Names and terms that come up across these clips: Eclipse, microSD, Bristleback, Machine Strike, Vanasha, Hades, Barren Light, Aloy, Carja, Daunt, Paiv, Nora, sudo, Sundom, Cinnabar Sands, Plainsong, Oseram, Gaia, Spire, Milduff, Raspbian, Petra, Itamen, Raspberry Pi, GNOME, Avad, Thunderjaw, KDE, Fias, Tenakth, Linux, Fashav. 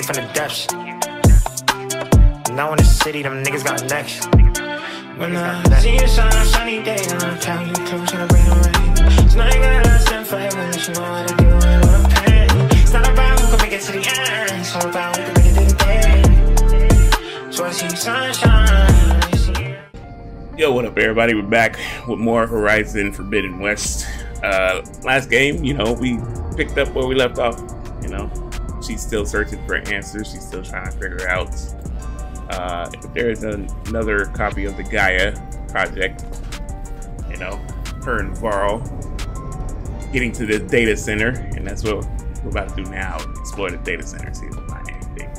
Came from the depths. Now in the city, them niggas got next. When I see you on a sunny day, and I tell you close and I bring the rain. It's not even a lesson for you, but you know how to deal with all the pain. It's not about who can make it to the end, it's all about who can make it to the day. So I see sunshine. Yo, what up everybody, we're back with more Horizon Forbidden West. Last game, you know, we picked up where we left off. You know, she's still searching for answers, she's still trying to figure out if there is another copy of the Gaia project. You know, her and Varl getting to this data center, and that's what we're about to do now, explore the data center, see if we find anything.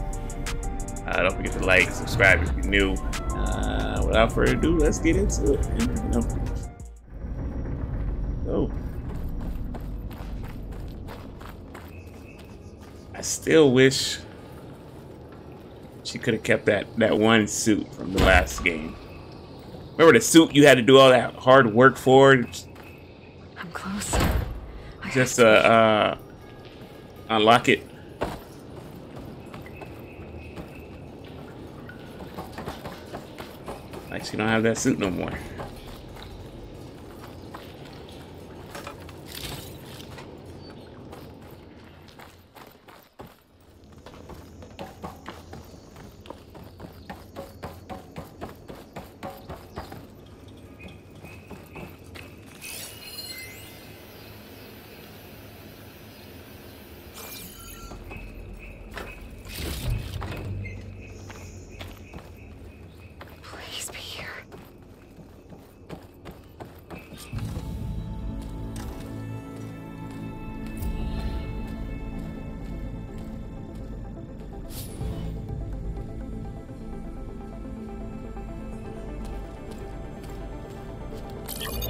Don't forget to like, subscribe if you're new. Without further ado, let's get into it. Oh, I still wish she could have kept that one suit from the last game. Remember the suit you had to do all that hard work for? I'm close. Just unlock it. Like she don't have that suit no more.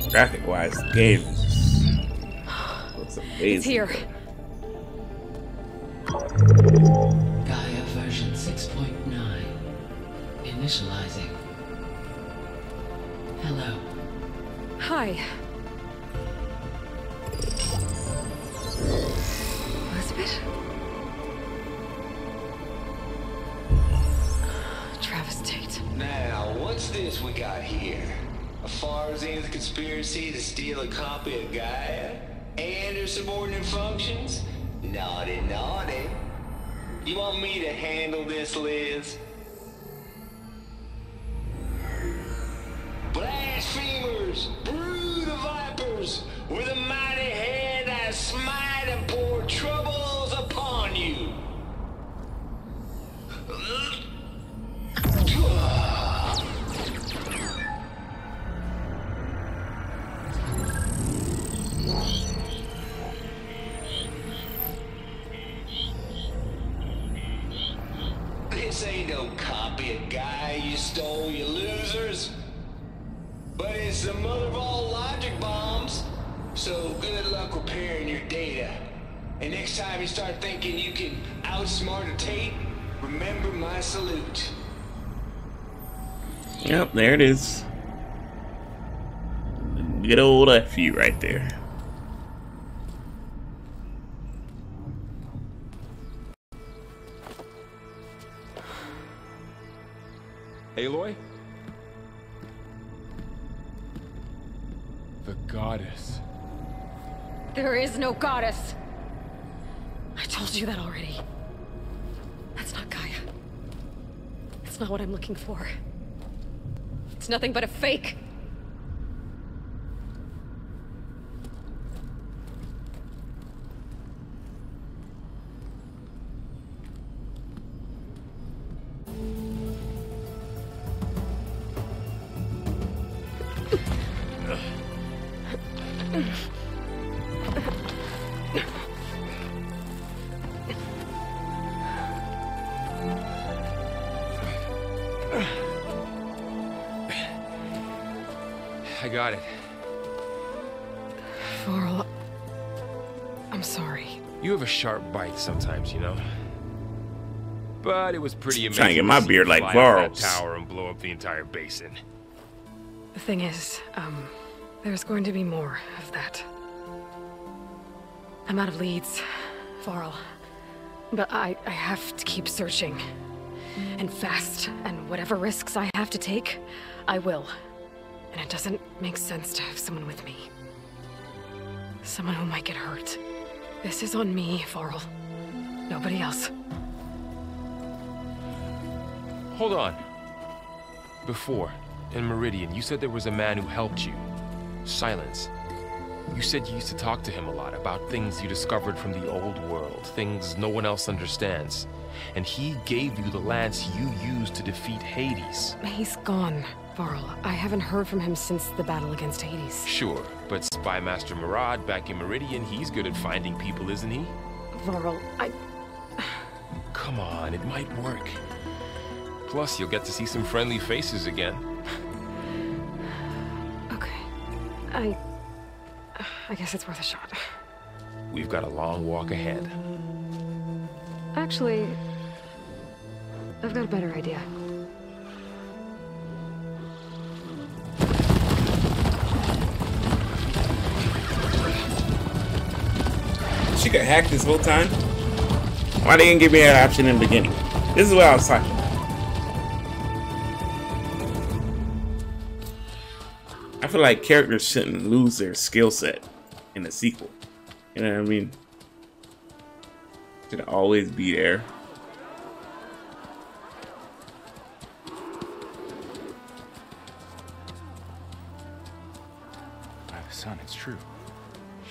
Graphic-wise, the game looks amazing. It's here. Gaia version 6.9. Initializing. Hello. Hi. Elizabeth? Travis Tate. Now, what's this we got here? A Farzine's conspiracy to steal a copy of Gaia and her subordinate functions? Naughty, naughty. You want me to handle this, Liz? Blasphemers! Brood of vipers! With a mighty hand I smite and pour troubles upon you! This ain't no copy of Gaia you stole, you losers. But it's the mother of all logic bombs. So good luck repairing your data. And next time you start thinking you can outsmart a Tate, remember my salute. Yep, there it is. Good old FU right there. Aloy? The goddess. There is no goddess. I told you that already. That's not Gaia. That's not what I'm looking for. It's nothing but a fake. I got it. Varl, I'm sorry. You have a sharp bite sometimes, you know. But it was pretty amazing. Trying to get my beard like Varl's. Tower and blow up the entire basin. The thing is, there's going to be more of that. I'm out of leads, Varl. But I have to keep searching. And fast, and whatever risks I have to take, I will. And it doesn't make sense to have someone with me. Someone who might get hurt. This is on me, Varl. Nobody else. Hold on. Before, in Meridian, you said there was a man who helped you. Silence. You said you used to talk to him a lot about things you discovered from the old world, things no one else understands. And he gave you the lance you used to defeat Hades. He's gone, Varl. I haven't heard from him since the battle against Hades. Sure, but Spy Master Marad back in Meridian, he's good at finding people, isn't he? Varl, I... Come on, it might work. Plus, you'll get to see some friendly faces again. Okay. I guess it's worth a shot. We've got a long walk ahead. Actually, I've got a better idea. She got hacked this whole time? Why they didn't give me that option in the beginning? This is what I was talking about. I feel like characters shouldn't lose their skill set in a sequel. You know what I mean? Should always be there. I have a son, it's true.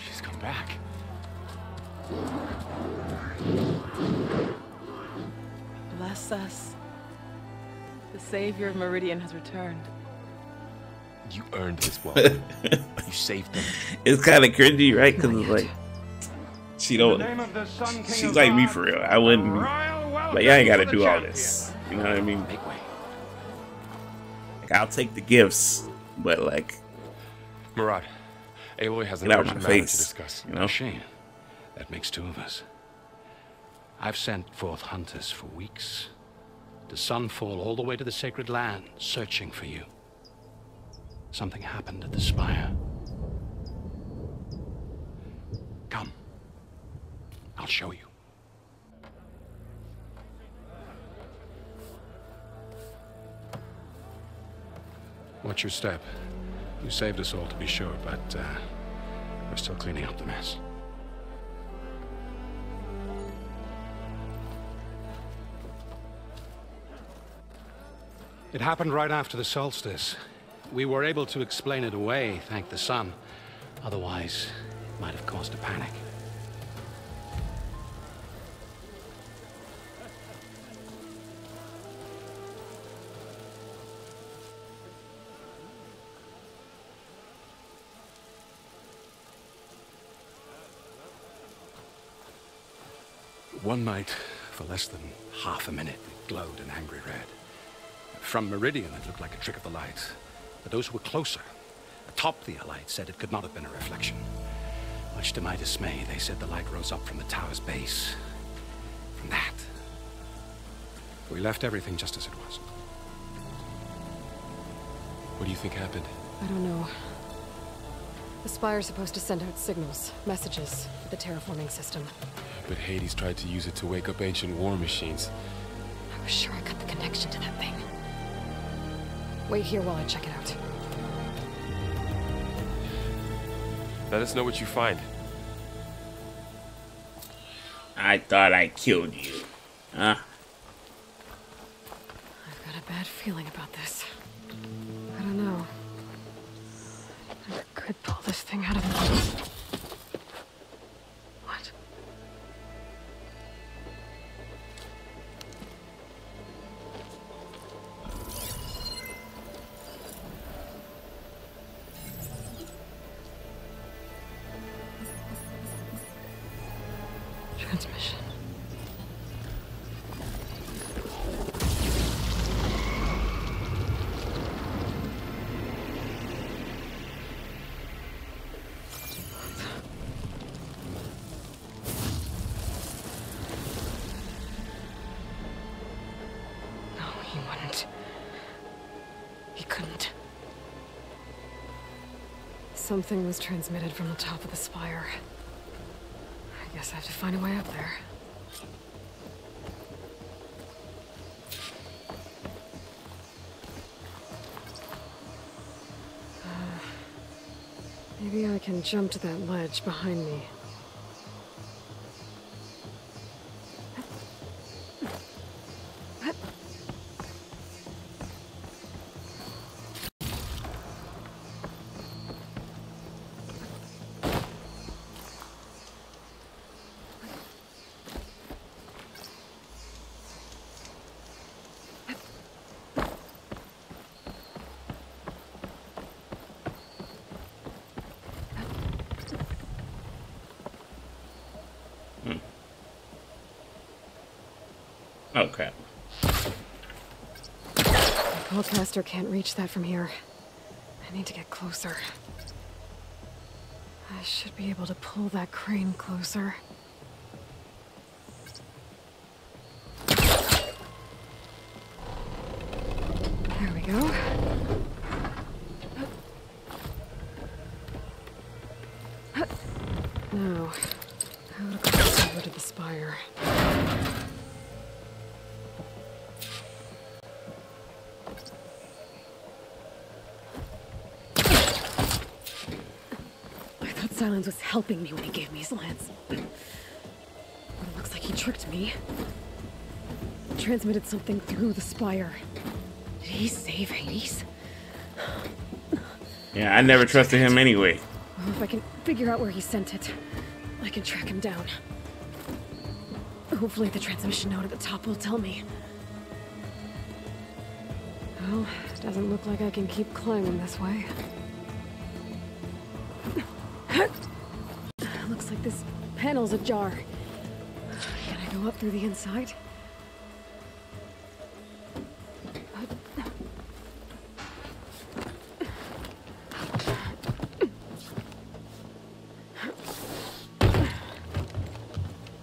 She's come back. Bless us. The savior of Meridian has returned. You earned this one. You saved them. It's kind of cringy, right? Because it's like... She don't. She's like me for real. I wouldn't. Like, I ain't gotta do all this. You know what I mean? Like, I'll take the gifts, but like, Marad, Aloy has an urgent matter to discuss. You know, shame. That makes two of us. I've sent forth hunters for weeks. To Sunfall, all the way to the sacred land, searching for you. Something happened at the Spire. Come. I'll show you. Watch your step. You saved us all, to be sure, but we're still cleaning up the mess. It happened right after the solstice. We were able to explain it away, thank the sun. Otherwise, it might have caused a panic. One night, for less than half a minute, it glowed an angry red. From Meridian, it looked like a trick of the light. But those who were closer, atop the Alight, said it could not have been a reflection. Much to my dismay, they said the light rose up from the tower's base. From that, we left everything just as it was. What do you think happened? I don't know. The Spire's supposed to send out signals, messages, for the terraforming system. But Hades tried to use it to wake up ancient war machines. I was sure I cut the connection to that thing. Wait here while I check it out. Let us know what you find. I thought I killed you. Huh? I've got a bad feeling about this. I don't know. I could pull this thing out of the... What? Transmission. Something was transmitted from the top of the Spire. I guess I have to find a way up there. Maybe I can jump to that ledge behind me. Oh, crap. The Coldcaster can't reach that from here. I need to get closer. I should be able to pull that crane closer. There we go. Now, I would cross over to the Spire. Silence was helping me when he gave me his lance. But it looks like he tricked me. He transmitted something through the Spire. Did he save Hades? Yeah, I never trusted him anyway. Well, if I can figure out where he sent it, I can track him down. Hopefully the transmission note at the top will tell me. Well, it doesn't look like I can keep climbing this way. Looks like this panel's ajar. Can I go up through the inside?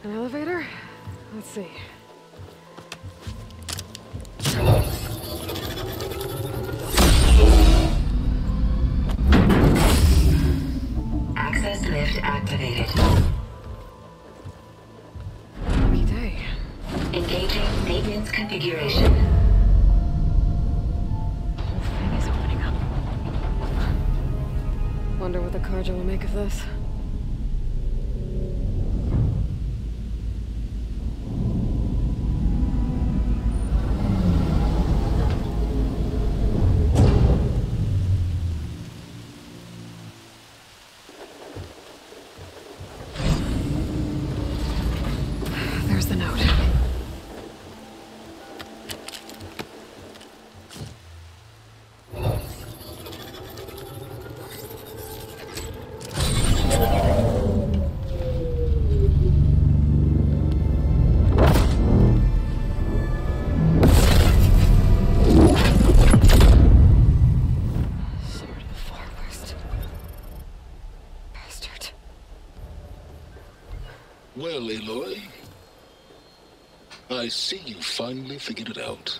An elevator? Let's see. This. There's the note. Well, Aloy, I see you finally figured it out.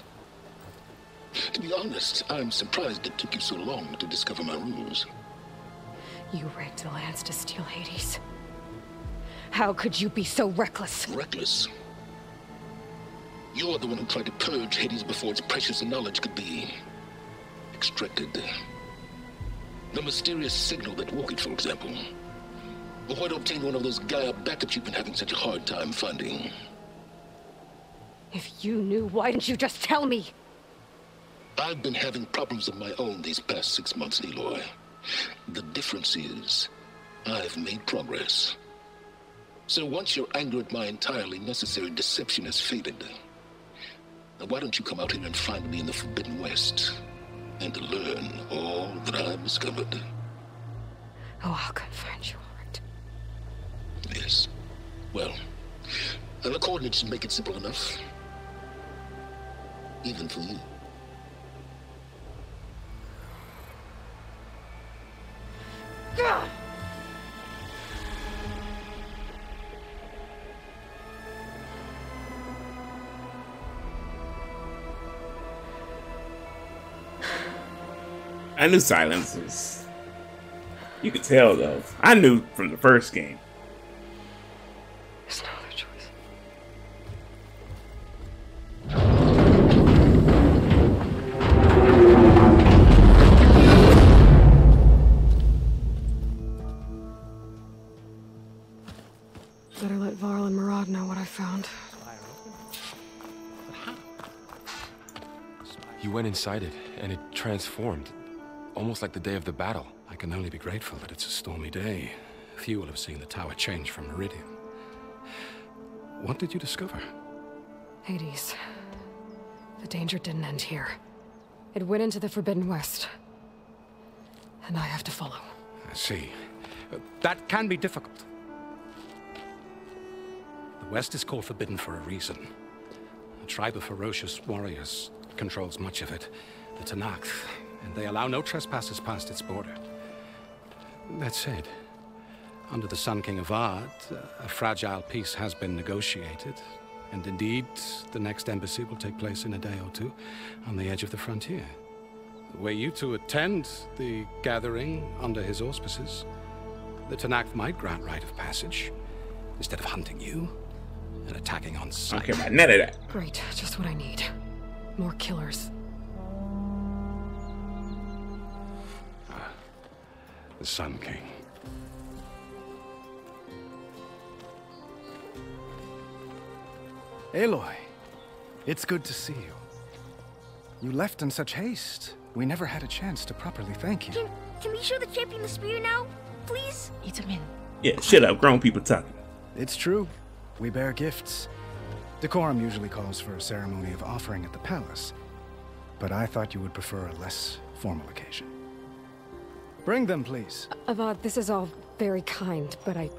To be honest, I'm surprised it took you so long to discover my ruse. You rigged the lance to steal Hades. How could you be so reckless? Reckless? You're the one who tried to purge Hades before its precious knowledge could be extracted. The mysterious signal that woke it, for example. But why obtain one of those Gaia backups you've been having such a hard time finding? If you knew, why didn't you just tell me? I've been having problems of my own these past 6 months, Aloy. The difference is, I've made progress. So once your anger at my entirely necessary deception has faded, now why don't you come out here and find me in the Forbidden West and learn all that I've discovered? Oh, I'll come find you. Yes. Well, the coordinates make it simple enough. Even for you. God! I knew silence was... You could tell, though. I knew from the first game. There's no other choice. You went inside it, and it transformed. Almost like the day of the battle. I can only be grateful that it's a stormy day. Few will have seen the tower change from Meridian. What did you discover? Hades. The danger didn't end here. It went into the Forbidden West. And I have to follow. I see. That can be difficult. The West is called Forbidden for a reason. A tribe of ferocious warriors controls much of it, the Tenakth, and they allow no trespassers past its border. That said, under the Sun King Avad, a fragile peace has been negotiated, and indeed, the next embassy will take place in a day or two on the edge of the frontier, where you two attend the gathering under his auspices. The Tenakth might grant rite of passage, instead of hunting you and attacking on sight. I don't care about none of that. Great, just what I need. More killers. The Sun King. Aloy, it's good to see you. You left in such haste. We never had a chance to properly thank you. Can we show the champion the spear now, please? Itamen. Yeah, shut up. Grown people talking. It's true. We bear gifts. Decorum usually calls for a ceremony of offering at the palace, but I thought you would prefer a less formal occasion. Bring them, please. Avad, this is all very kind, but I...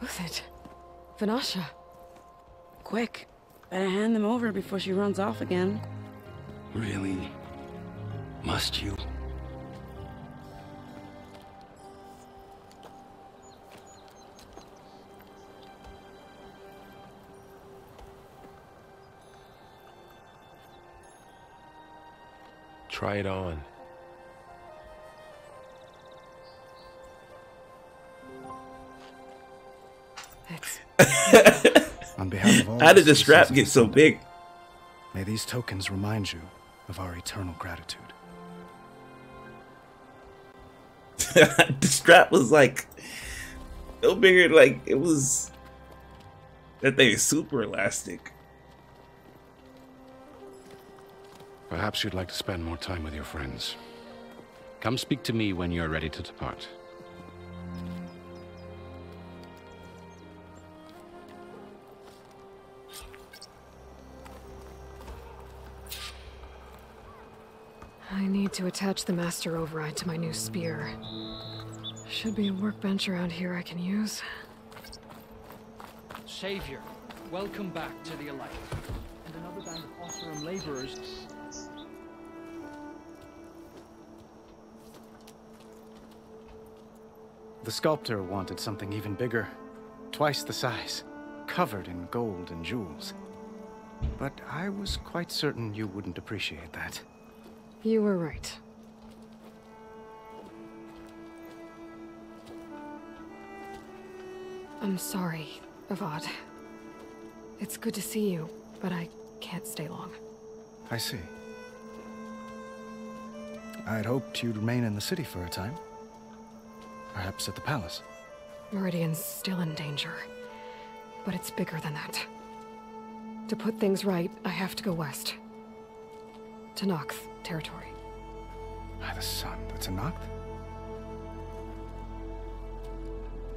With it. Vanasha. Quick. Better hand them over before she runs off again. Really? Must you? Try it on. On behalf of all, how did this strap get so big? May these tokens remind you of our eternal gratitude. The strap was like no bigger, like it was. That thing is super elastic. Perhaps you'd like to spend more time with your friends. Come speak to me when you're ready to depart. I need to attach the Master Override to my new spear. Should be a workbench around here I can use. Savior, welcome back to the Alight. And another band of Oseram laborers. The sculptor wanted something even bigger, twice the size, covered in gold and jewels. But I was quite certain you wouldn't appreciate that. You were right. I'm sorry, Avad. It's good to see you, but I can't stay long. I see. I'd hoped you'd remain in the city for a time. Perhaps at the palace. Meridian's still in danger, but it's bigger than that. To put things right, I have to go west. To Nocth territory. By the sun, that's a Nocth?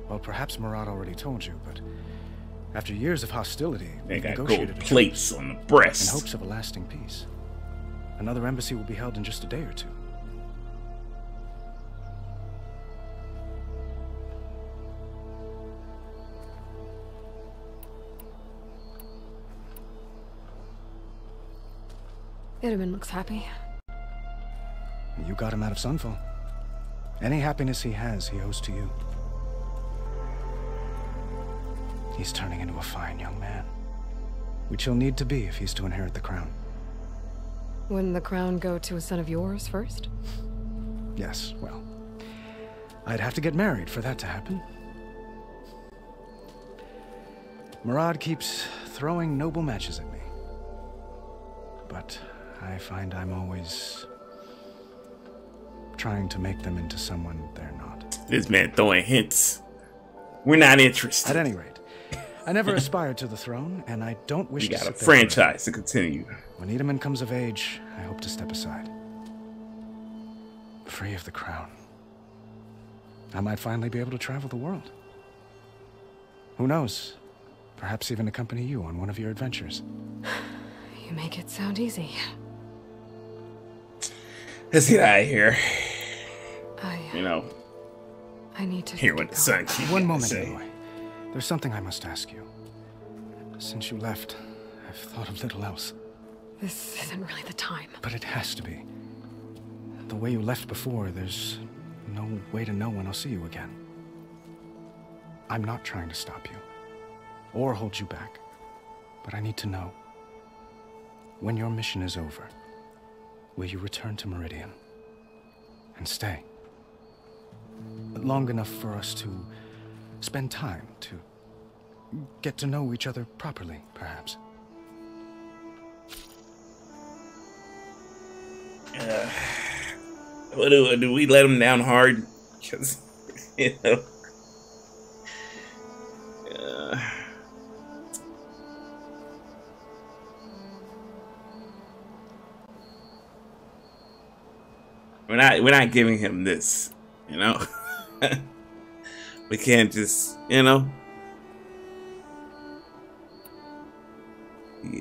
Well, perhaps Marad already told you, but after years of hostility, they got negotiated gold plates on the breast in hopes of a lasting peace. Another embassy will be held in just a day or two. Itamen looks happy. You got him out of Sunfall. Any happiness he has, he owes to you. He's turning into a fine young man, which he'll need to be if he's to inherit the crown. Wouldn't the crown go to a son of yours first? Yes, well, I'd have to get married for that to happen. Marad keeps throwing noble matches at me, but I find I'm always trying to make them into someone they're not. This man throwing hints. We're not interested. At any rate, I never aspired to the throne, and I don't wish to sit there. You got a franchise to continue. When Itamen comes of age, I hope to step aside. Free of the crown. I might finally be able to travel the world. Who knows? Perhaps even accompany you on one of your adventures. You make it sound easy. Let's get out of here. I need to hear what the sun keeps saying. One moment, Aloy. There's something I must ask you. Since you left, I've thought of little else. This isn't really the time. But it has to be. The way you left before, there's no way to know when I'll see you again. I'm not trying to stop you, or hold you back, but I need to know. When your mission is over, will you return to Meridian and stay? Long enough for us to spend time, to get to know each other properly, perhaps. Do we let him down hard? Because, you know. We're not giving him this, you know. We can't just, you know.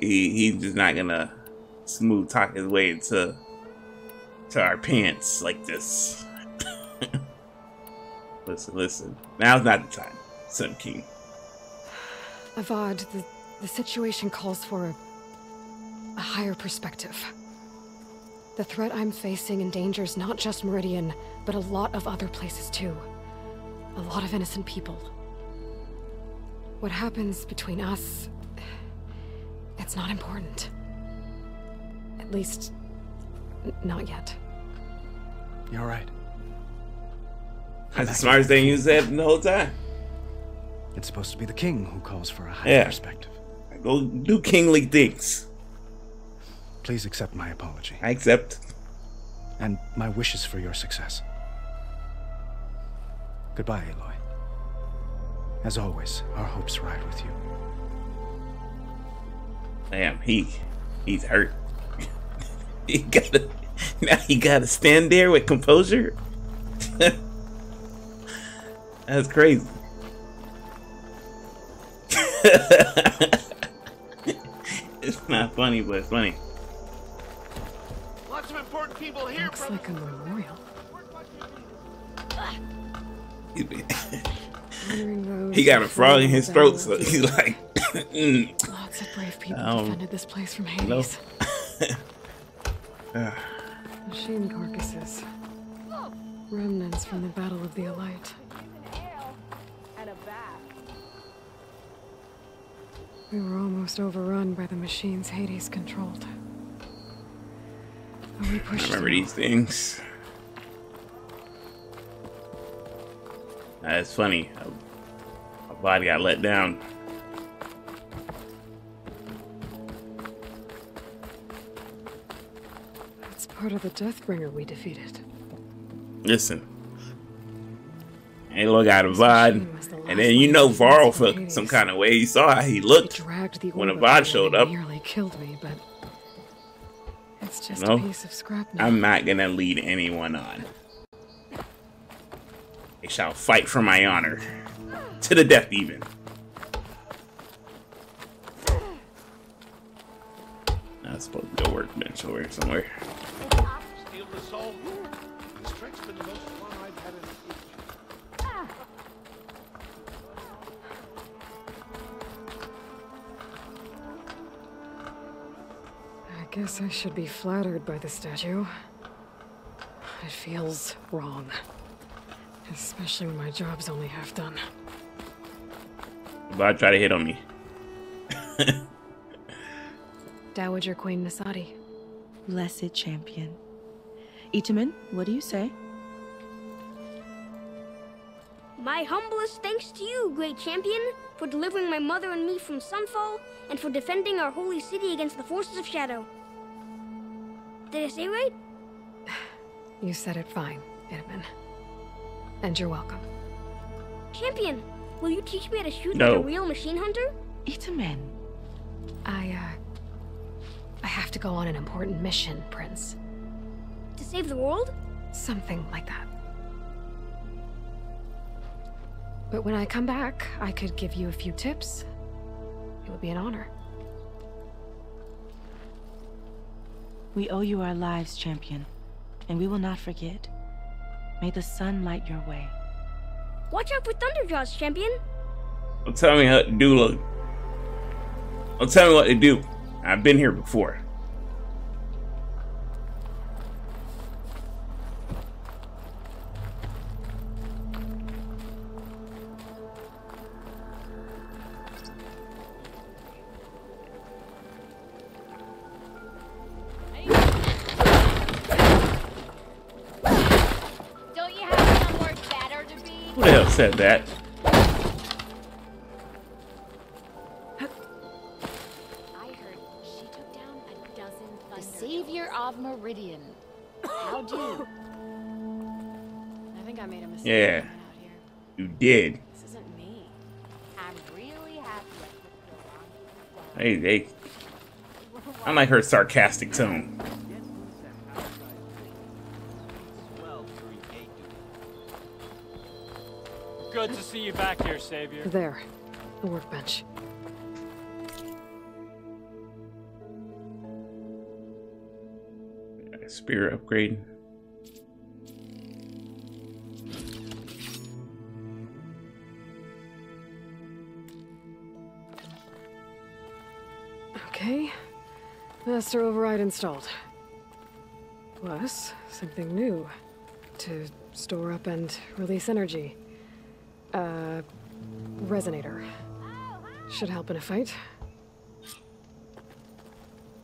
He's just not gonna smooth talk his way to our pants like this. Listen. Now's not the time, Sun King. Avad, the situation calls for a higher perspective. The threat I'm facing endangers not just Meridian, but a lot of other places too. A lot of innocent people. What happens between us, it's not important. At least, not yet. You're right. That's the smartest thing you said the whole time. It's supposed to be the king who calls for a higher perspective. Go do kingly things. Please accept my apology. I accept. And my wishes for your success. Goodbye, Aloy. As always, our hopes ride with you. Damn, he's hurt. Now he gotta stand there with composure? That's crazy. It's not funny, but it's funny. Lots of important people here. Looks like a memorial. He got a frog in his throat, so he's like. Lots of brave people defended this place from Hades. Machine carcasses, remnants from the Battle of the Alight. We were almost overrun by the machines Hades controlled. We pushed. I remember these things. That's funny. My body got let down. That's part of the Deathbringer we defeated. Listen. Aloy got Avad, and then you know Varl felt some kind of way. He saw how he looked when Avad showed up. Nearly killed me, but it's just a piece of scrap now. I'm not gonna lead anyone on. I shall fight for my honor. To the death even. I suppose go workbench over somewhere. Steal the soul. This trick's been the most fun I've had in I guess I should be flattered by the statue. It feels wrong. Especially when my job's only half done. About to try to hit on me. Dowager Queen Nasadi. Blessed champion. Itamen, what do you say? My humblest thanks to you, great champion, for delivering my mother and me from Sunfall, and for defending our holy city against the forces of shadow. Did I say right? You said it fine, Itamen. And you're welcome. Champion, will you teach me how to shoot like a real machine hunter? Itamen. I have to go on an important mission, Prince. To save the world? Something like that. But when I come back, I could give you a few tips. It would be an honor. We owe you our lives, Champion, and we will not forget. May the sun light your way. Watch out for Thunderjaws, Champion! Don't tell me how to do, look. Don't tell me what to do. I've been here before. Said that. I heard she took down a dozen thunders. The savior of Meridian. How do you? I think I made a mistake. Yeah, out here. You did. This isn't me. I'm really happy. Hey, I like her sarcastic tone. Good to see you back here, Savior. There, the workbench. Spear upgrade. Okay. Master override installed. Plus, something new to store up and release energy. Resonator. Should help in a fight.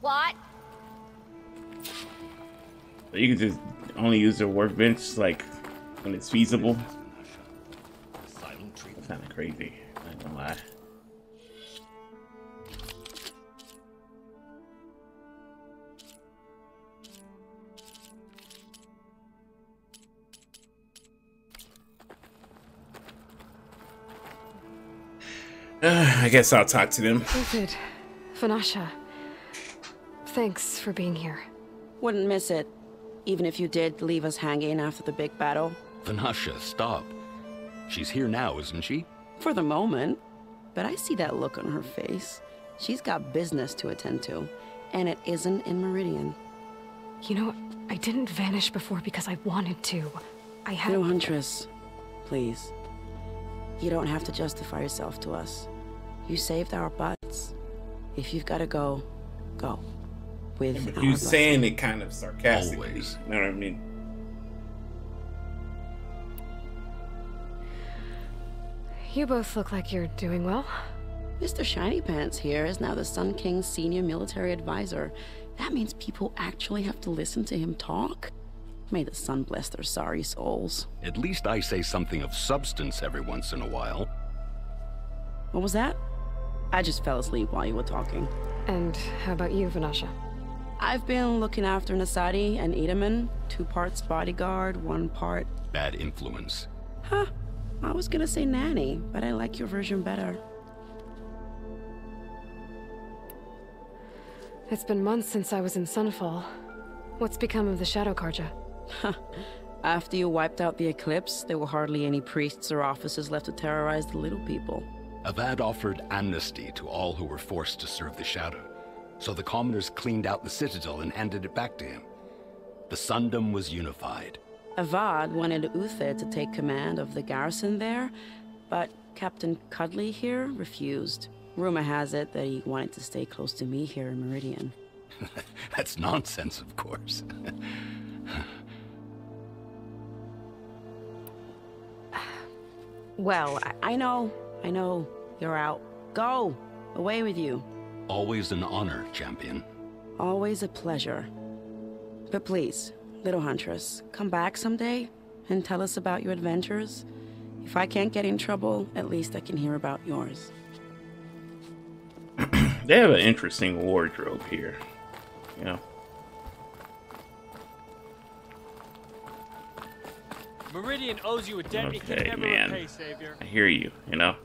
What? You can just only use the workbench, like, when it's feasible. That's kind of crazy. I'm not gonna lie. I guess I'll talk to them. David, Vanasha, thanks for being here. Wouldn't miss it, even if you did leave us hanging after the big battle. Vanasha, stop. She's here now, isn't she? For the moment. But I see that look on her face. She's got business to attend to, and it isn't in Meridian. You know, I didn't vanish before because I wanted to. I had... No, Huntress, please. You don't have to justify yourself to us. You saved our butts. If you've got to go, go. With you saying it kind of sarcastically. Always. You know what I mean? You both look like you're doing well. Mr. Shiny Pants here is now the Sun King's senior military advisor. That means people actually have to listen to him talk. May the sun bless their sorry souls. At least I say something of substance every once in a while. What was that? I just fell asleep while you were talking. And how about you, Vanasha? I've been looking after Nasadi and Itamen. 2 parts bodyguard, 1 part... Bad influence. Huh. I was gonna say nanny, but I like your version better. It's been months since I was in Sunfall. What's become of the Shadow Carja? Huh. After you wiped out the Eclipse, there were hardly any priests or officers left to terrorize the little people. Avad offered amnesty to all who were forced to serve the Shadow, so the commoners cleaned out the citadel and handed it back to him. The Sundom was unified. Avad wanted Uther to take command of the garrison there, but Captain Cuddly here refused. Rumor has it that he wanted to stay close to me here in Meridian. That's nonsense, of course. Well, I know, you're out. Go! Away with you. Always an honor, Champion. Always a pleasure. But please, little Huntress, come back someday and tell us about your adventures. If I can't get in trouble, at least I can hear about yours. They have an interesting wardrobe here. You know. Meridian owes you a debt. Okay, it can never repay, Savior. I hear you, you know.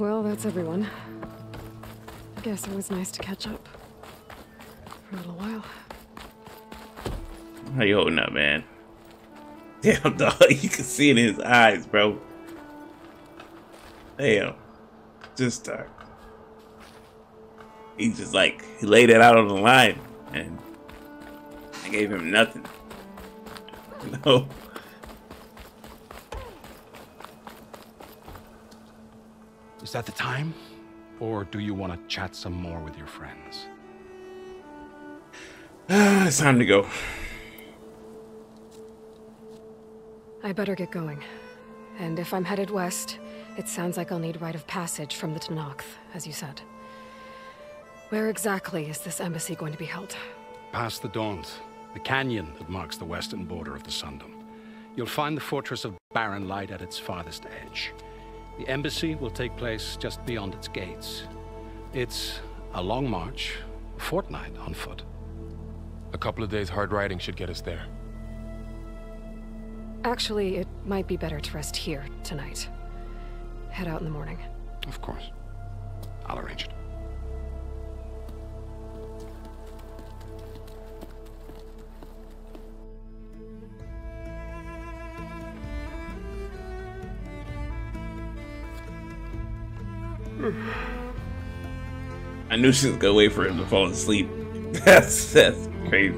Well, that's everyone. I guess it was nice to catch up. For How you holding up, man? Damn, dog. You can see it in his eyes, bro. Damn. Just dark. He just like, he laid it out on the line and I gave him nothing. No. Is that the time? Or do you want to chat some more with your friends? It's time to go. I better get going. And if I'm headed west, it sounds like I'll need rite of passage from the Tenakth, as you said. Where exactly is this embassy going to be held? Past the Daunt, the canyon that marks the western border of the Sundom. You'll find the fortress of Barren Light at its farthest edge. The embassy will take place just beyond its gates. It's a long march, a fortnight on foot. A couple of days hard riding should get us there. Actually, it might be better to rest here tonight. Head out in the morning. Of course. I'll arrange it. I knew she was gonna wait for him to fall asleep. That's crazy. That's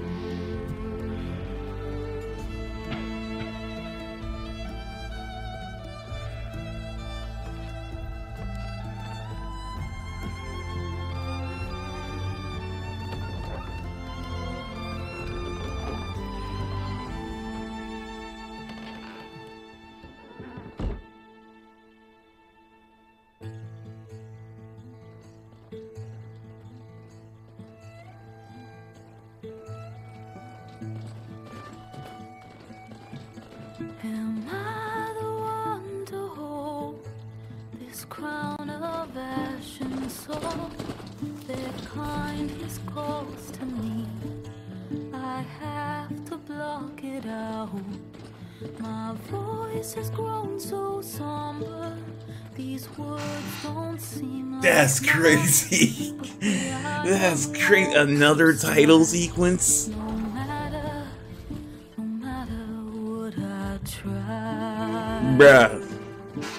crazy. That's crazy. Another title sequence. Bruh.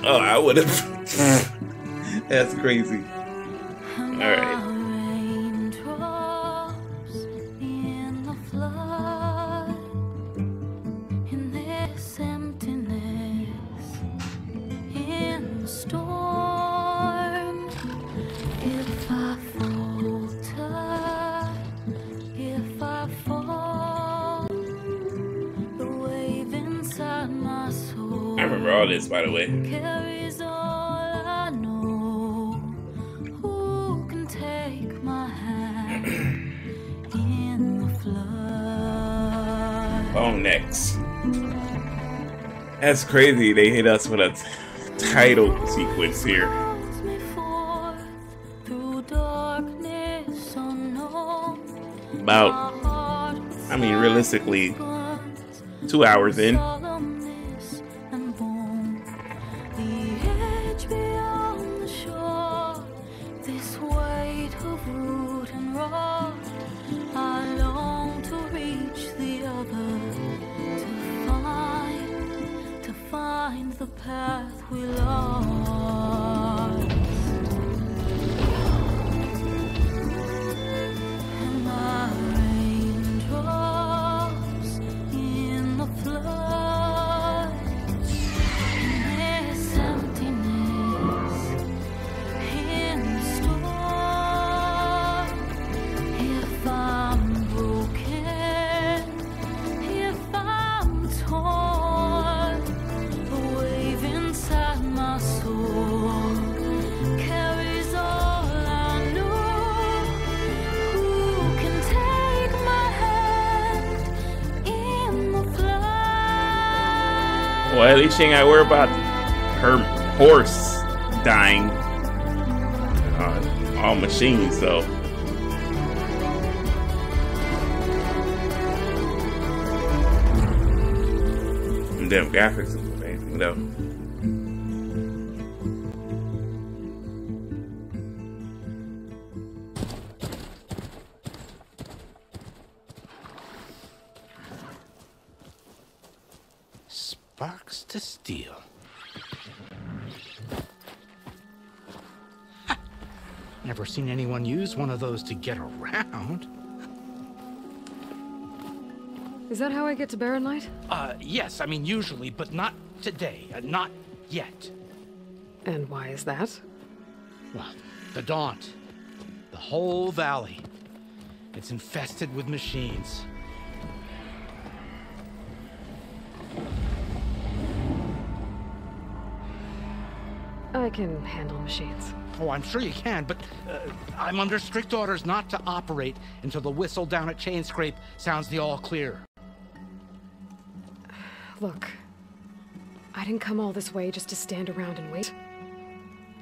Oh, I would have. That's crazy. All right. By the way, carries all I know. Who can take my hand in the flood? Oh, next. That's crazy. They hit us with a title sequence here. About, I mean, realistically, 2 hours in. Well, at least she ain't gotta worry about her horse dying on all machines, though. And them graphics is amazing, though. sparks to steal. Ha! Never seen anyone use one of those to get around. Is that how I get to Barren Light? Yes, I mean usually, but not today. Not yet. And why is that? Well, the Daunt. The whole valley. It's infested with machines. I can handle machines. Oh, I'm sure you can, but I'm under strict orders not to operate until the whistle down at Chainscrape sounds the all clear. Look, I didn't come all this way just to stand around and wait.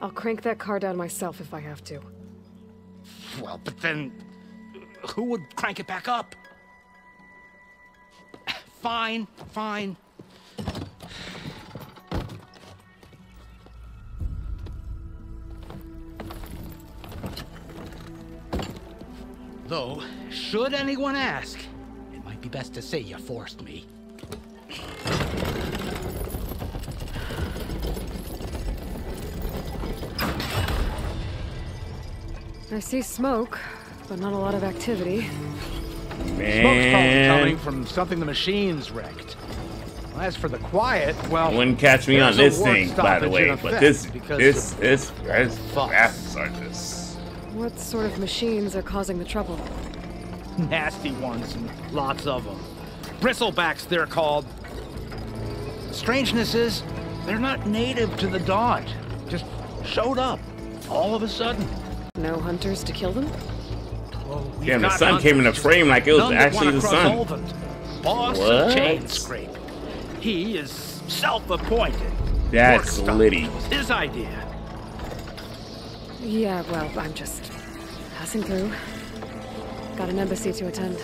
I'll crank that car down myself if I have to. Well, but then who would crank it back up? Fine, fine. Though, should anyone ask, it might be best to say you forced me. I see smoke, but not a lot of activity. Man. Smoke's coming from something the machines wrecked. Well, as for the quiet, well, wouldn't catch me on this thing, by the way. But this rafts are just. What sort of machines are causing the trouble? Nasty ones, and lots of them. Bristlebacks, they're called. The strangeness is, they're not native to the Daunt. Just showed up, all of a sudden. No hunters to kill them? Well, damn, the sun came in a frame like it was actually the sun. Olven, boss of Chainscrape. He is self-appointed. That's litty. It was his idea. Yeah, well, I'm just passing through. Got an embassy to attend.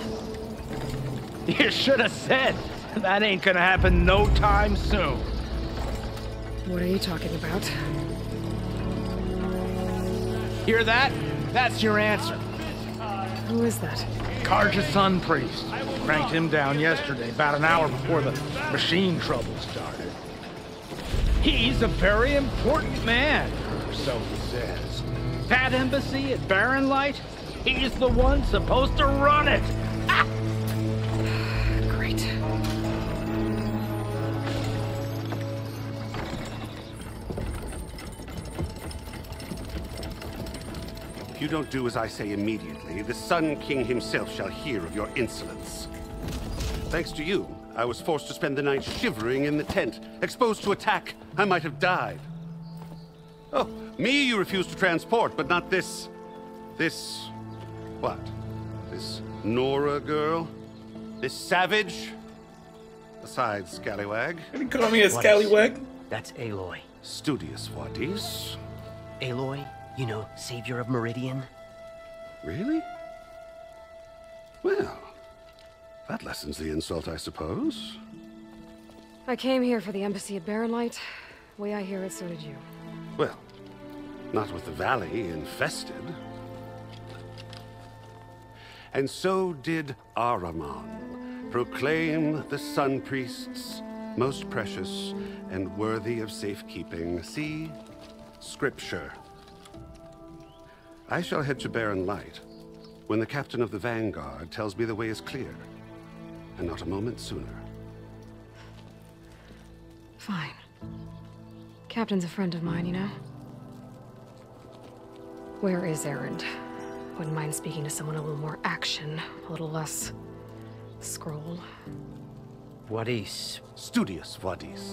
You should have said that ain't gonna happen no time soon. What are you talking about? Hear that? That's your answer. Who is that? Carja Sun Priest. Cranked him down yesterday, about an hour before the machine trouble started. He's a very important man, or so he says. That embassy at Barren Light, he's the one supposed to run it! Ah! Great. If you don't do as I say immediately, the Sun King himself shall hear of your insolence. Thanks to you, I was forced to spend the night shivering in the tent. Exposed to attack, I might have died. Oh. Me, you refuse to transport, but not this... this... what? This Nora girl? This savage? Besides, scallywag. You call me a scallywag? That's Aloy. Studious Wadis. Aloy, you know, savior of Meridian. Really? Well, that lessens the insult, I suppose. I came here for the embassy at Barren Light. The way I hear it, so did you. Well... not with the valley infested. And so did Ahriman, proclaim the Sun Priests most precious and worthy of safekeeping. See, Scripture. I shall head to Barren Light when the captain of the Vanguard tells me the way is clear, and not a moment sooner. Fine. Captain's a friend of mine, you know? Where is Erend? Wouldn't mind speaking to someone a little more action, a little less... scroll. Wadis. Studious Wadis.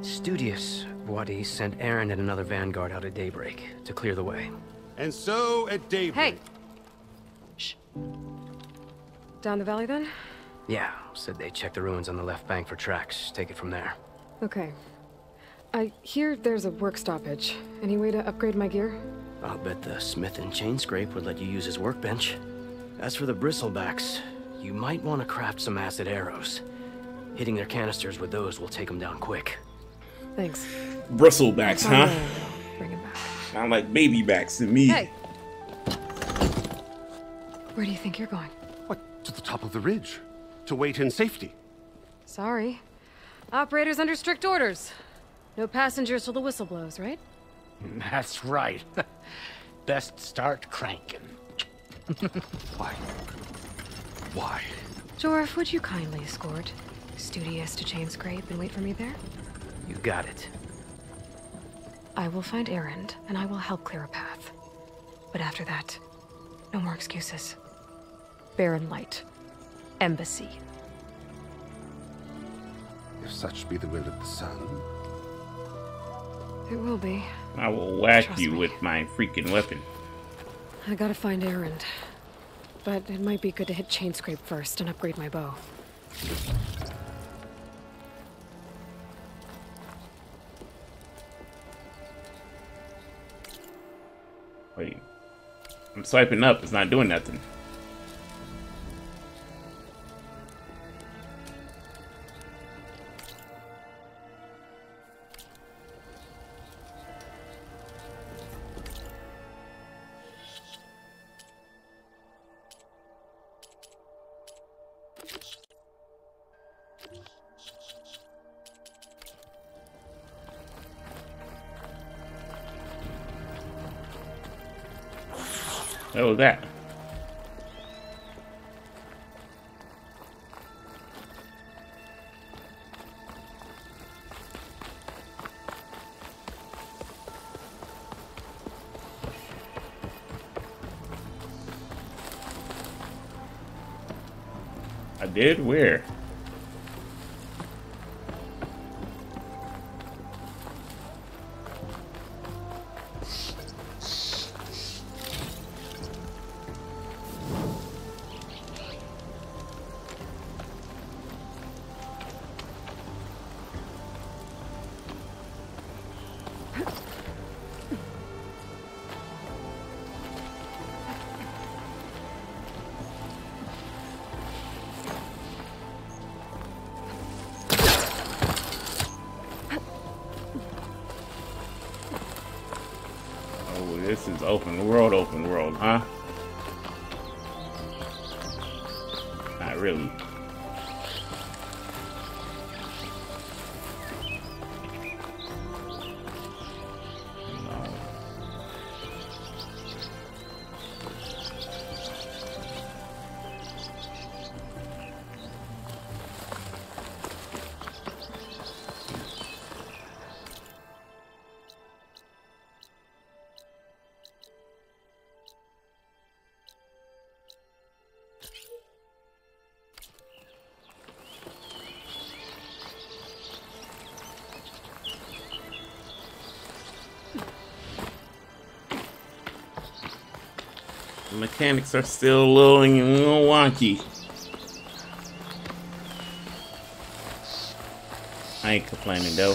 Studious Wadis sent Erend and another vanguard out at daybreak to clear the way. And so at daybreak... Hey! Shh. Down the valley then? Yeah, said they checked the ruins on the left bank for tracks. Take it from there. Okay. I hear there's a work stoppage. Any way to upgrade my gear? I'll bet the smith in Chainscrape would let you use his workbench. As for the bristlebacks, you might want to craft some acid arrows. Hitting their canisters with those will take them down quick. Thanks. Bristlebacks, huh? Bring it back. Sound like baby backs to me. Hey! Where do you think you're going? What? To the top of the ridge. To wait in safety. Sorry. Operators under strict orders. No passengers till the whistle blows, right? That's right. Best start cranking. Why? Why? Jorf, would you kindly escort Studious to Chainscrape and wait for me there? You got it. I will find Erend, and I will help clear a path. But after that, no more excuses. Barren Light. Embassy. If such be the will of the sun... It will be. I will whack Trust you me. With my freaking weapon. I gotta find Erend. But it might be good to hit Chainscrape first and upgrade my bow. Wait. I'm swiping up. It's not doing nothing. Oh, that. I did? Where? Open world, huh? Not really. No. Mechanics are still a little wonky. I ain't complaining though.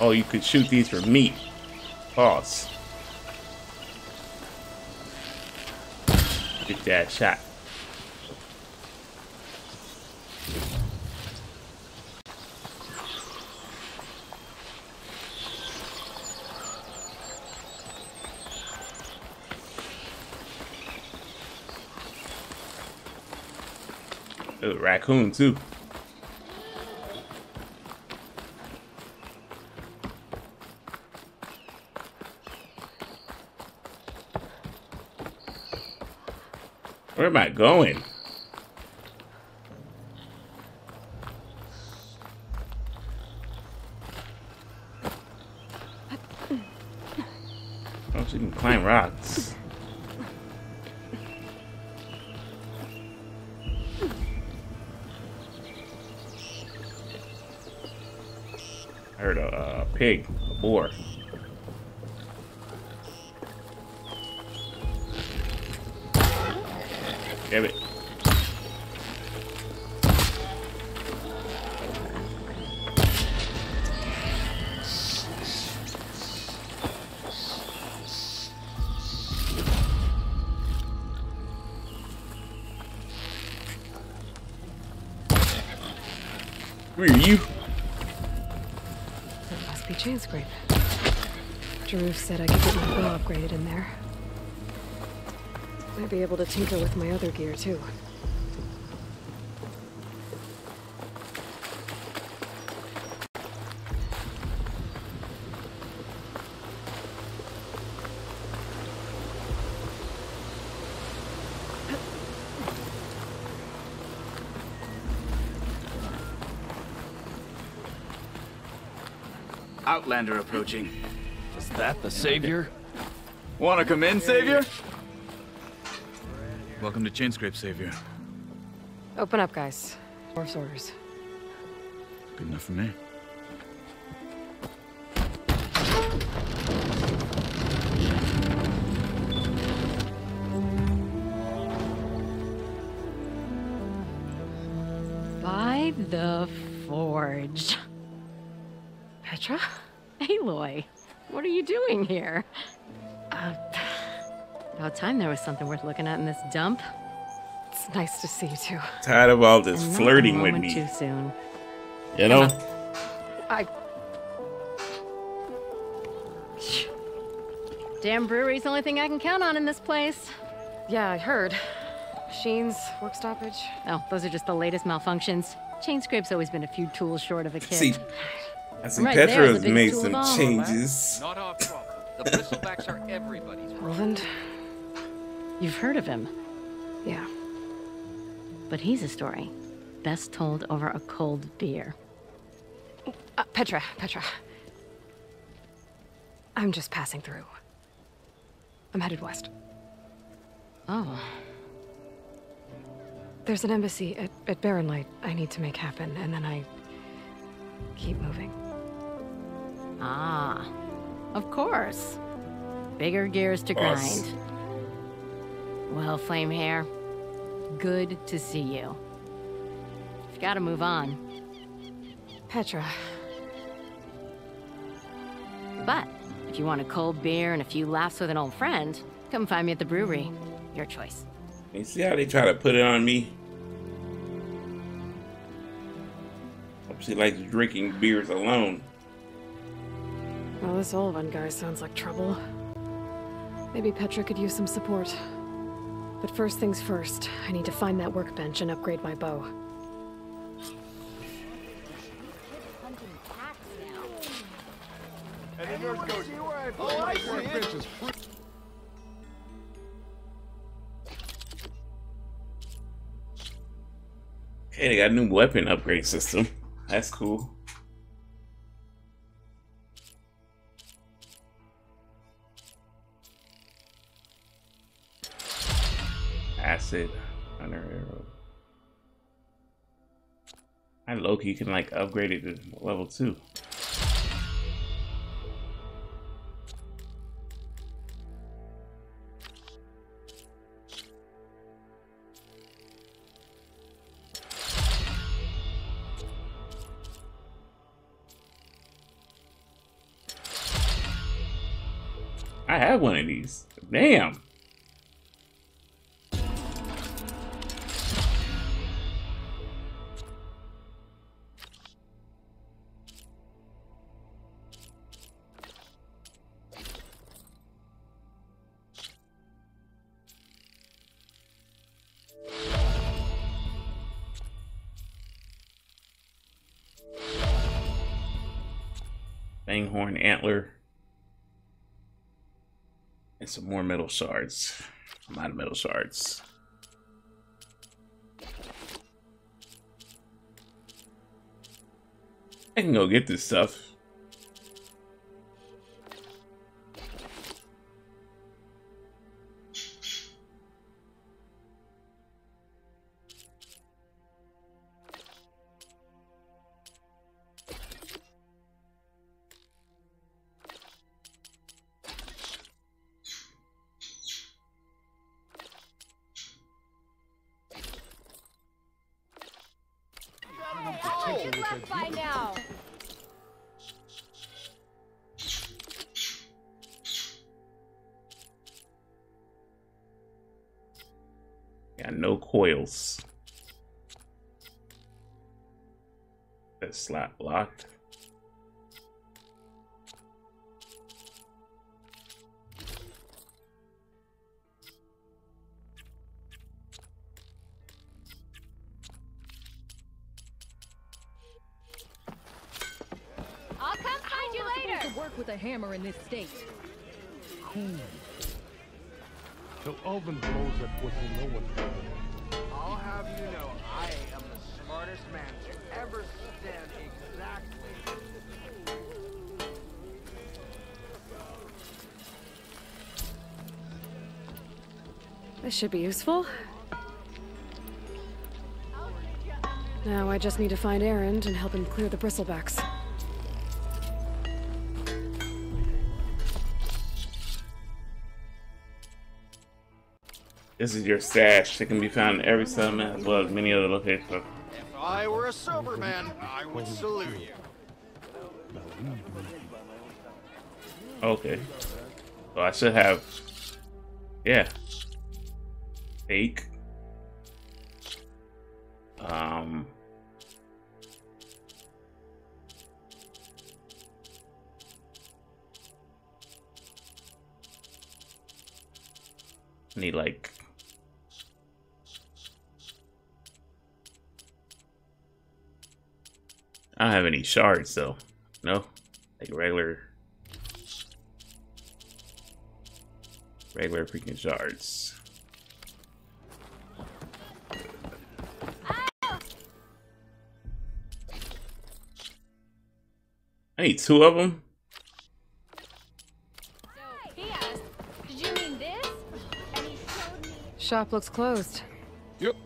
Oh, you could shoot these for meat. Pause. Get that shot. Raccoon too. Where am I going? Oh, she can climb rocks. Pig, a boar. Damn it. Where are you? Chainscrape. Drew said I could get my bow upgraded in there. Might be able to tinker with my other gear too. Outlander approaching. Is that the Savior? Wanna come in, Savior? Welcome to Chainscrape, Savior. Open up, guys. Dwarf's orders. Good enough for me. By the forge. Petra? Aloy, what are you doing here? About time there was something worth looking at in this dump. It's nice to see you too. Tired of all this flirting with me. Too soon. You know? I... Damn brewery's the only thing I can count on in this place. Yeah, I heard. Machines, work stoppage. Oh, those are just the latest malfunctions. Chainscrape's always been a few tools short of a kid. See, I think right Petra's made some changes. Not our problem. The Bristlebacks are everybody's problem. Olven? You've heard of him. Yeah. But he's a story. Best told over a cold beer. Petra. I'm just passing through. I'm headed west. Oh. There's an embassy at Barren Light I need to make happen, and then I keep moving. Ah. Of course. Bigger gears to grind. Well, Flamehair, good to see you. You've got to move on. Petra. But if you want a cold beer and a few laughs with an old friend, come find me at the brewery. Your choice. You see how they try to put it on me? Hope she likes drinking beers alone. Well, this Olven guy sounds like trouble. Maybe Petra could use some support. But first things first, I need to find that workbench and upgrade my bow. And the nerd goes, oh, I see it. Hey, they got a new weapon upgrade system. That's cool. Acid on her arrow. I low-key can like upgrade it to level 2. I have one of these. Damn. Banghorn antler. And some more metal shards. I'm out of metal shards. I can go get this stuff. Got no coils. That slot locked. I'll come find you later. To work with a hammer in this state. Cool. So Olven blows up with no one. I'll have you know I am the smartest man to ever stand exactly. This should be useful. Now I just need to find Erend and help him clear the Bristlebacks. This is your stash. It can be found in every settlement as well as many other locations. If I were a sober man, I would salute you. Okay. So I should have... yeah. Take. Need like... I don't have any shards though. No? Like regular freaking shards. I need two of them. So, Fias, did you mean this? And he showed me. Shop looks closed. Yep.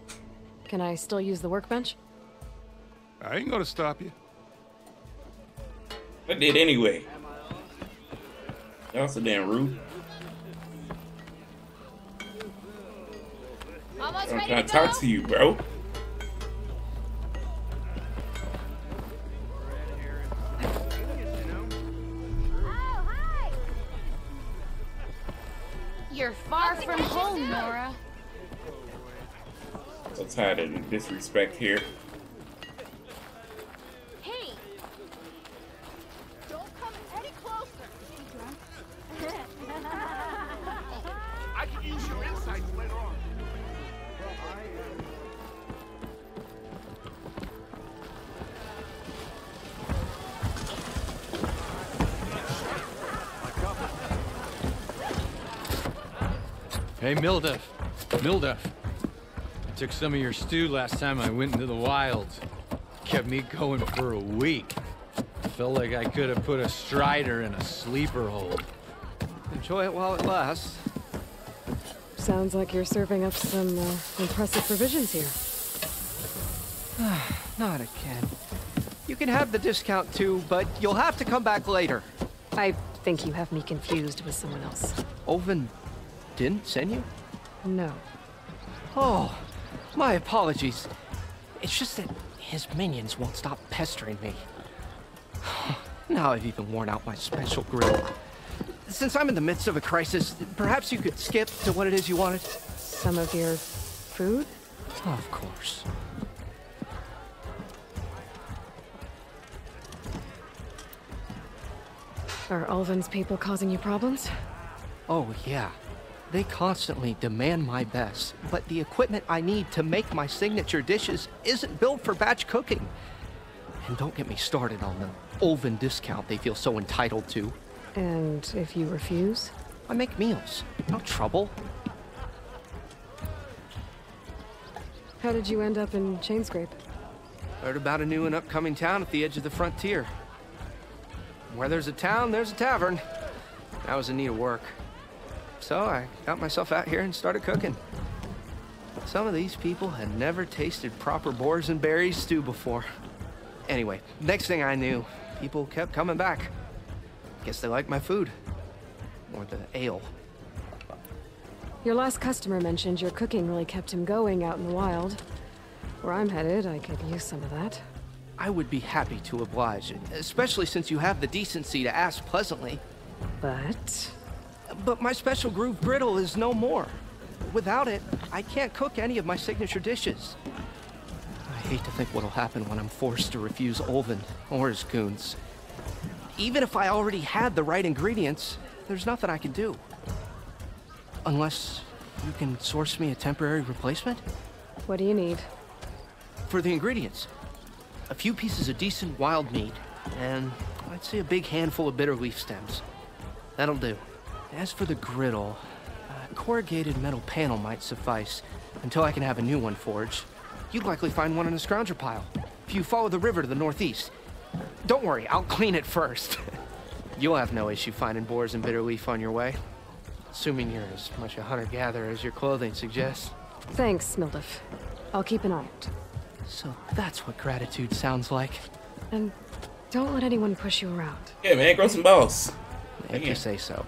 Can I still use the workbench? I ain't gonna stop you. I did anyway. That's a damn rude. I'm trying to talk to you, bro. You're far from home, Nora. I'm tired of the disrespect here. Hey, don't come any closer. I can use your insights later on. Hey, Milduff. I took some of your stew last time I went into the wilds. Kept me going for a week. Felt like I could have put a strider in a sleeper hold. Enjoy it while it lasts. Sounds like you're serving up some impressive provisions here. Not again. You can have the discount too, but you'll have to come back later. I think you have me confused with someone else. Olven didn't send you? No. Oh, my apologies. It's just that his minions won't stop pestering me. Now I've even worn out my special grill. Since I'm in the midst of a crisis, perhaps you could skip to what it is you wanted? Some of your food? Oh, of course. Are Olven's people causing you problems? Oh, yeah. They constantly demand my best, but the equipment I need to make my signature dishes isn't built for batch cooking. And don't get me started on the Olven discount they feel so entitled to. And if you refuse? I make meals. No trouble. How did you end up in Chainscrape? Heard about a new and upcoming town at the edge of the frontier. Where there's a town, there's a tavern. I was in need of work. So I got myself out here and started cooking. Some of these people had never tasted proper boars and berries stew before. Anyway, next thing I knew, people kept coming back. Guess they like my food. Or the ale. Your last customer mentioned your cooking really kept him going out in the wild. Where I'm headed, I could use some of that. I would be happy to oblige, especially since you have the decency to ask pleasantly. But my special groove griddle is no more. Without it, I can't cook any of my signature dishes. I hate to think what'll happen when I'm forced to refuse Olven or his goons. Even if I already had the right ingredients, there's nothing I can do. Unless you can source me a temporary replacement? What do you need? For the ingredients. A few pieces of decent wild meat, and I'd say a big handful of bitter leaf stems. That'll do. As for the griddle, a corrugated metal panel might suffice until I can have a new one forged. You'd likely find one in a scrounger pile if you follow the river to the northeast. Don't worry, I'll clean it first. You'll have no issue finding boars and bitterleaf on your way. Assuming you're as much a hunter-gatherer as your clothing suggests. Thanks, Milduff. I'll keep an eye out. So that's what gratitude sounds like. And don't let anyone push you around. Yeah, man, grow some balls. If you say so.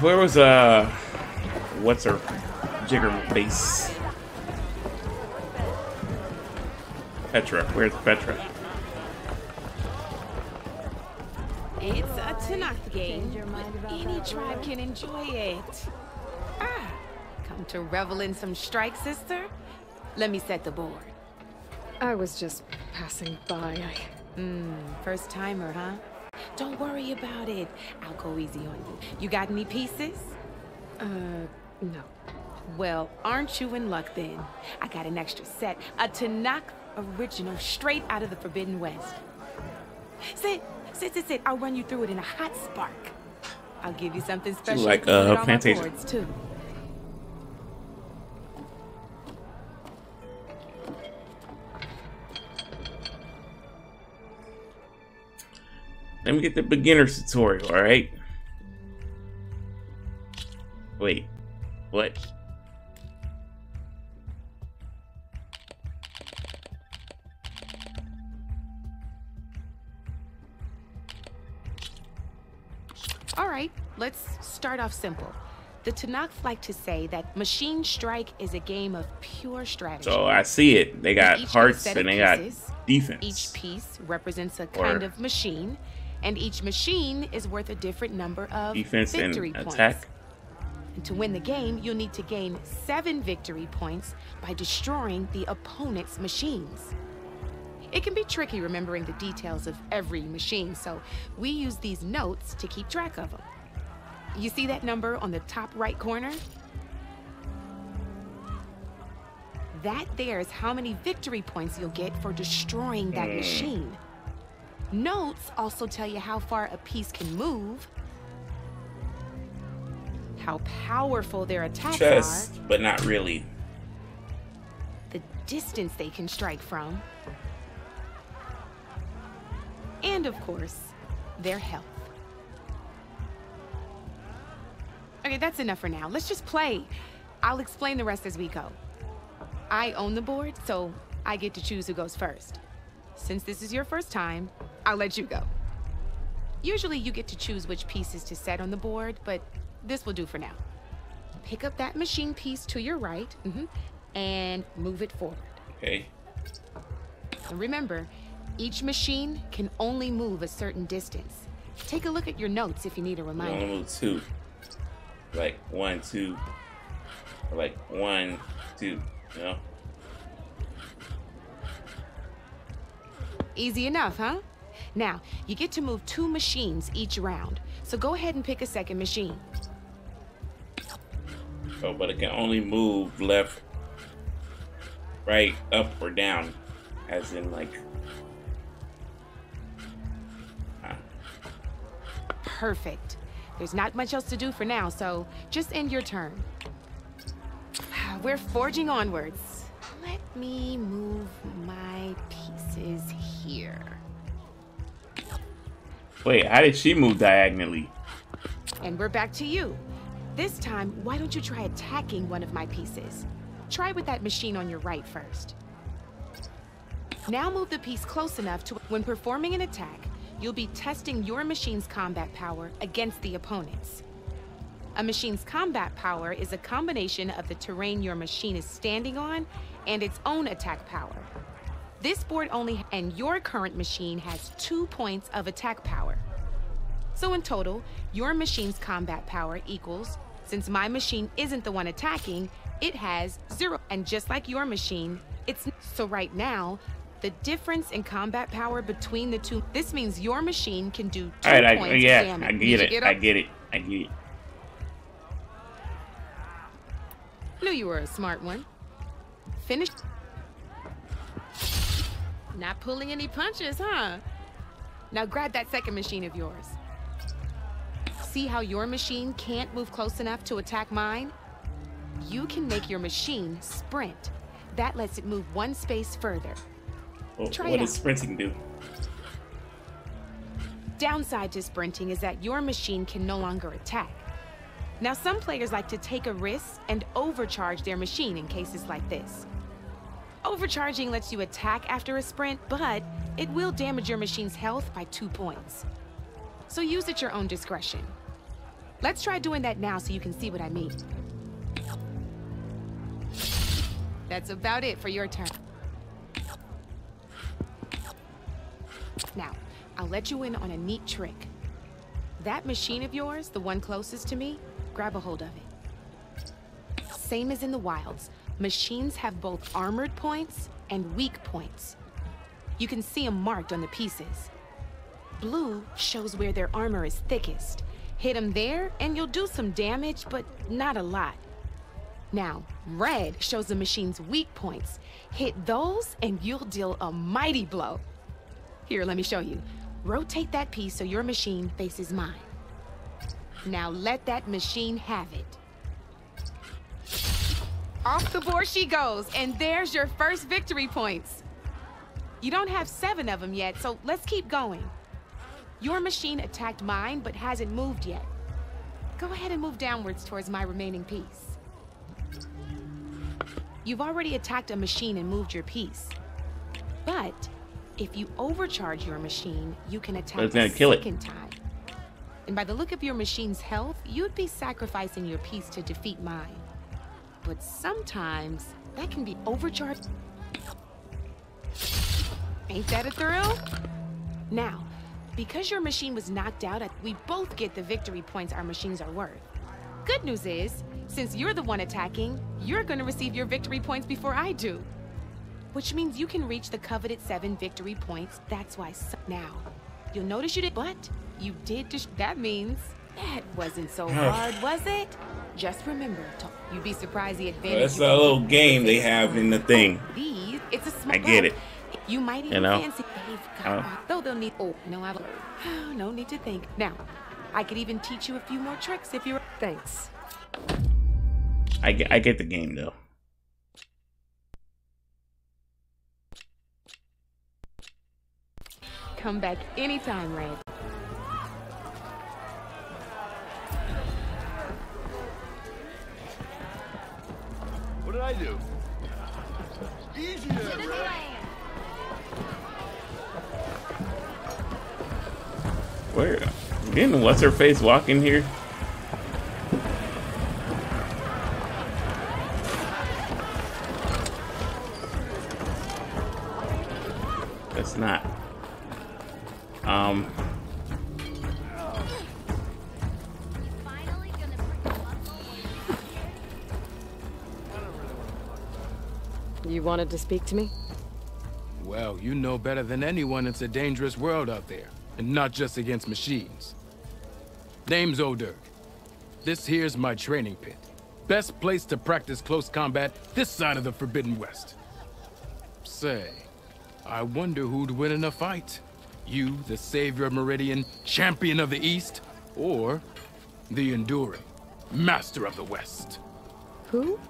Where was what's her jigger base? Petra, where's Petra? It's a Tenakth game, but any tribe can enjoy it. Ah, come to revel in some strike, sister? Let me set the board. I was just passing by. First timer, huh? Don't worry about it. I'll go easy on you. You got any pieces? No. Well, aren't you in luck then? I got an extra set. A Tenakth original straight out of the Forbidden West. Sit. I'll run you through it in a hot spark. I'll give you something special. Like plantation too. Let me get the beginner's tutorial, all right? Wait, what? All right, let's start off simple. The Tenakth like to say that Machine Strike is a game of pure strategy. So I see it. They got hearts and they got defense. Each piece represents a kind of machine. And each machine is worth a different number of victory points. Attack. And to win the game, you'll need to gain 7 victory points by destroying the opponent's machines. It can be tricky remembering the details of every machine, so we use these notes to keep track of them. You see that number on the top right corner? That there is how many victory points you'll get for destroying that machine. Notes also tell you how far a piece can move, how powerful their attacks are, but not really. The distance they can strike from, and of course, their health. Okay, that's enough for now. Let's just play. I'll explain the rest as we go. I own the board, so I get to choose who goes first. Since this is your first time, I'll let you go. Usually you get to choose which pieces to set on the board, but this will do for now. Pick up that machine piece to your right, and move it forward. Okay. And remember, each machine can only move a certain distance. Take a look at your notes if you need a reminder. Only move 2. Like 1, 2. Like 1, 2. You know? Easy enough, huh? Now, you get to move 2 machines each round, so go ahead and pick a second machine. Oh, but it can only move left, right, up, or down, as in like... Perfect. There's not much else to do for now, so just end your turn. We're forging onwards. Let me move my pieces here. Wait, how did she move diagonally? And we're back to you. This time, why don't you try attacking one of my pieces? Try with that machine on your right first. Now move the piece close enough to when performing an attack, you'll be testing your machine's combat power against the opponent's. A machine's combat power is a combination of the terrain your machine is standing on and its own attack power. This board only and your current machine has 2 points of attack power. So in total, your machine's combat power equals, since my machine isn't the one attacking, it has 0. And just like your machine, it's... So right now, the difference in combat power between the 2... This means your machine can do 2 points of damage. I get it. Knew you were a smart one. Finished. Not pulling any punches, huh? Now grab that second machine of yours. See how your machine can't move close enough to attack mine? You can make your machine sprint. That lets it move one space further. Well, what does sprinting do? Downside to sprinting is that your machine can no longer attack. Now, some players like to take a risk and overcharge their machine in cases like this. Overcharging lets you attack after a sprint, but it will damage your machine's health by 2 points. So use at your own discretion. Let's try doing that now so you can see what I mean. That's about it for your turn. Now, I'll let you in on a neat trick. That machine of yours, the one closest to me, grab a hold of it. Same as in the wilds, machines have both armored points and weak points. You can see them marked on the pieces. Blue shows where their armor is thickest. Hit them there and you'll do some damage, but not a lot. Now, red shows the machine's weak points. Hit those and you'll deal a mighty blow. Here, let me show you. Rotate that piece so your machine faces mine. Now let that machine have it. Off the board she goes, and there's your first victory points. You don't have 7 of them yet, so let's keep going. Your machine attacked mine, but hasn't moved yet. Go ahead and move downwards towards my remaining piece. You've already attacked a machine and moved your piece. But if you overcharge your machine, you can attack a second time. And by the look of your machine's health, you'd be sacrificing your piece to defeat mine. But sometimes that can be overcharged. Ain't that a thrill? Now, because your machine was knocked out, we both get the victory points our machines are worth. Good news is, since you're the one attacking, you're going to receive your victory points before I do. Which means you can reach the coveted 7 victory points. That's why now you'll notice you did, but you did. That means that wasn't so hard, was it? Just remember, you'd be surprised the advantage. That's a little game they have in the thing. These, it's a small. I get it. You might even fancy though they'll need. Oh no, no need to think. Now, I could even teach you a few more tricks if you're. Thanks. I get the game though. Come back anytime, Red. What did I do? Easy there, Red. Where? Didn't what's-her-face walk in here? That's not. You wanted to speak to me? Well, you know better than anyone it's a dangerous world out there, and not just against machines. Name's Odurk. This here's my training pit. Best place to practice close combat this side of the Forbidden West. Say, I wonder who'd win in a fight. You, the savior of Meridian, champion of the East, or the Enduring, master of the West? Who?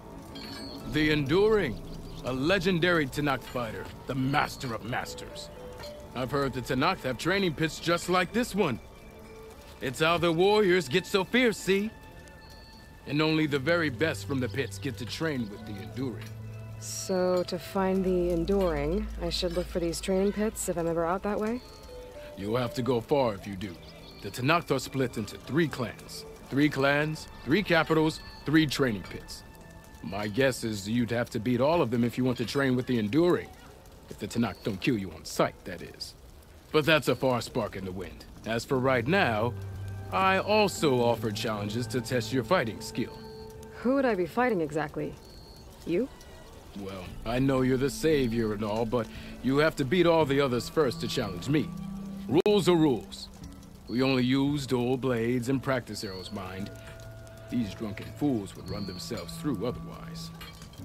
The Enduring, a legendary Tenakth fighter, the master of masters. I've heard the Tenakth have training pits just like this one. It's how the warriors get so fierce, see? And only the very best from the pits get to train with the Enduring. So, to find the Enduring, I should look for these training pits if I'm ever out that way? You'll have to go far if you do. The Tenakth are split into 3 clans. 3 clans, 3 capitals, 3 training pits. My guess is you'd have to beat all of them if you want to train with the Enduring. If the Tenakth don't kill you on sight, that is. But that's a far spark in the wind. As for right now, I also offer challenges to test your fighting skill. Who would I be fighting exactly? You? Well, I know you're the savior and all, but you have to beat all the others first to challenge me. Rules are rules. We only use dull blades and practice arrows, mind. These drunken fools would run themselves through otherwise.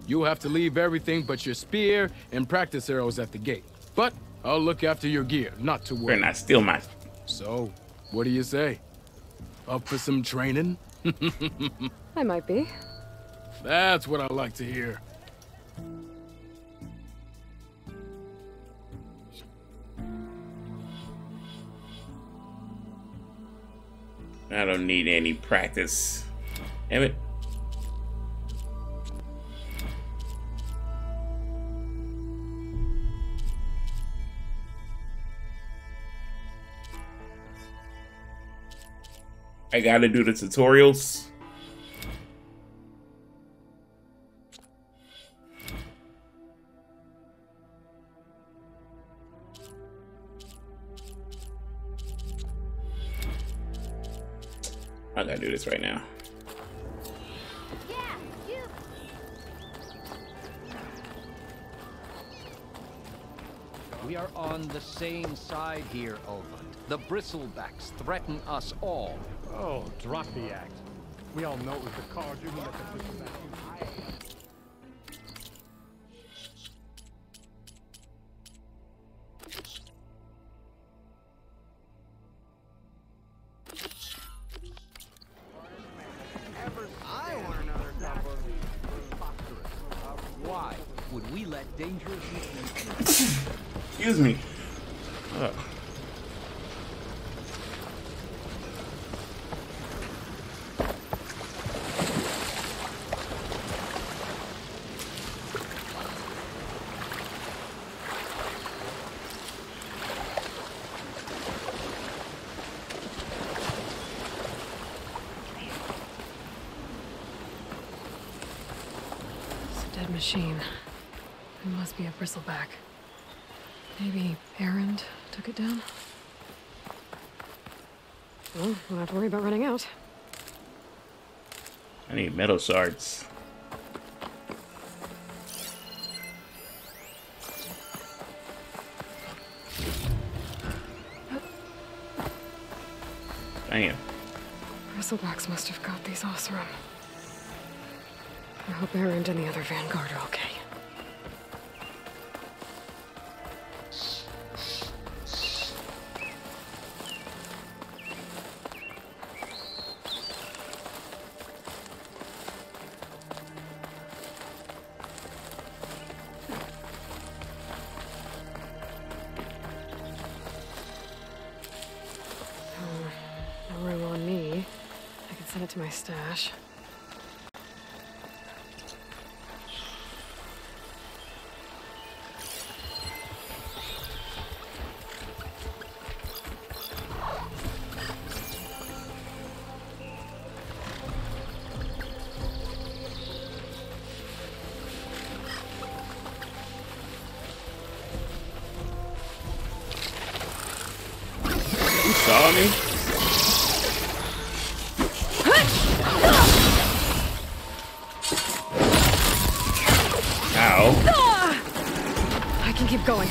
You'll have to leave everything but your spear and practice arrows at the gate. But I'll look after your gear, not to worry. And I steal mine. So, what do you say? Up for some training? I might be. That's what I like to hear. I don't need any practice. Damn it. I gotta do the tutorials. I gotta do this right now. We are on the same side here, Olven. The Bristlebacks threaten us all. Oh, drop the act. We all know it was the Carja who let the Bristlebacks back. Excuse me. It's a dead machine. It must be a Bristleback. Maybe Erend took it down? Well, we'll have to worry about running out. I need metal shards. Damn. Bristlebacks must have got these Oseram. I hope Erend and the other Vanguard are okay. Stash. You saw me? Going.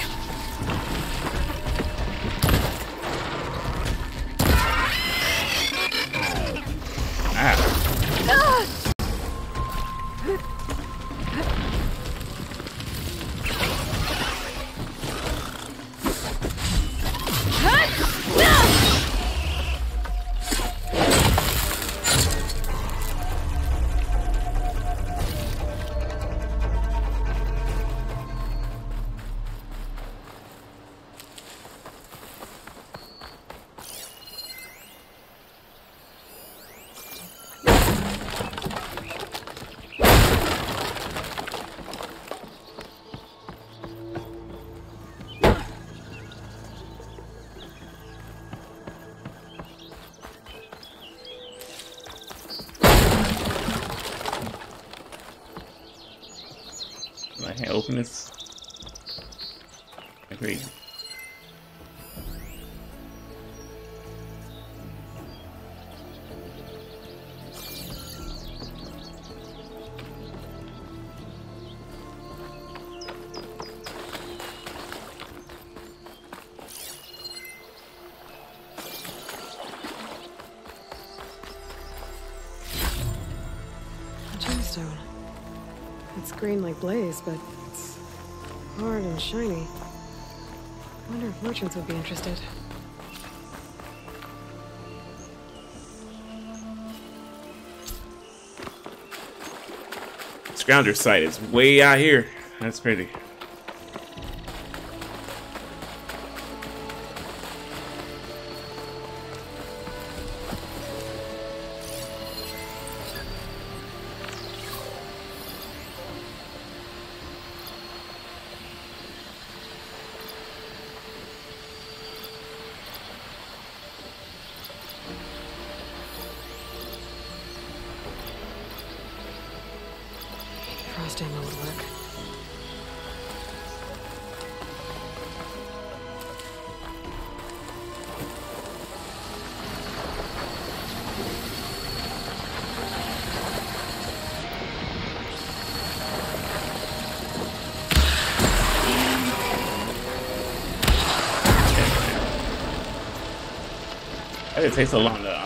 Open this. Agreed. A gemstone. It's green like Blaze, but hard and shiny. I wonder if merchants would be interested. Scrounger site is way out here. That's pretty. Last ammo would work. That didn't take so long to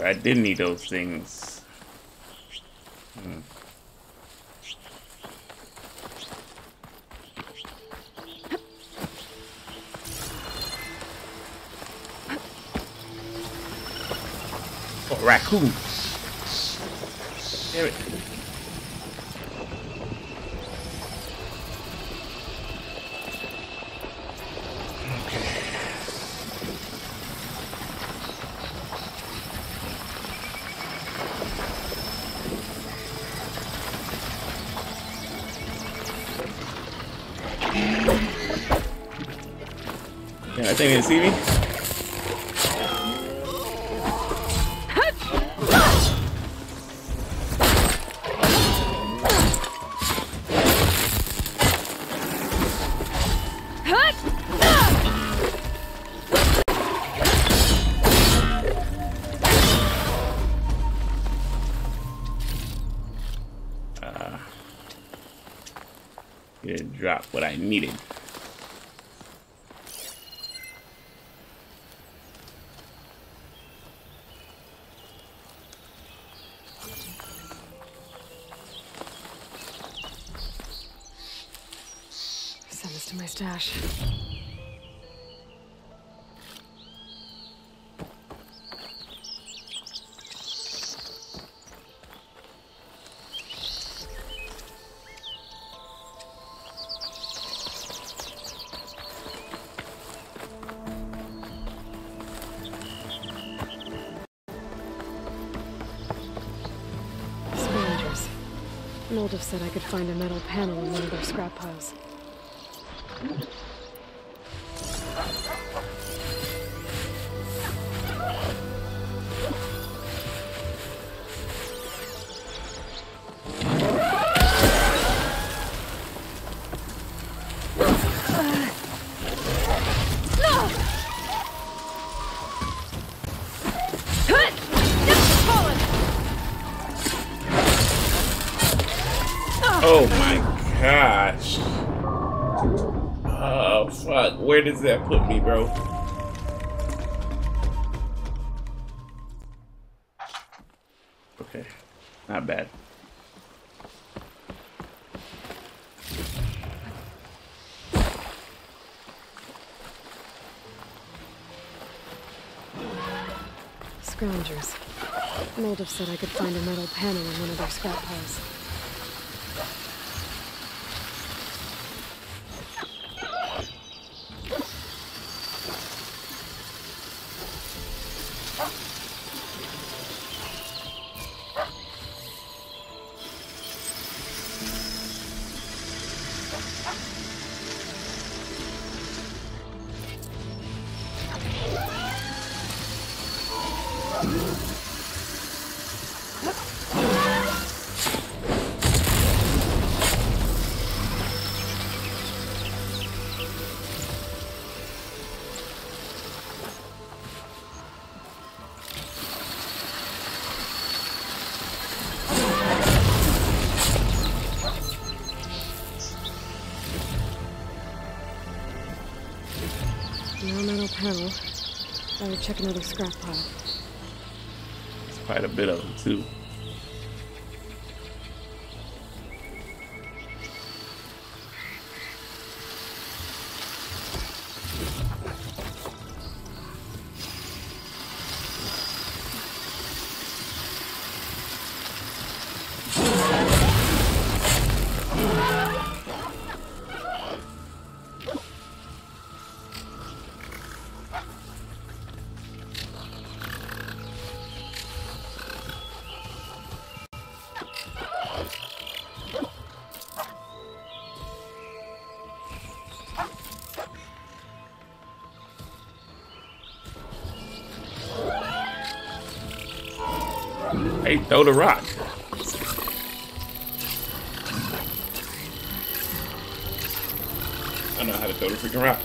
I didn't need those things. Oh, raccoon. There it is. They didn't see me. It dropped what I needed. Stash. Scavengers. Milduff said I could find a metal panel in one of their scrap piles. Where does that put me, bro? Okay, not bad. Scroungers. Milduff said I could find a metal panel in one of their scrap piles. I would check another scrap pile. There's quite a bit of them, too. Hey, throw the rock. I know how to throw the freaking rock.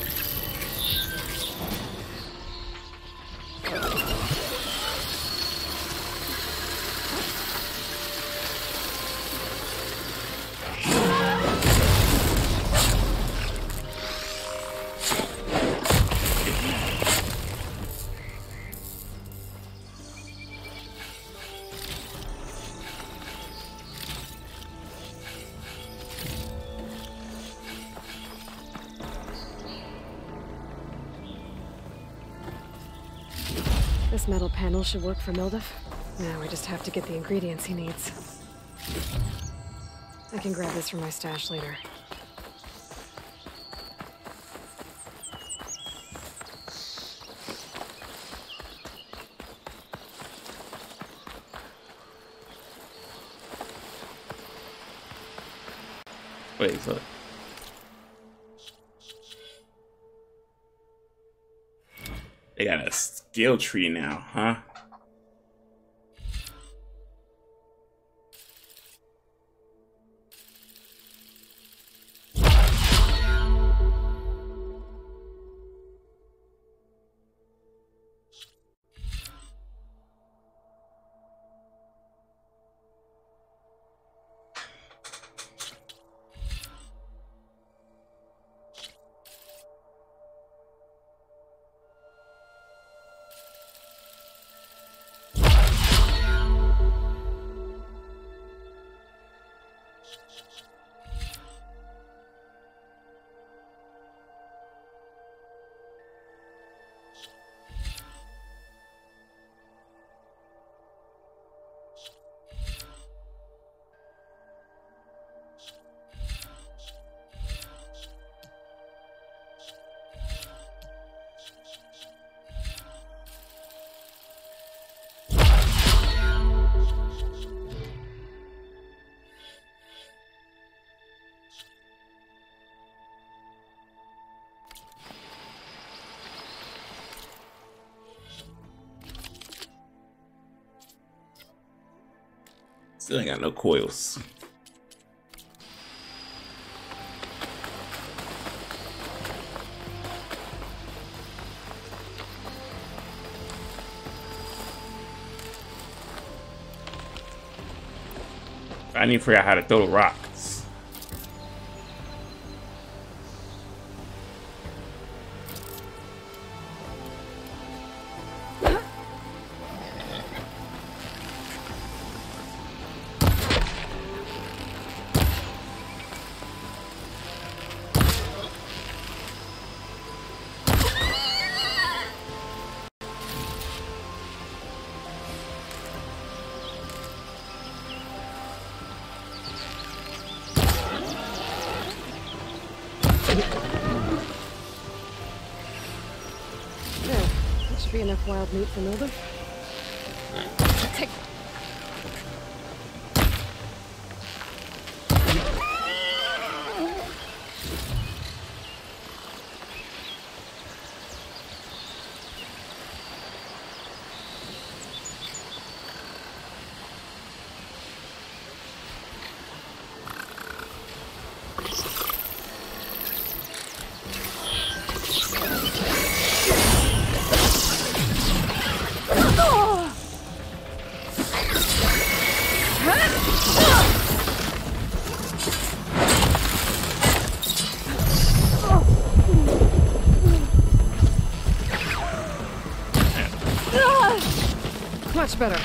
This metal panel should work for Milduff. Now we just have to get the ingredients he needs. I can grab this from my stash later. Wait, so... they got a skill tree now, huh? Still ain't got no coils. I need to figure out how to throw the rocks. Wild meat from Olven. Much better.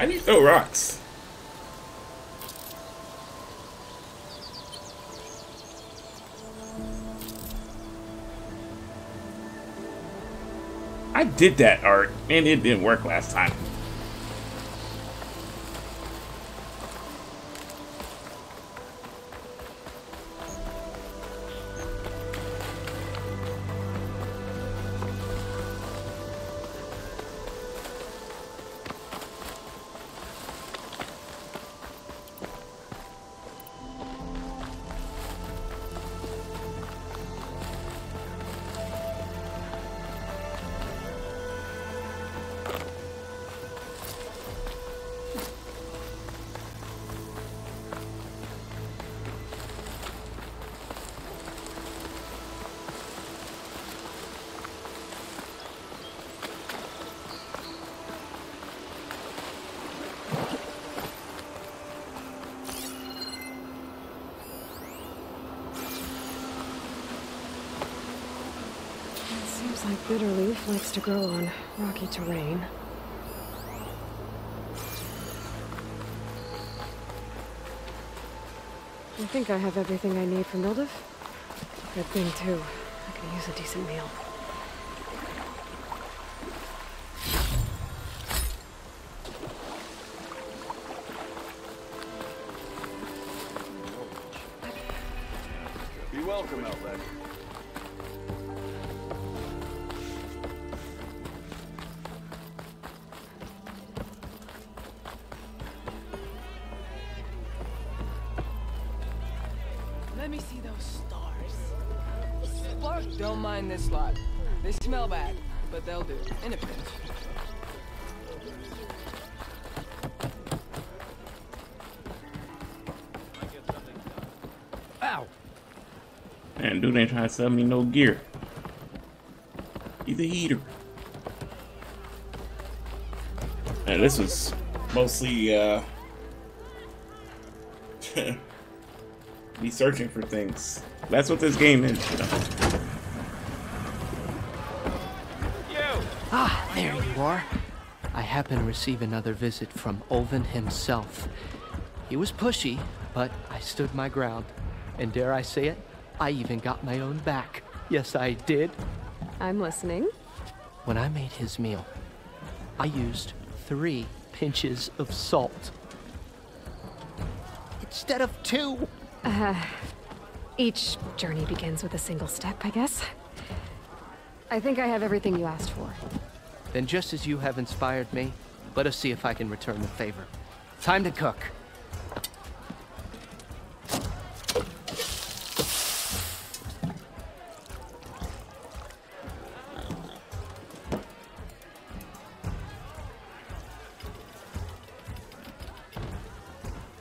I need to throw rocks. I did that art, and it didn't work last time. Bitterleaf likes to grow on rocky terrain. I think I have everything I need for Milduff. Good thing, too. I can use a decent meal. Be welcome, Outlet. This lot. They smell bad, but they'll do it in a pinch. Ow! Man, dude ain't trying to sell me no gear. He's a heater. And this was mostly me searching for things. That's what this game is, you know. There you are. I happen to receive another visit from Olven himself. He was pushy, but I stood my ground. And dare I say it, I even got my own back. Yes, I did. I'm listening. When I made his meal, I used 3 pinches of salt. Instead of 2! Each journey begins with a single step, I guess. I think I have everything you asked for. Then just as you have inspired me, let us see if I can return the favor. Time to cook.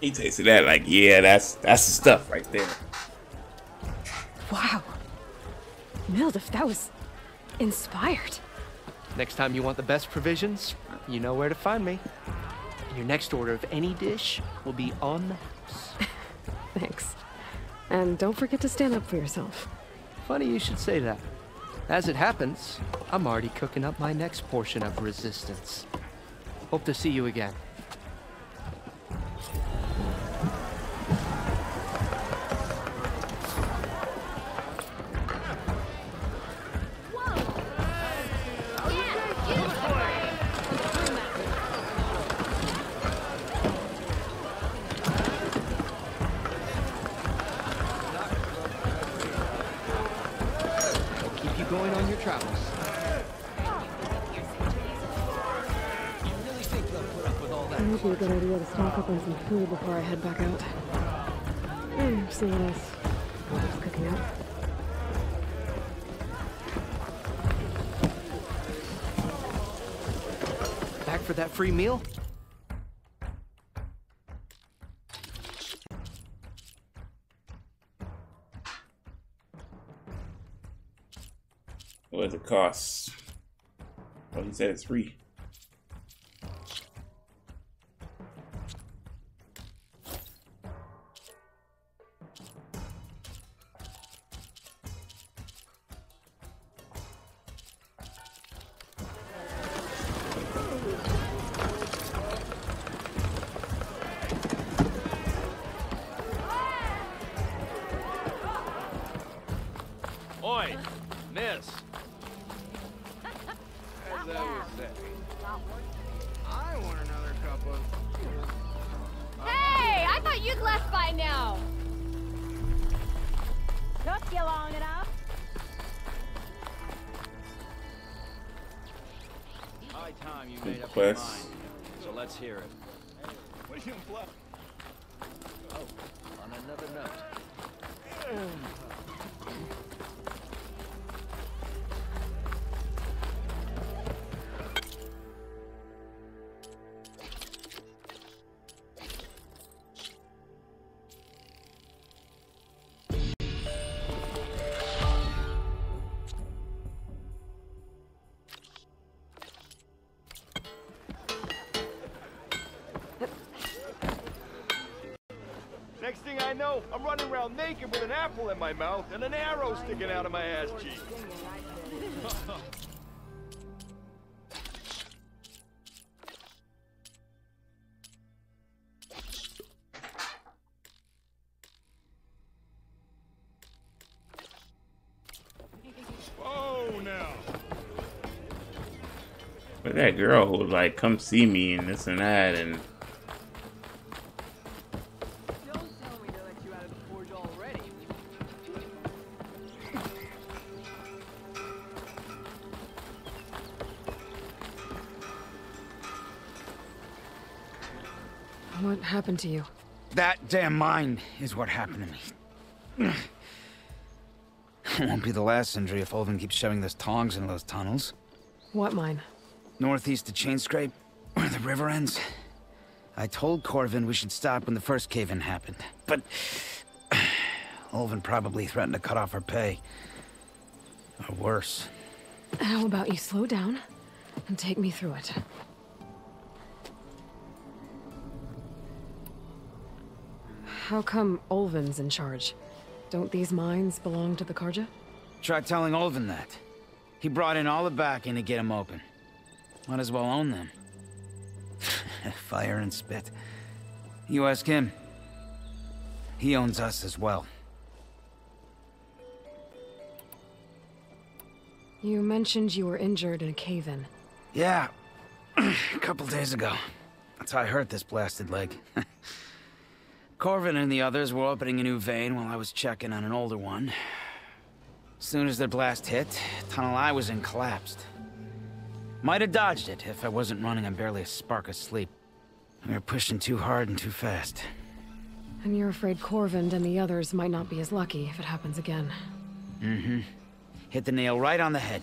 He tasted that like, yeah, that's the stuff right there. Wow. Milduff, that was inspired. Next time you want the best provisions, you know where to find me. And your next order of any dish will be on the house. Thanks. And don't forget to stand up for yourself. Funny you should say that. As it happens, I'm already cooking up my next portion of resistance. Hope to see you again. Food before I head back out. See what else is cooking up. Back for that free meal? What does it cost? Well, he said it's free. I want another cup of... Hey, I thought you'd left by now. Took you long enough. High time you made up your mind. So let's hear it. William Fluff. Oh, on another note. I'm running around naked with an apple in my mouth and an arrow sticking out of my ass cheek. Whoa, now. But that girl who would like come see me and this and that and. What happened to you? That damn mine is what happened to me. It won't be the last injury if Olven keeps shoving those tongs into those tunnels. What mine? Northeast of Chainscrape, where the river ends. I told Corvin we should stop when the first cave-in happened, but... Olven probably threatened to cut off her pay. Or worse. How about you slow down and take me through it? How come Olven's in charge? Don't these mines belong to the Carja? Try telling Olven that. He brought in all the backing to get them open. Might as well own them. Fire and spit. You ask him. He owns us as well. You mentioned you were injured in a cave-in. Yeah. A couple days ago. That's how I hurt this blasted leg. Corvin and the others were opening a new vein while I was checking on an older one. As soon as their blast hit, the tunnel I was in collapsed. Might have dodged it if I wasn't running on barely a spark of sleep. We were pushing too hard and too fast. And you're afraid Corvin and the others might not be as lucky if it happens again. Mm-hmm. Hit the nail right on the head.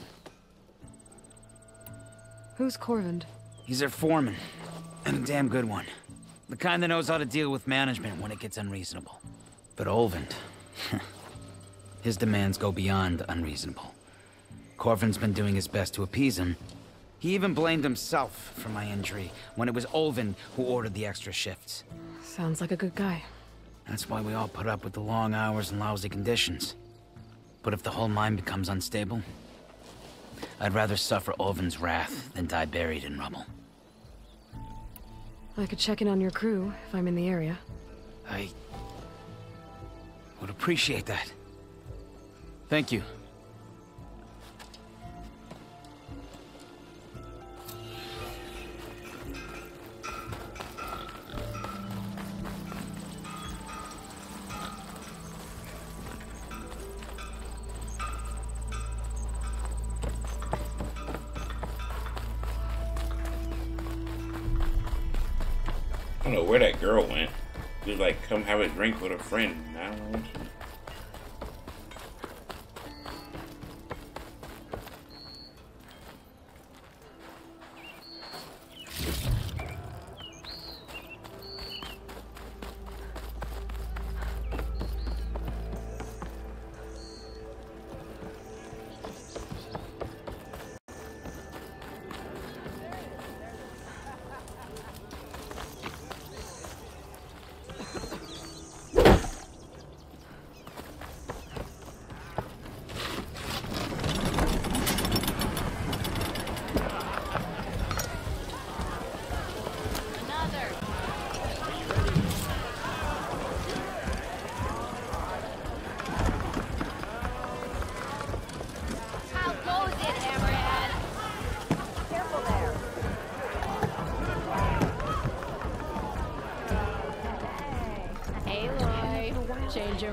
Who's Corvin? He's their foreman. And a damn good one. The kind that knows how to deal with management when it gets unreasonable. But Olven, his demands go beyond unreasonable. Corvin's been doing his best to appease him. He even blamed himself for my injury when it was Olven who ordered the extra shifts. Sounds like a good guy. That's why we all put up with the long hours and lousy conditions. But if the whole mine becomes unstable, I'd rather suffer Olven's wrath than die buried in rubble. I could check in on your crew, if I'm in the area. I... would appreciate that. Thank you. I don't know where that girl went. Just like come have a drink with a friend. I don't know.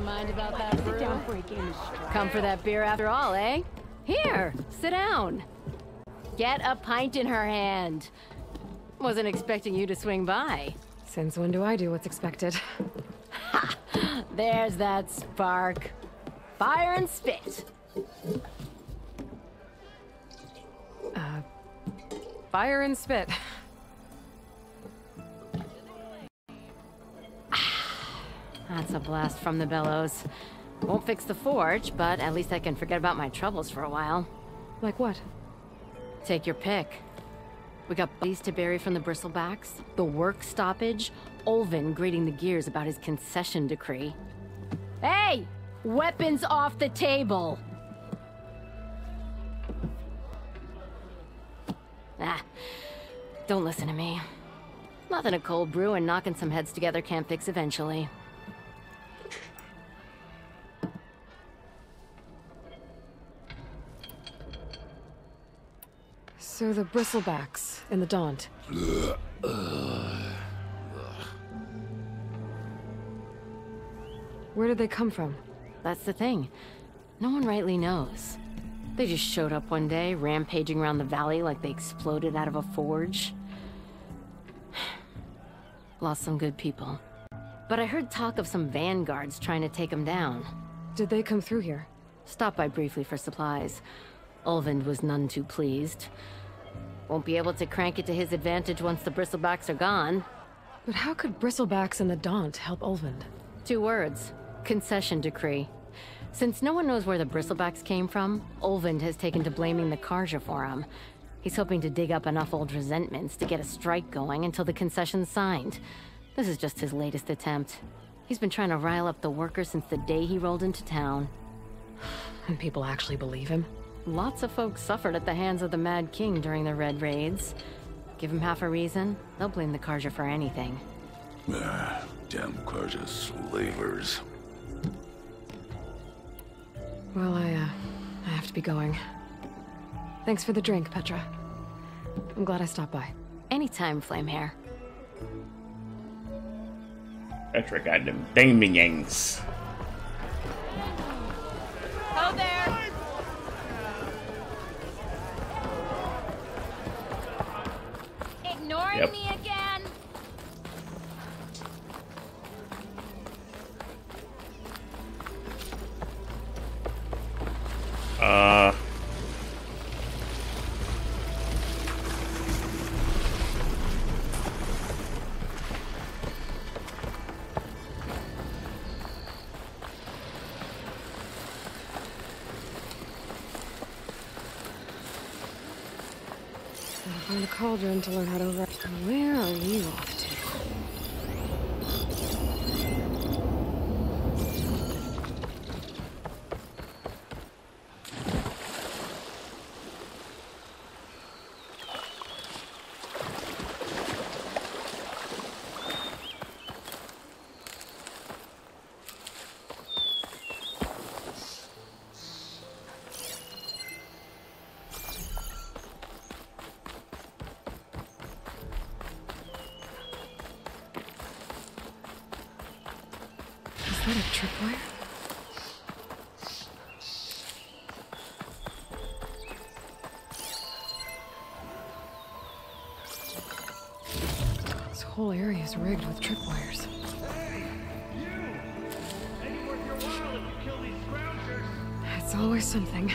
mind about that brew? Come for that beer after all, eh? Here, sit down. Get a pint in her hand. Wasn't expecting you to swing by. Since when do I do what's expected? Ha! There's that spark. Fire and spit. Fire and spit. That's a blast from the bellows. Won't fix the forge, but at least I can forget about my troubles for a while. Like what? Take your pick. We got bodies to bury from the Bristlebacks, the work stoppage, Olven grating the gears about his concession decree. Hey! Weapons off the table! Ah, don't listen to me. Nothing a cold brew and knocking some heads together can't fix eventually. So the Bristlebacks and the Daunt. Where did they come from? That's the thing. No one rightly knows. They just showed up one day, rampaging around the valley like they exploded out of a forge. Lost some good people. But I heard talk of some vanguards trying to take them down. Did they come through here? Stopped by briefly for supplies. Olven was none too pleased. Won't be able to crank it to his advantage once the Bristlebacks are gone. But how could Bristlebacks and the Daunt help Olven? Two words. Concession decree. Since no one knows where the Bristlebacks came from, Olven has taken to blaming the Carja for him. He's hoping to dig up enough old resentments to get a strike going until the concession's signed. This is just his latest attempt. He's been trying to rile up the workers since the day he rolled into town. And people actually believe him? Lots of folks suffered at the hands of the Mad King during the Red Raids. Give him half a reason, they'll blame the Carja for anything. Ah, damn Carja slavers. Well, I have to be going. Thanks for the drink, Petra. I'm glad I stopped by. Anytime, Flamehair. Petra got them damn yanks. Oh, there! Yep. Me again. I'll find a cauldron to learn how to rest. Where are we off to? Is that a tripwire? This whole area is rigged with tripwires. Hey, you! Ain't worth your while if you kill these scroungers. It's always something.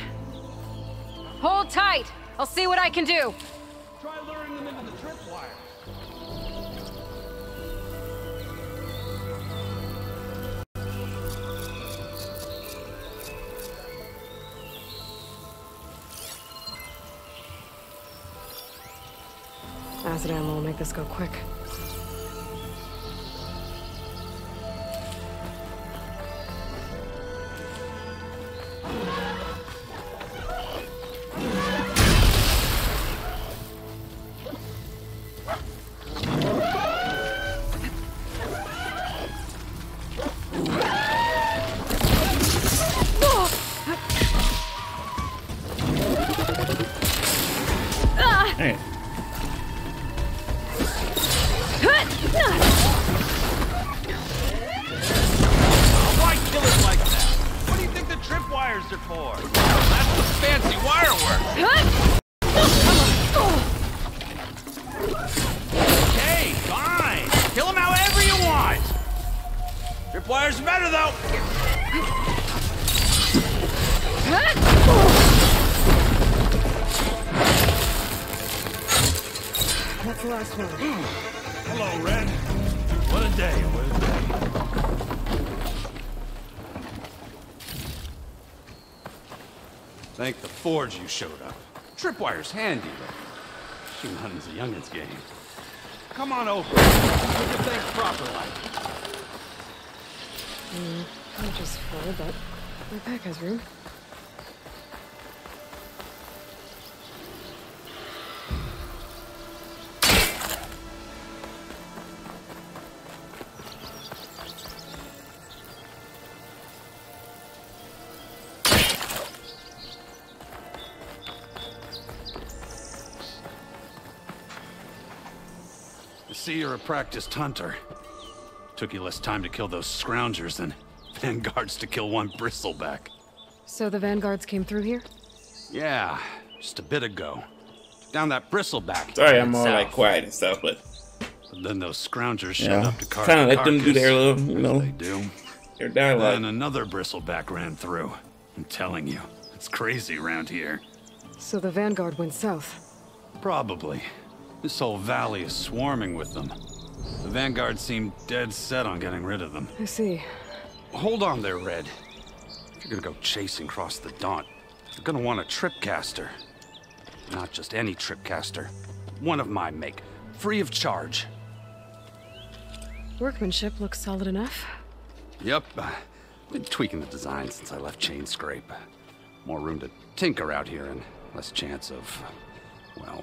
Hold tight! I'll see what I can do! Try luring them into the tripwire. Acid ammo will make this go quick. Why kill it? wires are for. That's what fancy wire work. Okay, fine. Kill him however you want. Trip wires are better though. That's the last one. Hello, Red. What a day, Thank the Forge you showed up. Tripwire's handy, though. She runs the young'un's game. Come on over. Look at things properly. I'm just full, but my pack has room. You're a practiced hunter. Took you less time to kill those scroungers than vanguards to kill one bristleback. So the vanguards came through here? Yeah, just a bit ago. Down that bristleback. Sorry, I'm all like quiet and stuff, but then those scroungers showed up to carve. Kind of let them do their little, you know, they do. Their dialogue. Then another bristleback ran through. I'm telling you, it's crazy around here. So the vanguard went south. Probably. This whole valley is swarming with them. The vanguard seemed dead set on getting rid of them. I see. Hold on there, Red. If you're gonna go chasing across the Daunt, you're gonna want a Tripcaster. Not just any Tripcaster. One of my make. Free of charge. Workmanship looks solid enough. Yep. Been tweaking the design since I left Chainscrape. More room to tinker out here and less chance of, well,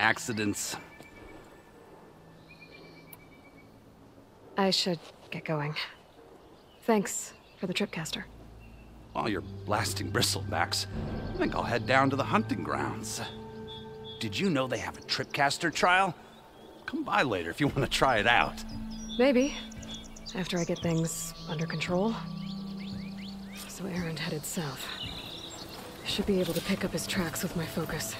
accidents. I should get going. Thanks for the Tripcaster. While you're blasting bristlebacks, I think I'll head down to the hunting grounds. Did you know they have a Tripcaster trial? Come by later if you want to try it out. Maybe. After I get things under control. So Erend headed south. I should be able to pick up his tracks with my focus.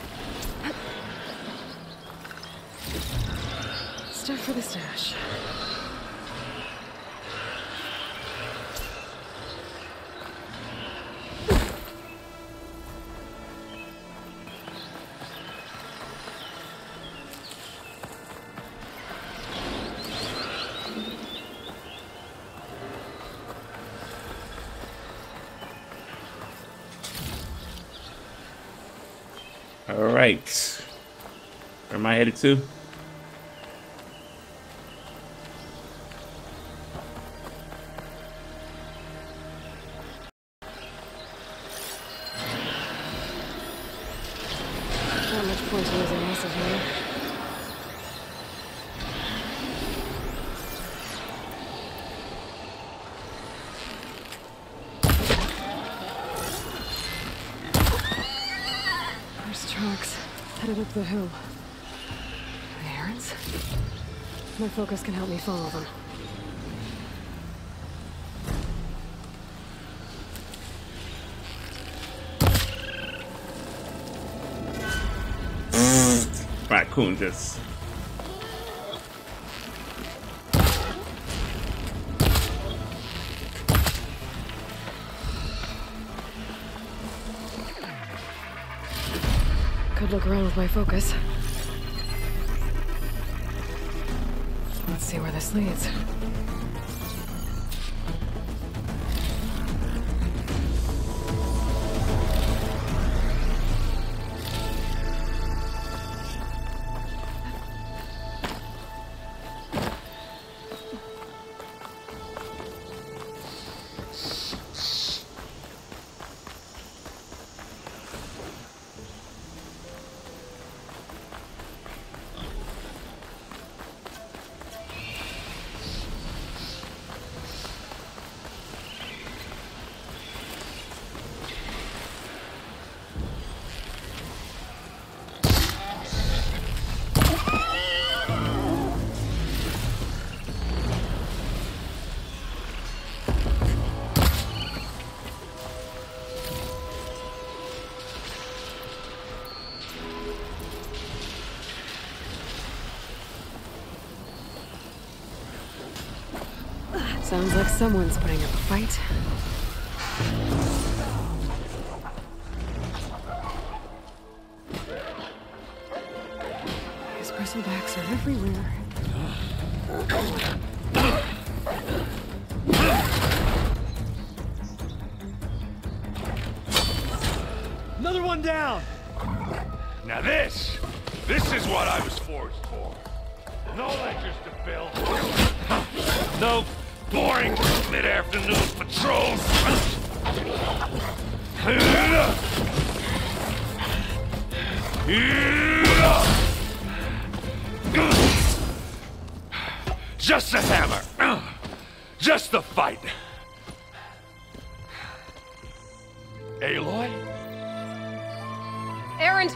Stuff for the stash. All right. Where am I headed to? The hill. The errands? My focus can help me follow them. Raccoon just. Look around with my focus. Let's see where this leads. Sounds like someone's putting up a fight. These bristlebacks are everywhere. Another one down! Now this is what I was forged for. No ledgers to fill. No boring mid-afternoon patrols. Just a hammer. Just a fight. Aloy? Erend!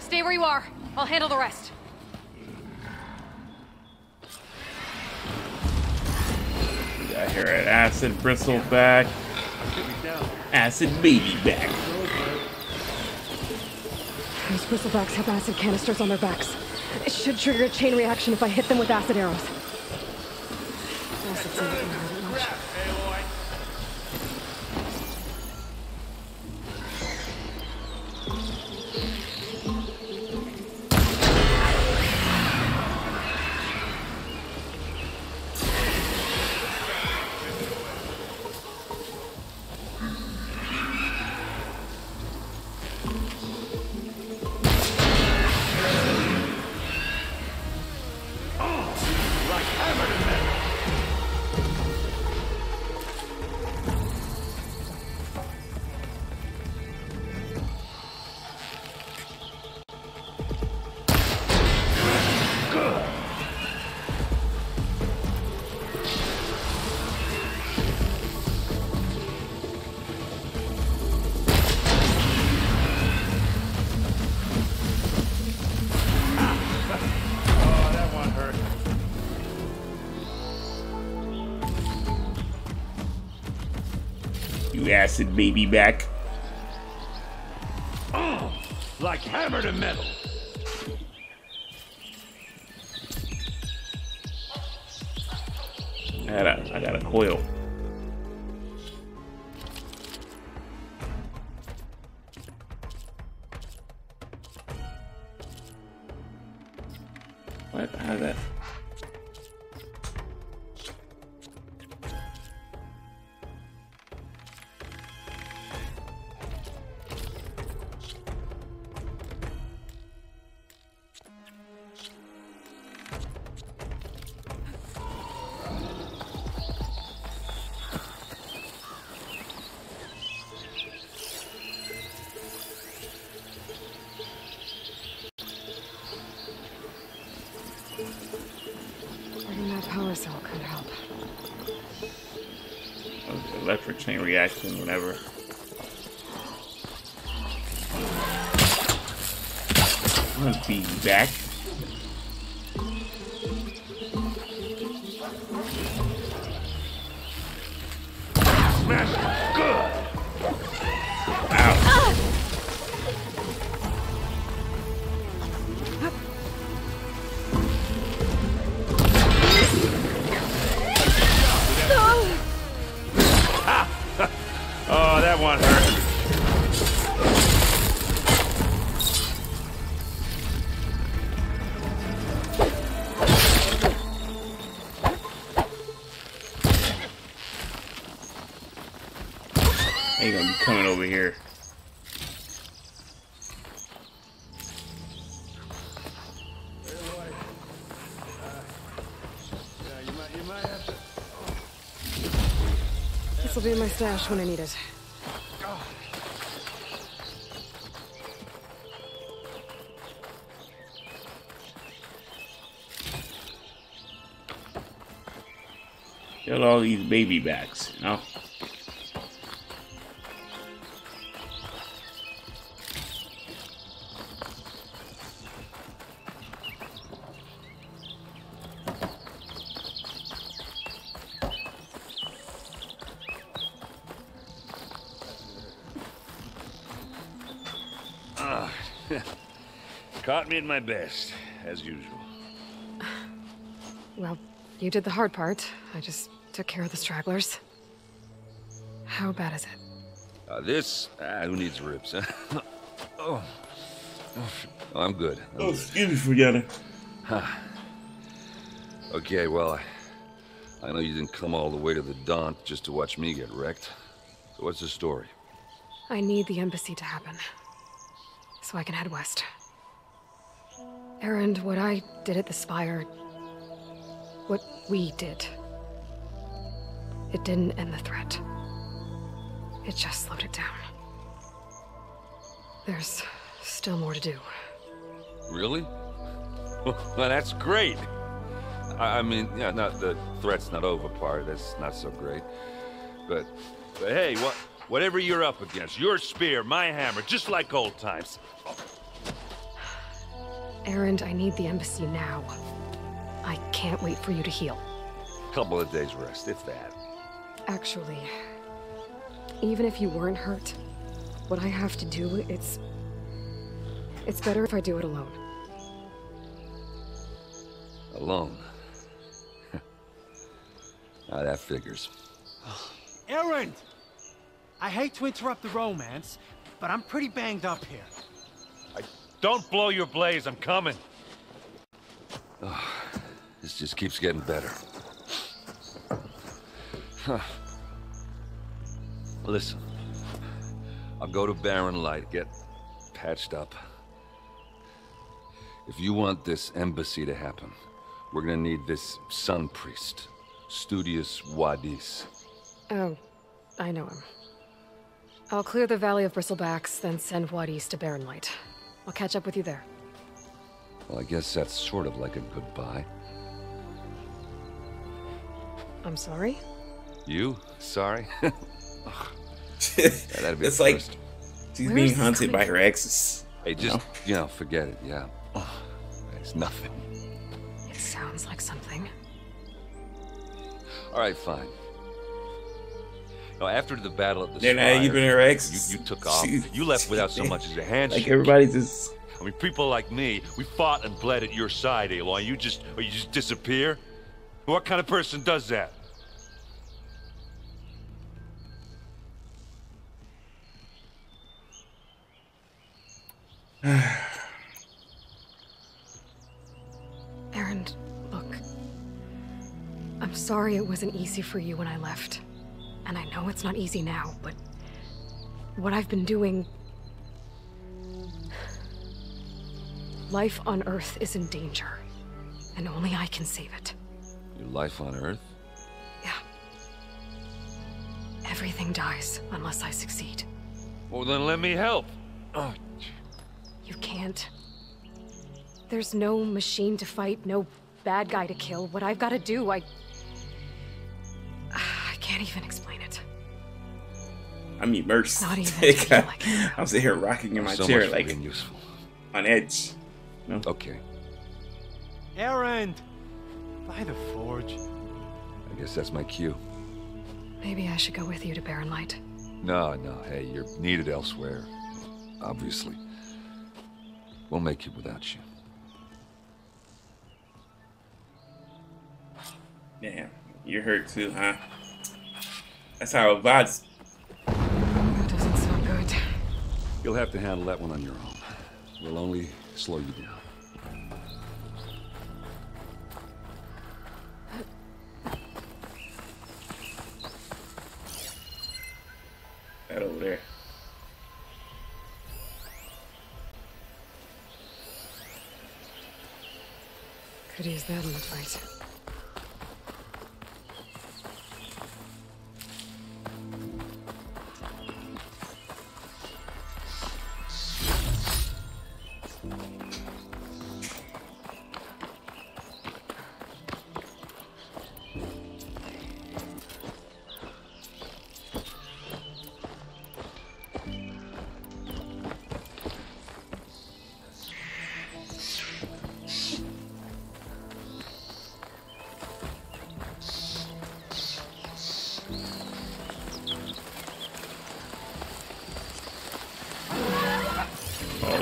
Stay where you are. I'll handle the rest. I hear it. Acid bristleback. Acid baby back. Those bristlebacks have acid canisters on their backs. It should trigger a chain reaction if I hit them with acid arrows. Acid's not gonna hurt much. Acid baby back. Oh, like hammer to metal. I got a coil. What? How's that? Reaction, whatever. I'm gonna be back. Be in my stash when I need it. Kill all these baby backs, you know? Caught me at my best, as usual. Well, you did the hard part. I just took care of the stragglers. How bad is it? This? Who needs ribs, huh? Oh, I'm good. Oh, excuse me for getting. Okay, well, I know you didn't come all the way to the Daunt just to watch me get wrecked. So what's the story? I need the embassy to happen, so I can head west. Erend, what I did at the Spire, what we did, it didn't end the threat. It just slowed it down. There's still more to do. Really? Well, that's great. I mean, yeah, not the threat's not over part. That's not so great. But hey, whatever you're up against, your spear, my hammer, just like old times. Erend, I need the embassy now. I can't wait for you to heal. Couple of days rest, if that. Actually, even if you weren't hurt, what I have to do, it's better if I do it alone. Alone? Now that figures. Erend! I hate to interrupt the romance, but I'm pretty banged up here. Don't blow your blaze, I'm coming. Oh, this just keeps getting better. Huh. Listen, I'll go to Barren Light, get patched up. If you want this embassy to happen, we're gonna need this sun priest, Studious Wadis. Oh, I know him. I'll clear the Valley of Bristlebacks, then send Wadis to Barren Light. I'll catch up with you there. Well, I guess that's sort of like a goodbye. I'm sorry? You? Sorry? Oh, that'd be it's like she's being haunted by her exes. Hey, just, you know, forget it, yeah. Oh, it's nothing. It sounds like something. All right, fine. No, after the battle at the Spire, you, you took off. You left without so much as a handshake. Like everybody just. I mean, people like me, we fought and bled at your side, Aloy. You just disappear. What kind of person does that? Erend, look. I'm sorry it wasn't easy for you when I left. And I know it's not easy now, but what I've been doing... Life on Earth is in danger, and only I can save it. Your life on Earth? Yeah. Everything dies unless I succeed. Well, then let me help. Oh. You can't. There's no machine to fight, no bad guy to kill. What I've got to do, I can't even explain. I'm immersed. Not even like I'm sitting here rocking in my chair like on edge. No? Okay. Erend! By the forge. I guess that's my cue. Maybe I should go with you to Barren Light. No, hey, you're needed elsewhere. Obviously. We'll make it without you. Damn, you're hurt too, huh? That's how Avad's. You'll have to handle that one on your own. We'll only slow you down. That over there. Could use that in the fight.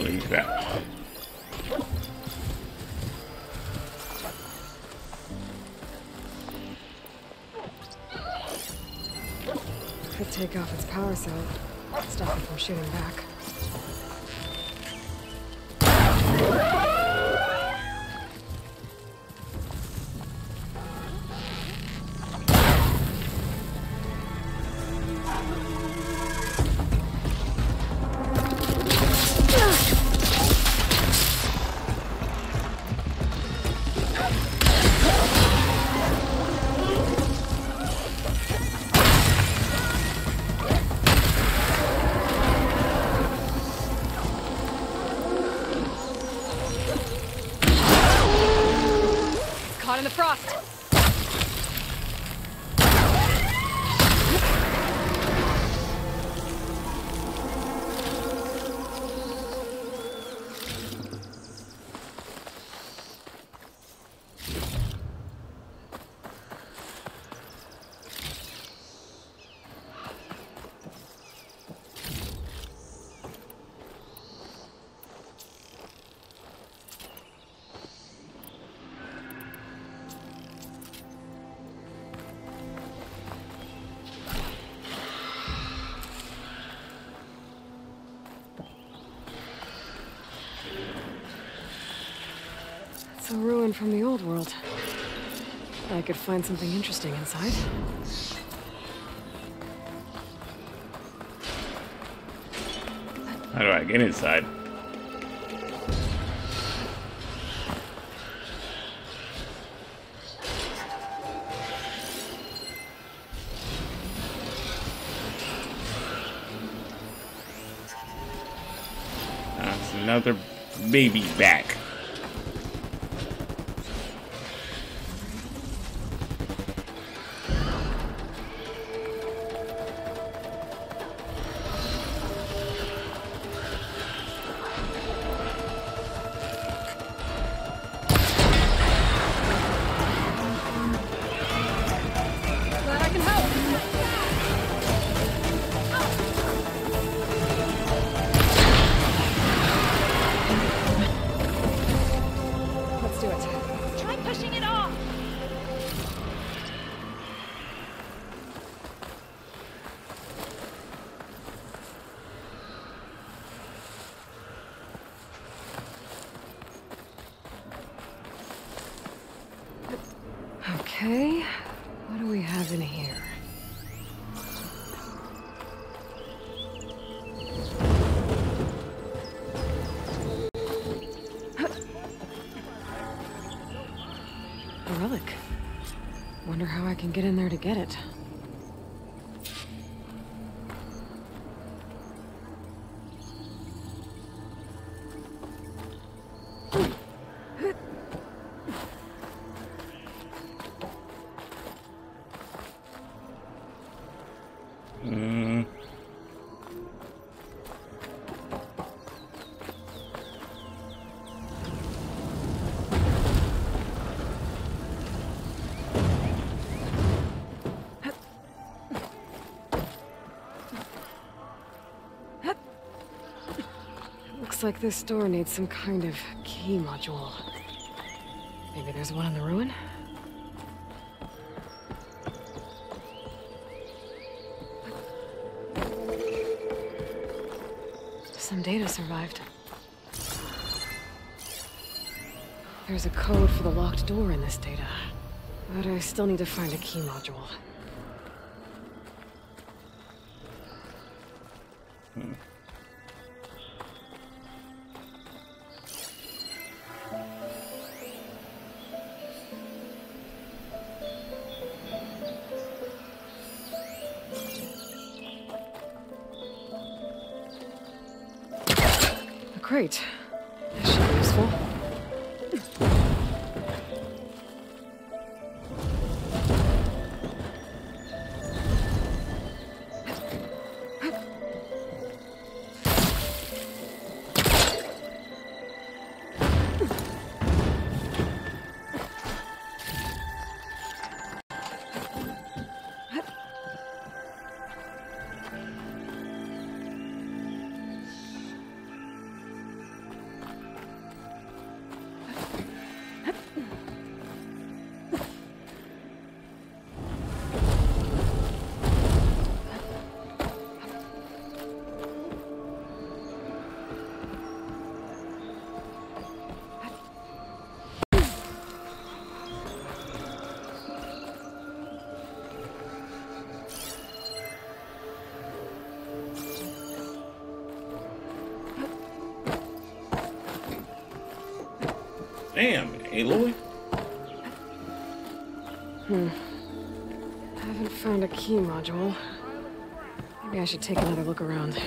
doing that. Could take off its power cell, stop it from shooting back. A ruin from the old world. I could find something interesting inside. How do I get inside? That's another baby back. Get in there to get it. Looks like this door needs some kind of key module. Maybe there's one in the ruin? Some data survived. There's a code for the locked door in this data, but I still need to find a key module. Great. That should be useful. Damn, Aloy. I haven't found a key module. Maybe I should take another look around.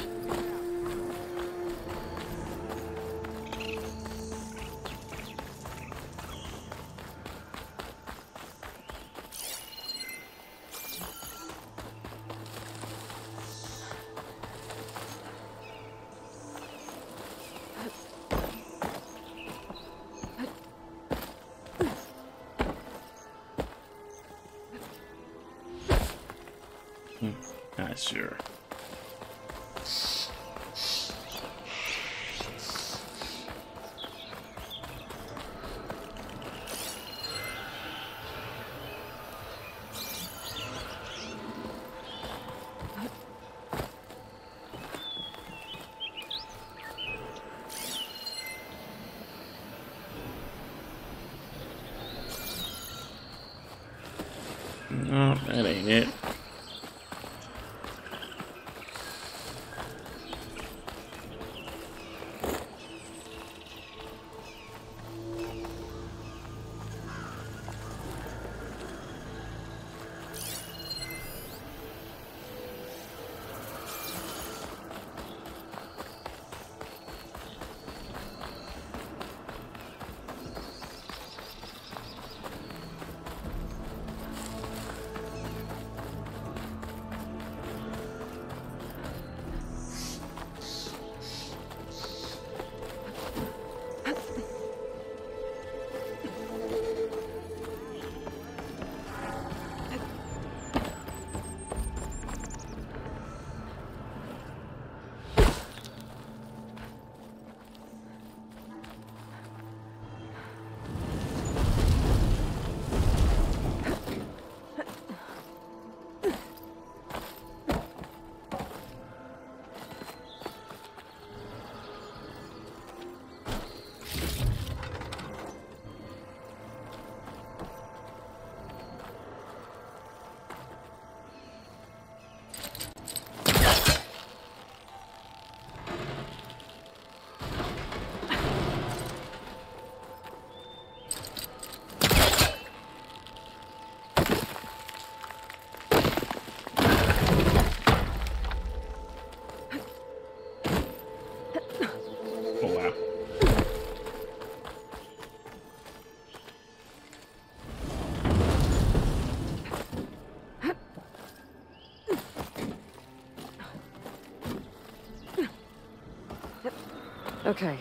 Okay,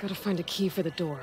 gotta find a key for the door.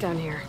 Down here.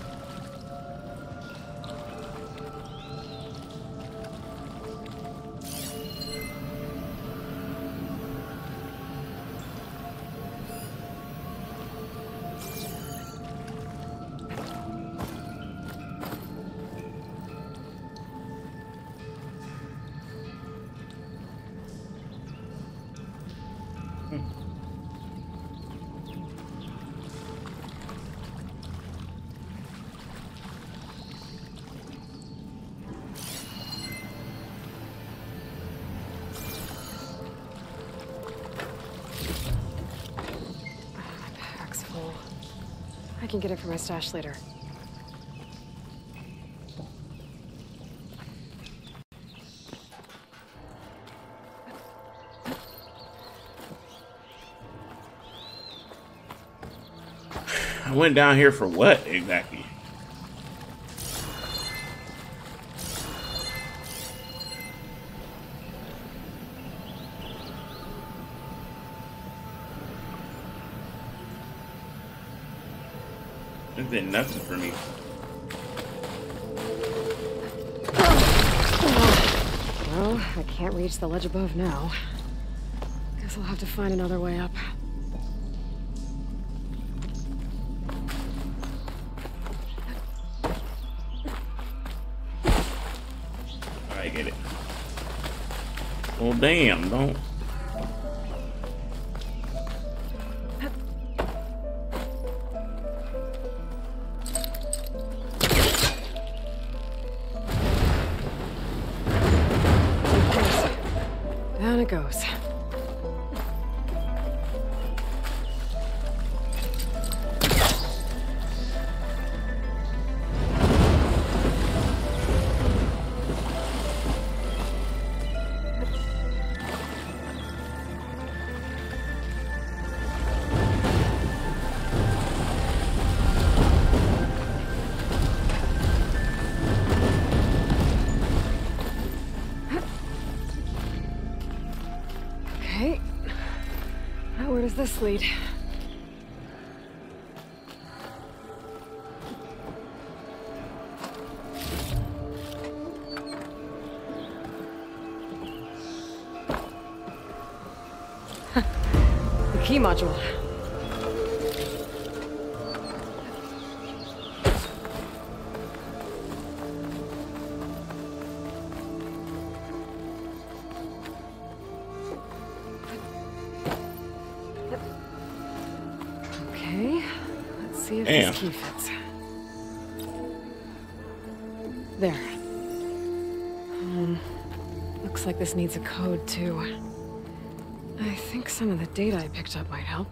I can get it from my stash later. went down here for what exactly? It did nothing for me. Well, I can't reach the ledge above now. Guess I'll have to find another way up. I get it. Well, damn, don't. This lead. The key module. Key fits. There. Looks like this needs a code too. I think some of the data I picked up might help.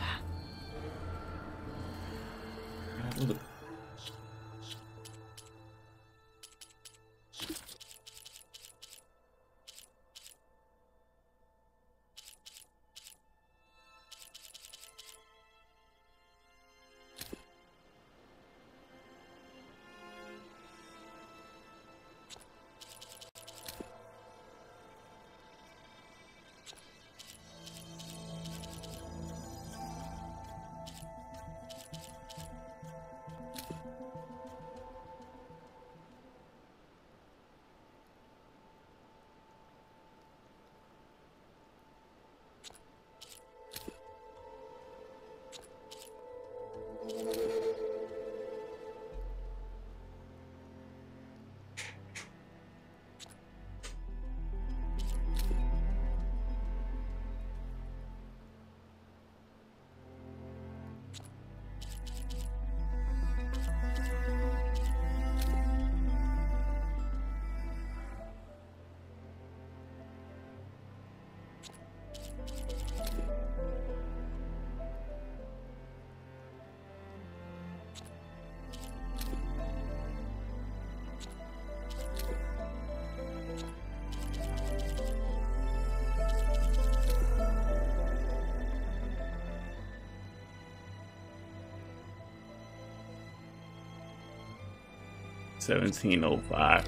$17.05.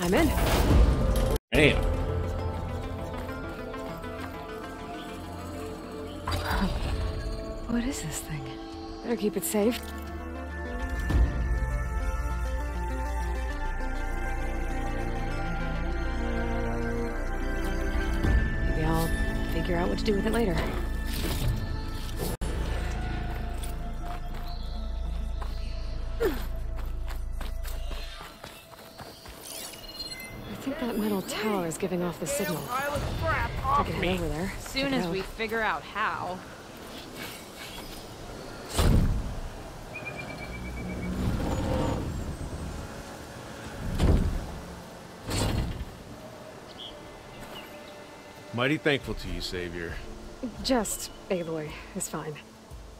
I'm in. Damn. This thing. Better keep it safe. Maybe I'll figure out what to do with it later. I think that metal tower is giving off the signal. Take it over there. As soon as we figure out how. Mighty thankful to you, Savior. Just Aloy is fine.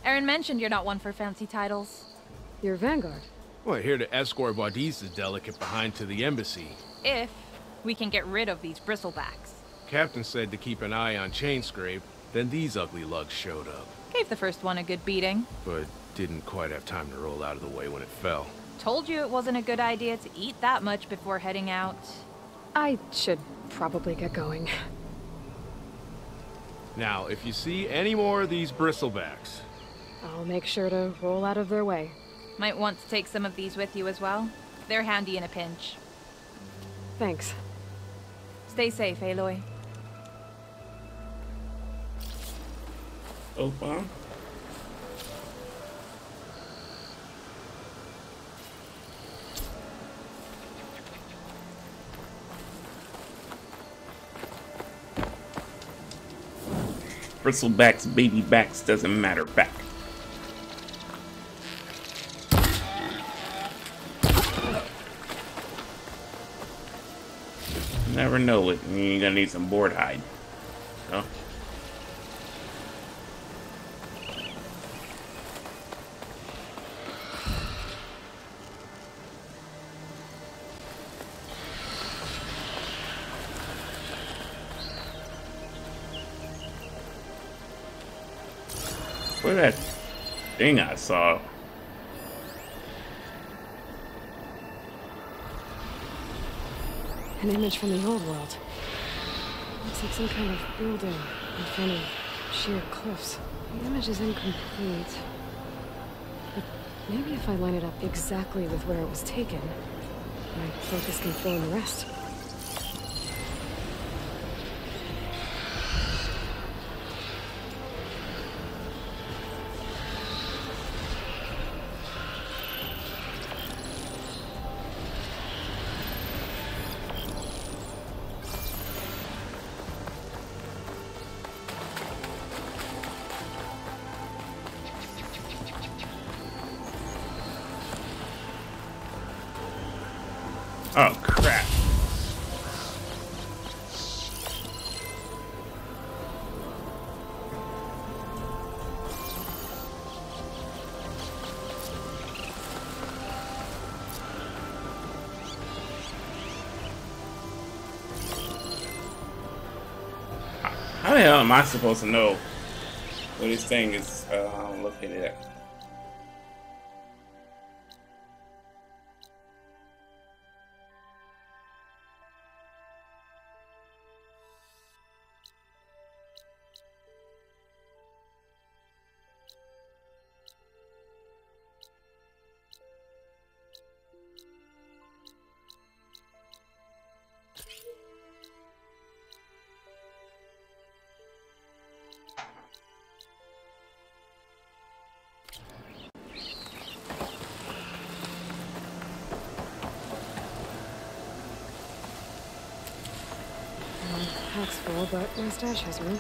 Erend mentioned you're not one for fancy titles. You're Vanguard. Well, here to escort Wadis' delegate behind to the embassy. If we can get rid of these Bristlebacks. Captain said to keep an eye on Chainscrape, then these ugly lugs showed up. Gave the first one a good beating. But didn't quite have time to roll out of the way when it fell. Told you it wasn't a good idea to eat that much before heading out. I should probably get going. Now, if you see any more of these Bristlebacks... I'll make sure to roll out of their way. Might want to take some of these with you as well. They're handy in a pinch. Thanks. Stay safe, Aloy. Opa. Bristlebacks, baby backs, doesn't matter. Back. Never know it. You're gonna need some board hide. Huh? Where's that thing I saw? An image from the old world. Looks like some kind of building in front of sheer cliffs. The image is incomplete. But maybe if I line it up exactly with where it was taken, my focus can fill in the rest. Oh, crap. How the hell am I supposed to know where this thing is located at? But my stash has room.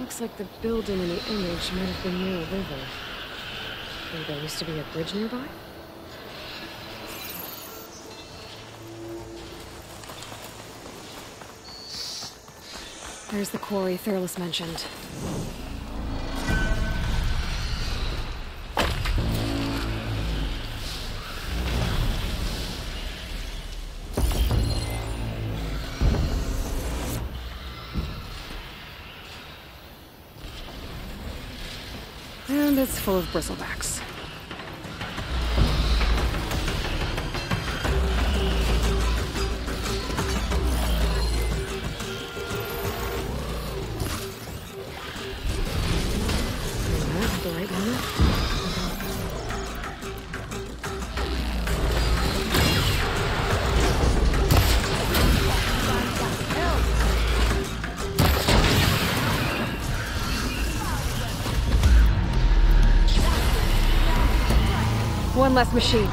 Looks like the building in the image might have been near a river. Maybe there used to be a bridge nearby? There's the quarry Thurles mentioned. It's full of bristlebacks. harmless machine.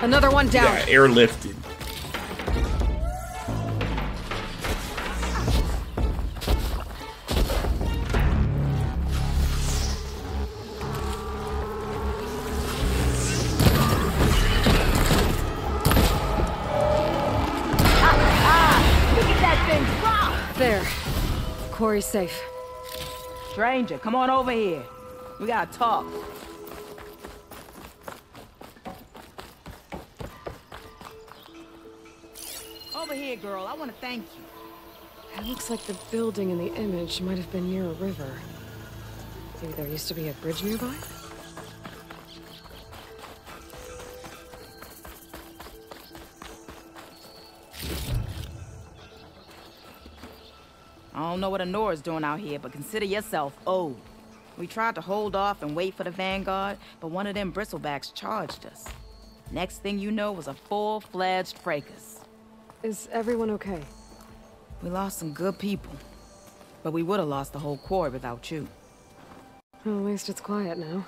Another one down. Yeah, airlifted. Look at that thing drop. There. Corey's safe. Stranger, come on over here. We gotta talk. Girl, I want to thank you. It looks like the building in the image might have been near a river. Maybe there used to be a bridge nearby? I don't know what Anora's doing out here, but consider yourself owed. We tried to hold off and wait for the Vanguard, but one of them bristlebacks charged us. Next thing you know was a full-fledged fracas. Is everyone okay? We lost some good people, but we would have lost the whole quarry without you. Well, at least it's quiet now.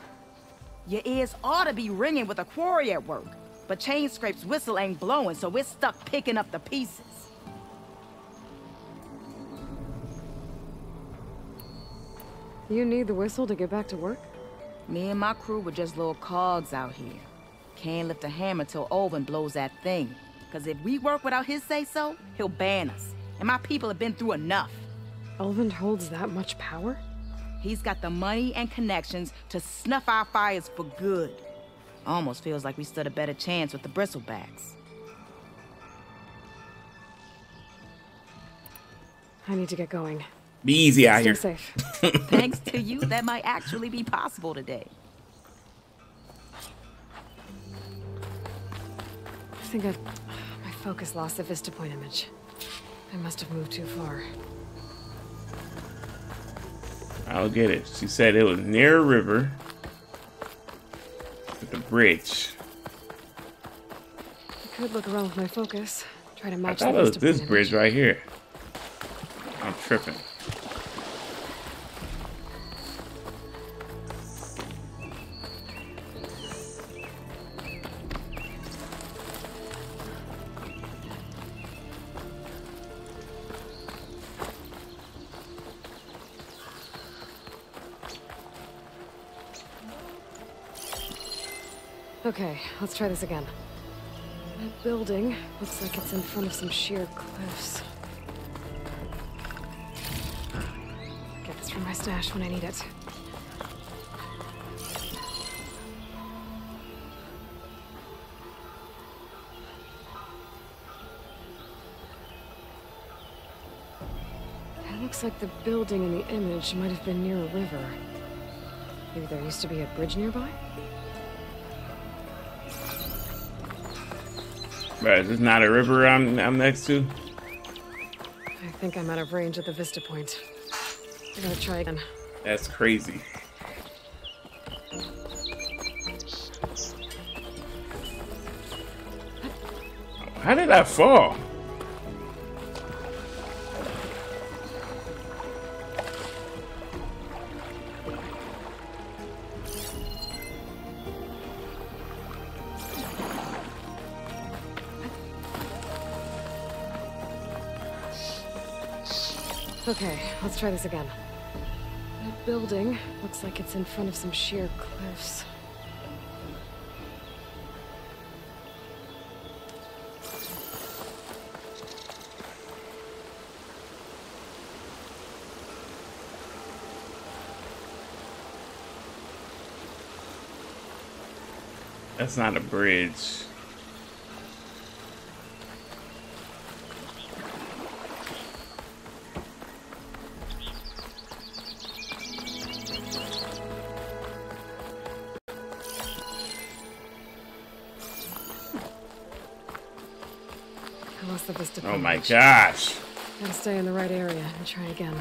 Your ears ought to be ringing with a quarry at work, but Chainscrape's whistle ain't blowing, so we're stuck picking up the pieces. You need the whistle to get back to work? Me and my crew were just little cogs out here. Can't lift a hammer till Olven blows that thing. Because if we work without his say-so, he'll ban us. And my people have been through enough. Olven holds that much power? He's got the money and connections to snuff our fires for good. Almost feels like we stood a better chance with the bristlebacks. I need to get going. Be easy out here. Stay safe. Thanks to you, that might actually be possible today. I think my focus lost the vista point image. I must have moved too far. I'll get it. She said it was near a river with a bridge. I could look around with my focus. Try to match that. I thought it was this bridge right here. I'm tripping. Okay, let's try this again. That building looks like it's in front of some sheer cliffs. Get this from my stash when I need it. It looks like the building in the image might have been near a river. Maybe there used to be a bridge nearby? Right, is this not a river I'm next to? I think I'm out of range at the vista point. I gotta try again. That's crazy. How did I fall? Okay, let's try this again. That building looks like it's in front of some sheer cliffs. That's not a bridge. I lost the vista. Oh my gosh. Gotta stay in the right area and try again.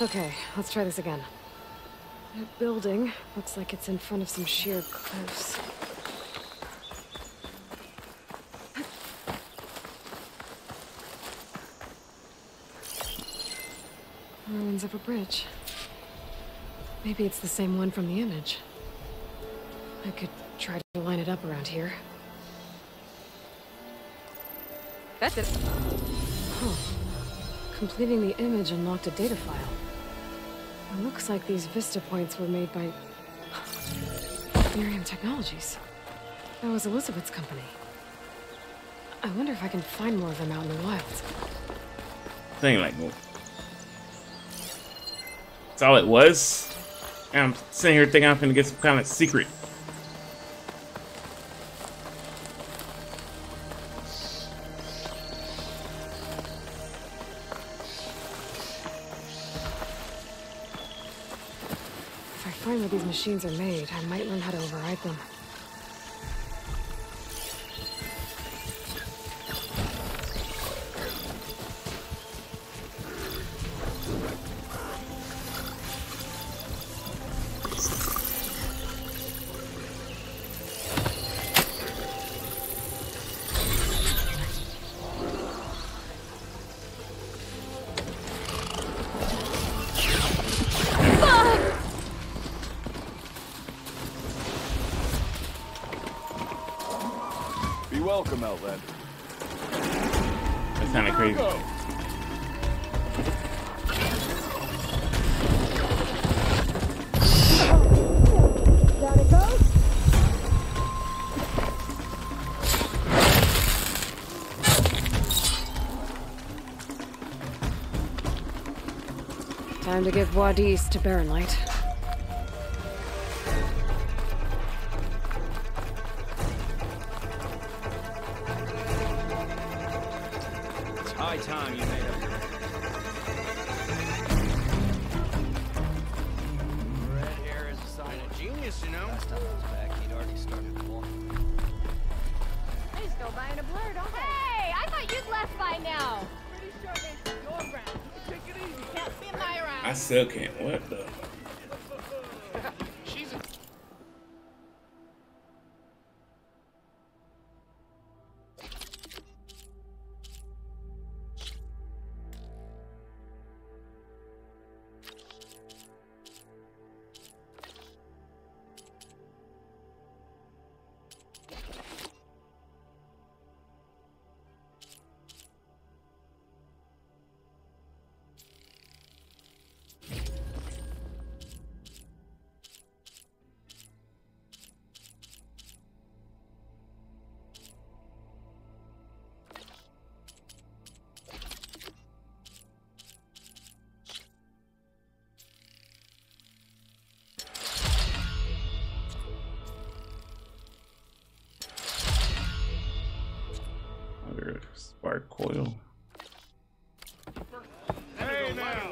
Okay, let's try this again. That building looks like it's in front of some sheer cliffs. Ruins of a bridge. Maybe it's the same one from the image. I could try to line it up around here. That's it. Oh. Completing the image unlocked a data file. It looks like these vista points were made by Miriam Technologies. That was Elizabeth's company. I wonder if I can find more of them out in the wild. Thing like that. That's all it was. And I'm sitting here thinking I'm gonna get some kind of secret. Machines are made. I might learn how to override them. Time to give Wadis to Barren Light. It's high time you made up your mind. Red hair is a sign of genius, you know. Last time I was back, he'd already started walking. They just go by in a blur, don't they? Hey, I thought you'd left by now. Pretty sure they took your ground. Take it easy. Can't be my round. I still can't. What the? She's a... foil. Hey now.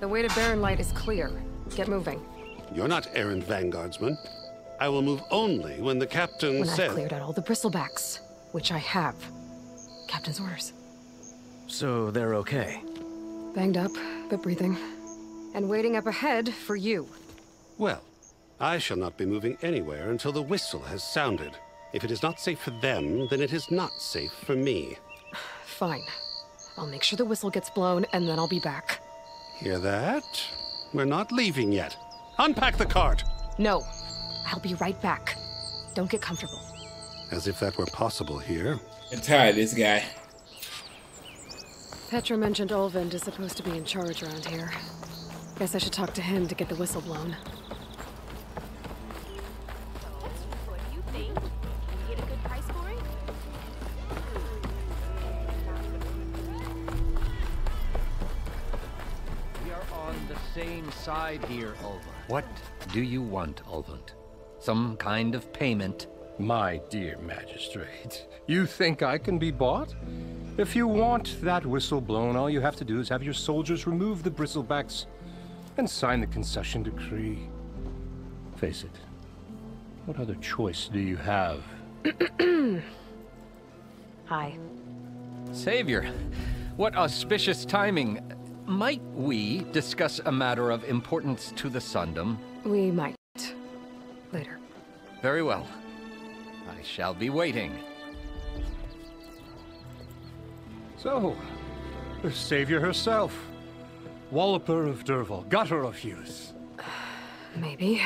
The way to Barren Light is clear. Get moving. You're not Erend vanguardsman. I will move only when the captain says... When I cleared out all the Bristlebacks, which I have. Captain's orders. So they're okay? Banged up, but breathing. And waiting up ahead for you. Well, I shall not be moving anywhere until the whistle has sounded. If it is not safe for them, then it is not safe for me. Fine. I'll make sure the whistle gets blown, and then I'll be back. Hear that? We're not leaving yet. Unpack the cart! No. I'll be right back. Don't get comfortable. As if that were possible here. I'm tired of this guy. Petra mentioned Olven is supposed to be in charge around here. Guess I should talk to him to get the whistle blown. Side here, Olven. What do you want, Olven? Some kind of payment? My dear magistrate, you think I can be bought? If you want that whistle blown, all you have to do is have your soldiers remove the bristlebacks and sign the concession decree. Face it, what other choice do you have? Hi. Savior, what auspicious timing. Might we discuss a matter of importance to the Sundom? We might. Later. Very well. I shall be waiting. So, the Savior herself. Walloper of Durval, gutter of youth. Maybe.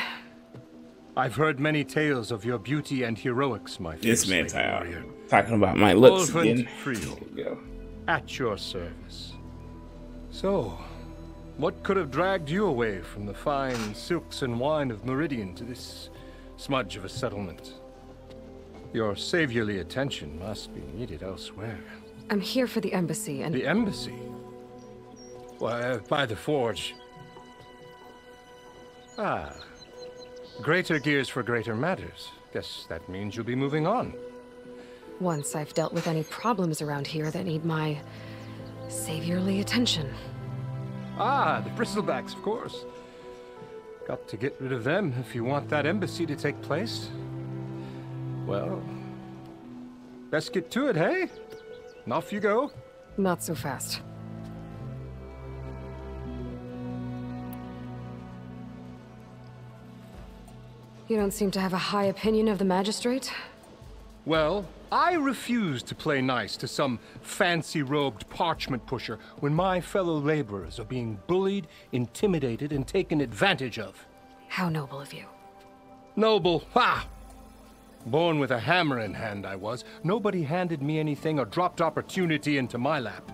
I've heard many tales of your beauty and heroics, my friend. This man's out here talking about my looks again. Go. At your service. So, what could have dragged you away from the fine silks and wine of Meridian to this smudge of a settlement? Your saviorly attention must be needed elsewhere. I'm here for the embassy and... The embassy? Why, by the forge. Ah. Greater gears for greater matters. Guess that means you'll be moving on. Once I've dealt with any problems around here that need my... saviorly attention. Ah, the bristlebacks, of course. Got to get rid of them if you want that embassy to take place. Well, let's get to it, hey? And off you go. Not so fast. You don't seem to have a high opinion of the magistrate. Well, I refuse to play nice to some fancy-robed parchment pusher when my fellow laborers are being bullied, intimidated, and taken advantage of. How noble of you. Noble? Ha! Born with a hammer in hand, I was. Nobody handed me anything or dropped opportunity into my lap.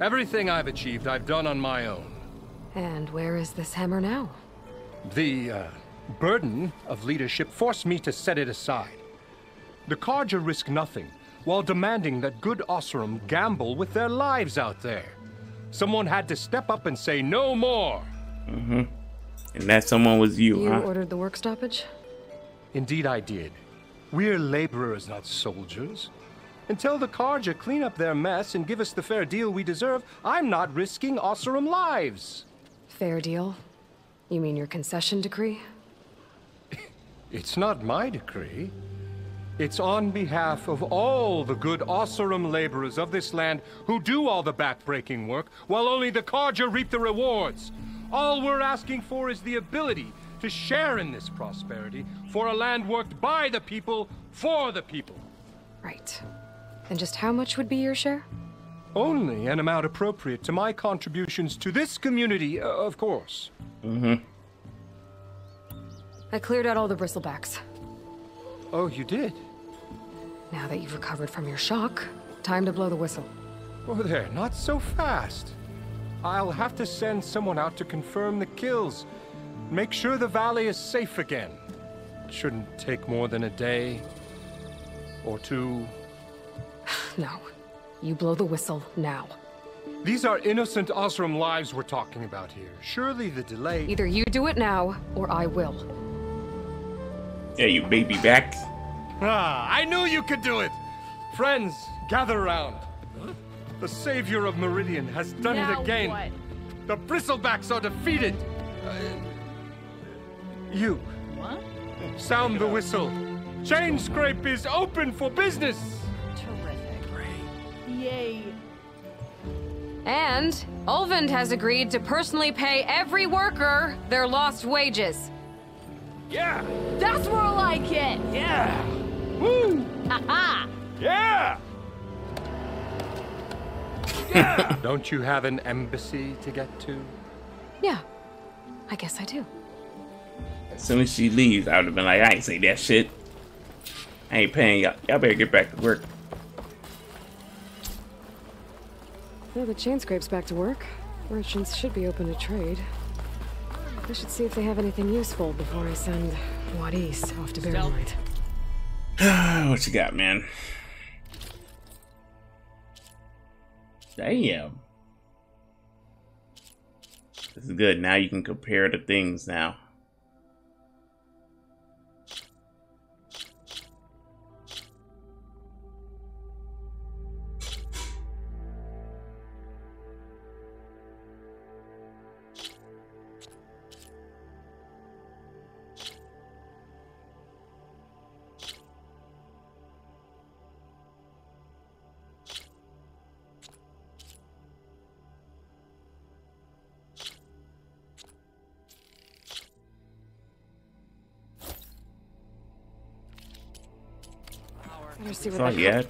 Everything I've achieved, I've done on my own. And where is this hammer now? The, burden of leadership forced me to set it aside. The Carja risk nothing, while demanding that good Oseram gamble with their lives out there. Someone had to step up and say no more. Mm-hmm. And that someone was you, huh? You ordered the work stoppage? Indeed I did. We're laborers, not soldiers. Until the Carja clean up their mess and give us the fair deal we deserve, I'm not risking Oseram lives. Fair deal? You mean your concession decree? It's not my decree. It's on behalf of all the good Oseram laborers of this land who do all the back-breaking work, while only the Carja reap the rewards. All we're asking for is the ability to share in this prosperity for a land worked by the people, for the people. Right. And just how much would be your share? Only an amount appropriate to my contributions to this community, of course. Mm-hmm. I cleared out all the Bristlebacks. Oh, you did? Now that you've recovered from your shock, time to blow the whistle. Oh there, not so fast. I'll have to send someone out to confirm the kills. Make sure the valley is safe again. It shouldn't take more than a day or two. No. You blow the whistle now. These are innocent Oseram lives we're talking about here. Surely the delay... Either you do it now, or I will. Yeah, you baby back. Ah, I knew you could do it! Friends, gather round. The savior of Meridian has done now it again. What? The Bristlebacks are defeated. You. What? Sound the whistle. Chainscrape is open for business. Terrific. Great. Yay. And Olven has agreed to personally pay every worker their lost wages. Yeah. That's more like it. Yeah. Woo. Ha ha. Yeah. Yeah. Don't you have an embassy to get to? Yeah, I guess I do. As soon as she leaves, I would have been like, I ain't say that shit. I ain't paying y'all. Y'all better get back to work. Now the Chainscrape's back to work, merchants should be open to trade. I should see if they have anything useful before I send Wadis off to Barren Light. What you got, man? Damn. This is good. Now you can compare the things now. That's all you had.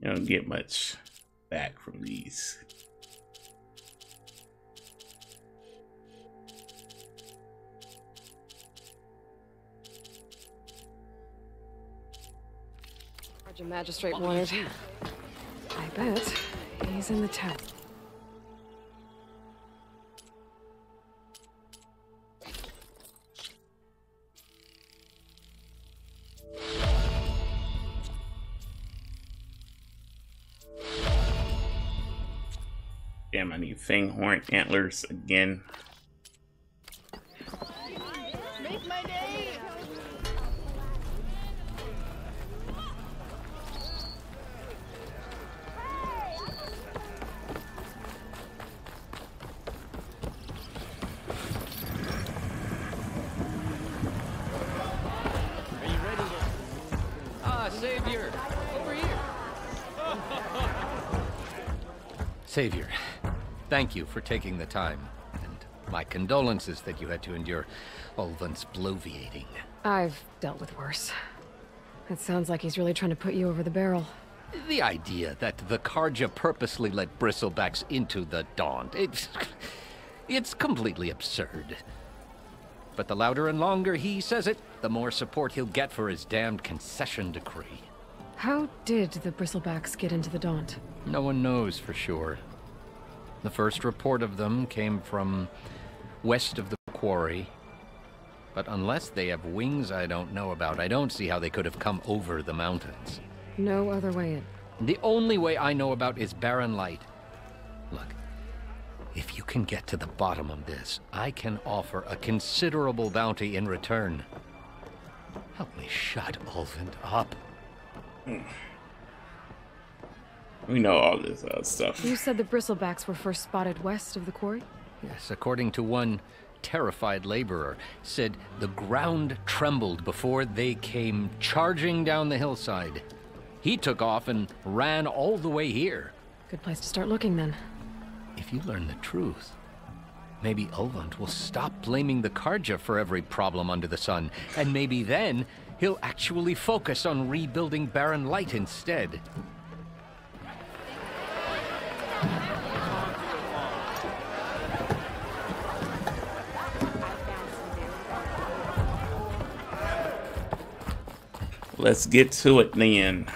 You don't get much back from these. Carja magistrate wanted. I bet he's in the town. Horn antlers again. Make my day. Are you ready? Ah, savior, over here. Savior. Thank you for taking the time, and my condolences that you had to endure Olven's bloviating. I've dealt with worse. It sounds like he's really trying to put you over the barrel. The idea that the Carja purposely let Bristlebacks into the Daunt, it's completely absurd. But the louder and longer he says it, the more support he'll get for his damned concession decree. How did the Bristlebacks get into the Daunt? No one knows for sure. The first report of them came from west of the quarry. But unless they have wings I don't know about, I don't see how they could have come over the mountains. No other way in. The only way I know about is Barren Light. Look, if you can get to the bottom of this, I can offer a considerable bounty in return. Help me shut Olven up. We know all this stuff. You said the Bristlebacks were first spotted west of the quarry? Yes, according to one terrified laborer, said the ground trembled before they came charging down the hillside. He took off and ran all the way here. Good place to start looking, then. If you learn the truth, maybe Olven will stop blaming the Carja for every problem under the sun, and maybe then he'll actually focus on rebuilding Barren Light instead. Let's get to it then.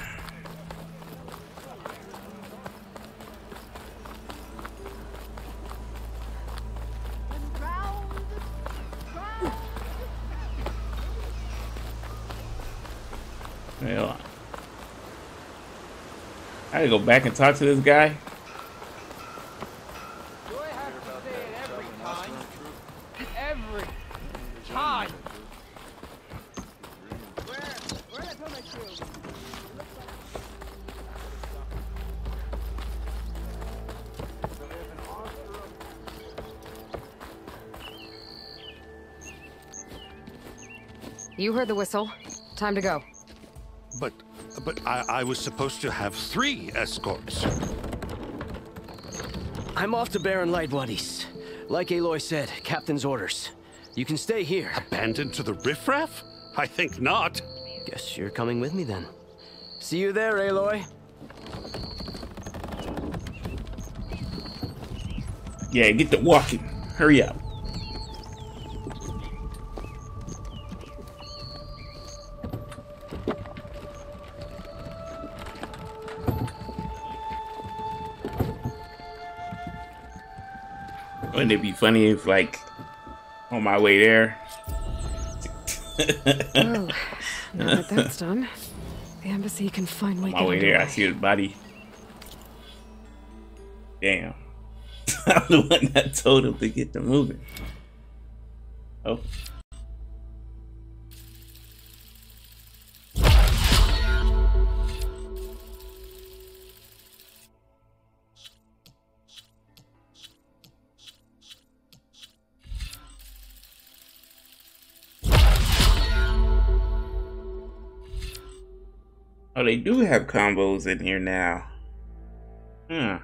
Well, I gotta go back and talk to this guy. You heard the whistle. Time to go. But I was supposed to have 3 escorts. I'm off to Barren Light, Wadis. Like Aloy said, captain's orders. You can stay here. Abandoned to the riffraff? I think not. Guess you're coming with me then. See you there, Aloy. Yeah, get to walking. Hurry up. Wouldn't it be funny if, like, on my way there? Well, now that that's done, the embassy can finally get underway. On my way there, I see his body. Damn. I'm the one that told him to get them moving. Oh. Oh, they do have combos in here now. Huh.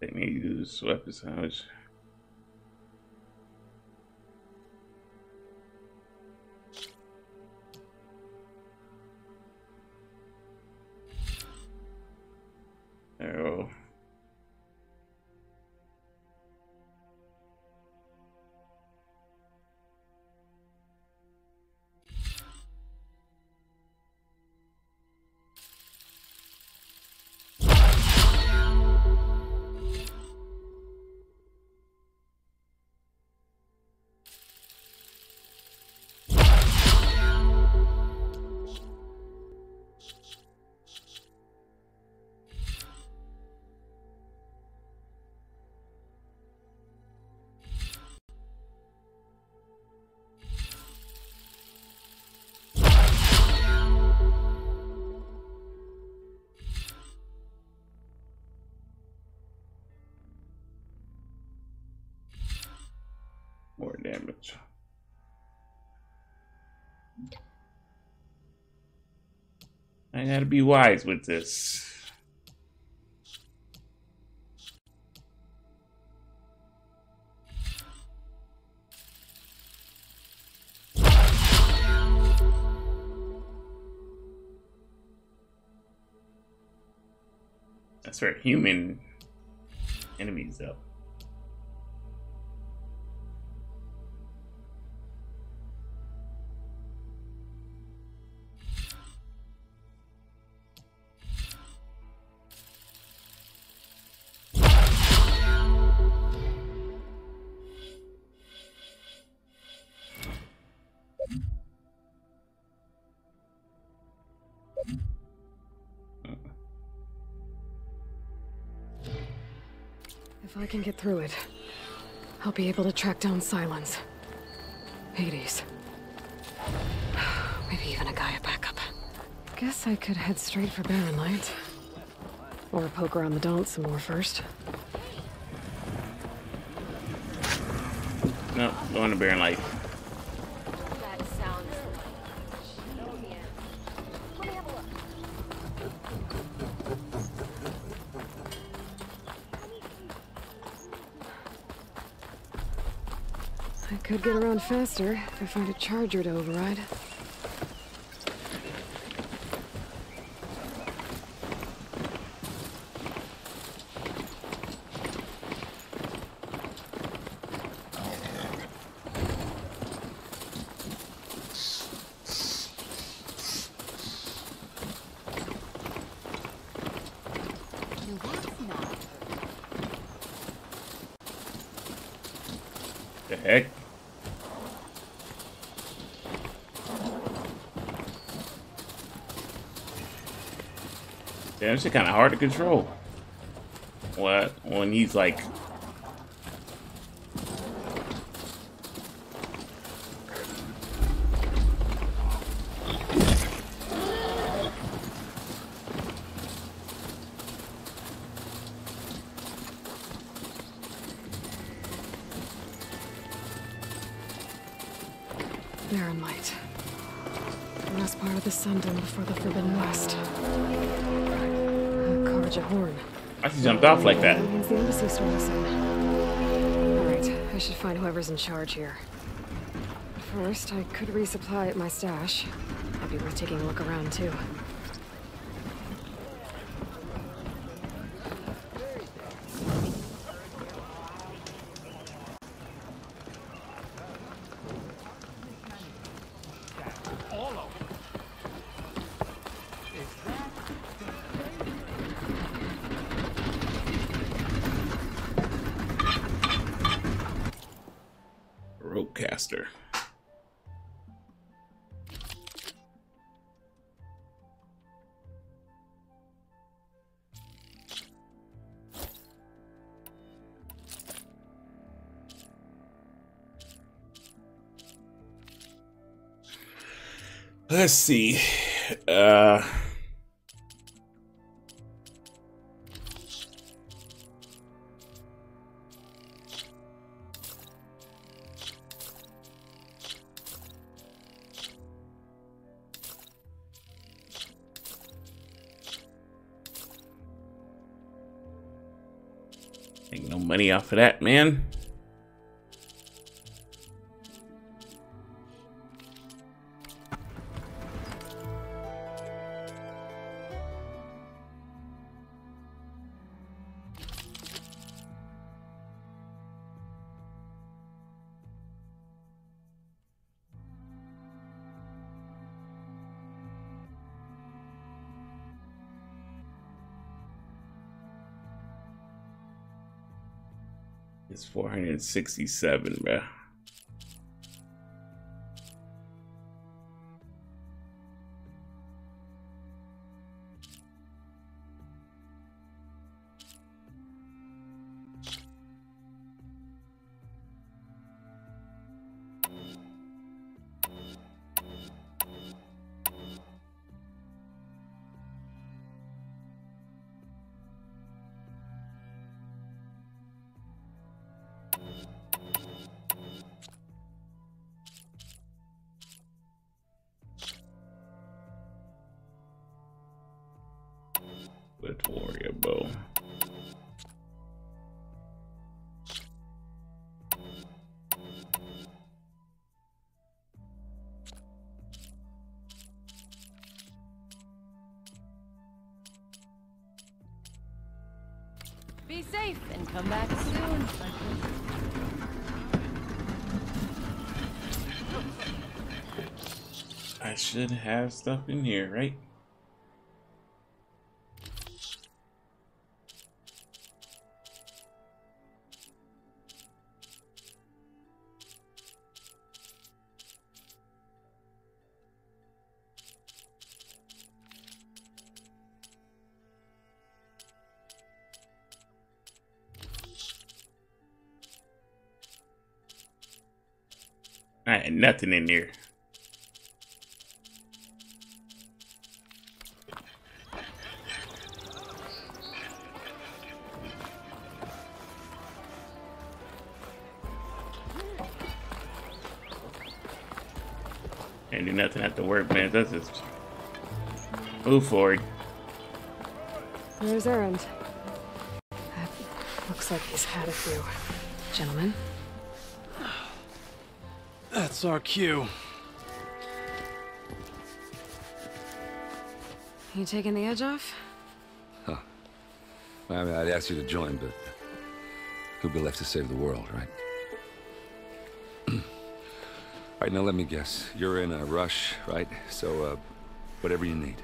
They may use weapons. How much? Arrow. damage. I gotta be wise with this. That's for human enemies, though. If I can get through it, I'll be able to track down Silence, Hades, maybe even a Gaia backup. Guess I could head straight for Barren Light, or poke around the Daunt some more first. No, going to Barren Light. Could get around faster if I find a charger to override. It's kind of hard to control. What? When he's like... Barren Light. Last part of the Sundom before the Forbidden West. Horn. I just jumped off like that. Alright, I should find whoever's in charge here. First, I could resupply at my stash. That'd be worth taking a look around, too. Let's see. Make no money off of that, man. It's 467, bruh. Victoria bow. Be safe and come back soon. I should have stuff in here, right? I had nothing in here. Can't do nothing at the work, man. Let's just move forward. There's Erend. That looks like he's had a few. Gentlemen. That's our cue. You taking the edge off? Huh. Well, I mean, I'd ask you to join, but who'd be left to save the world, right? All right, now let me guess. You're in a rush, right? So, whatever you need,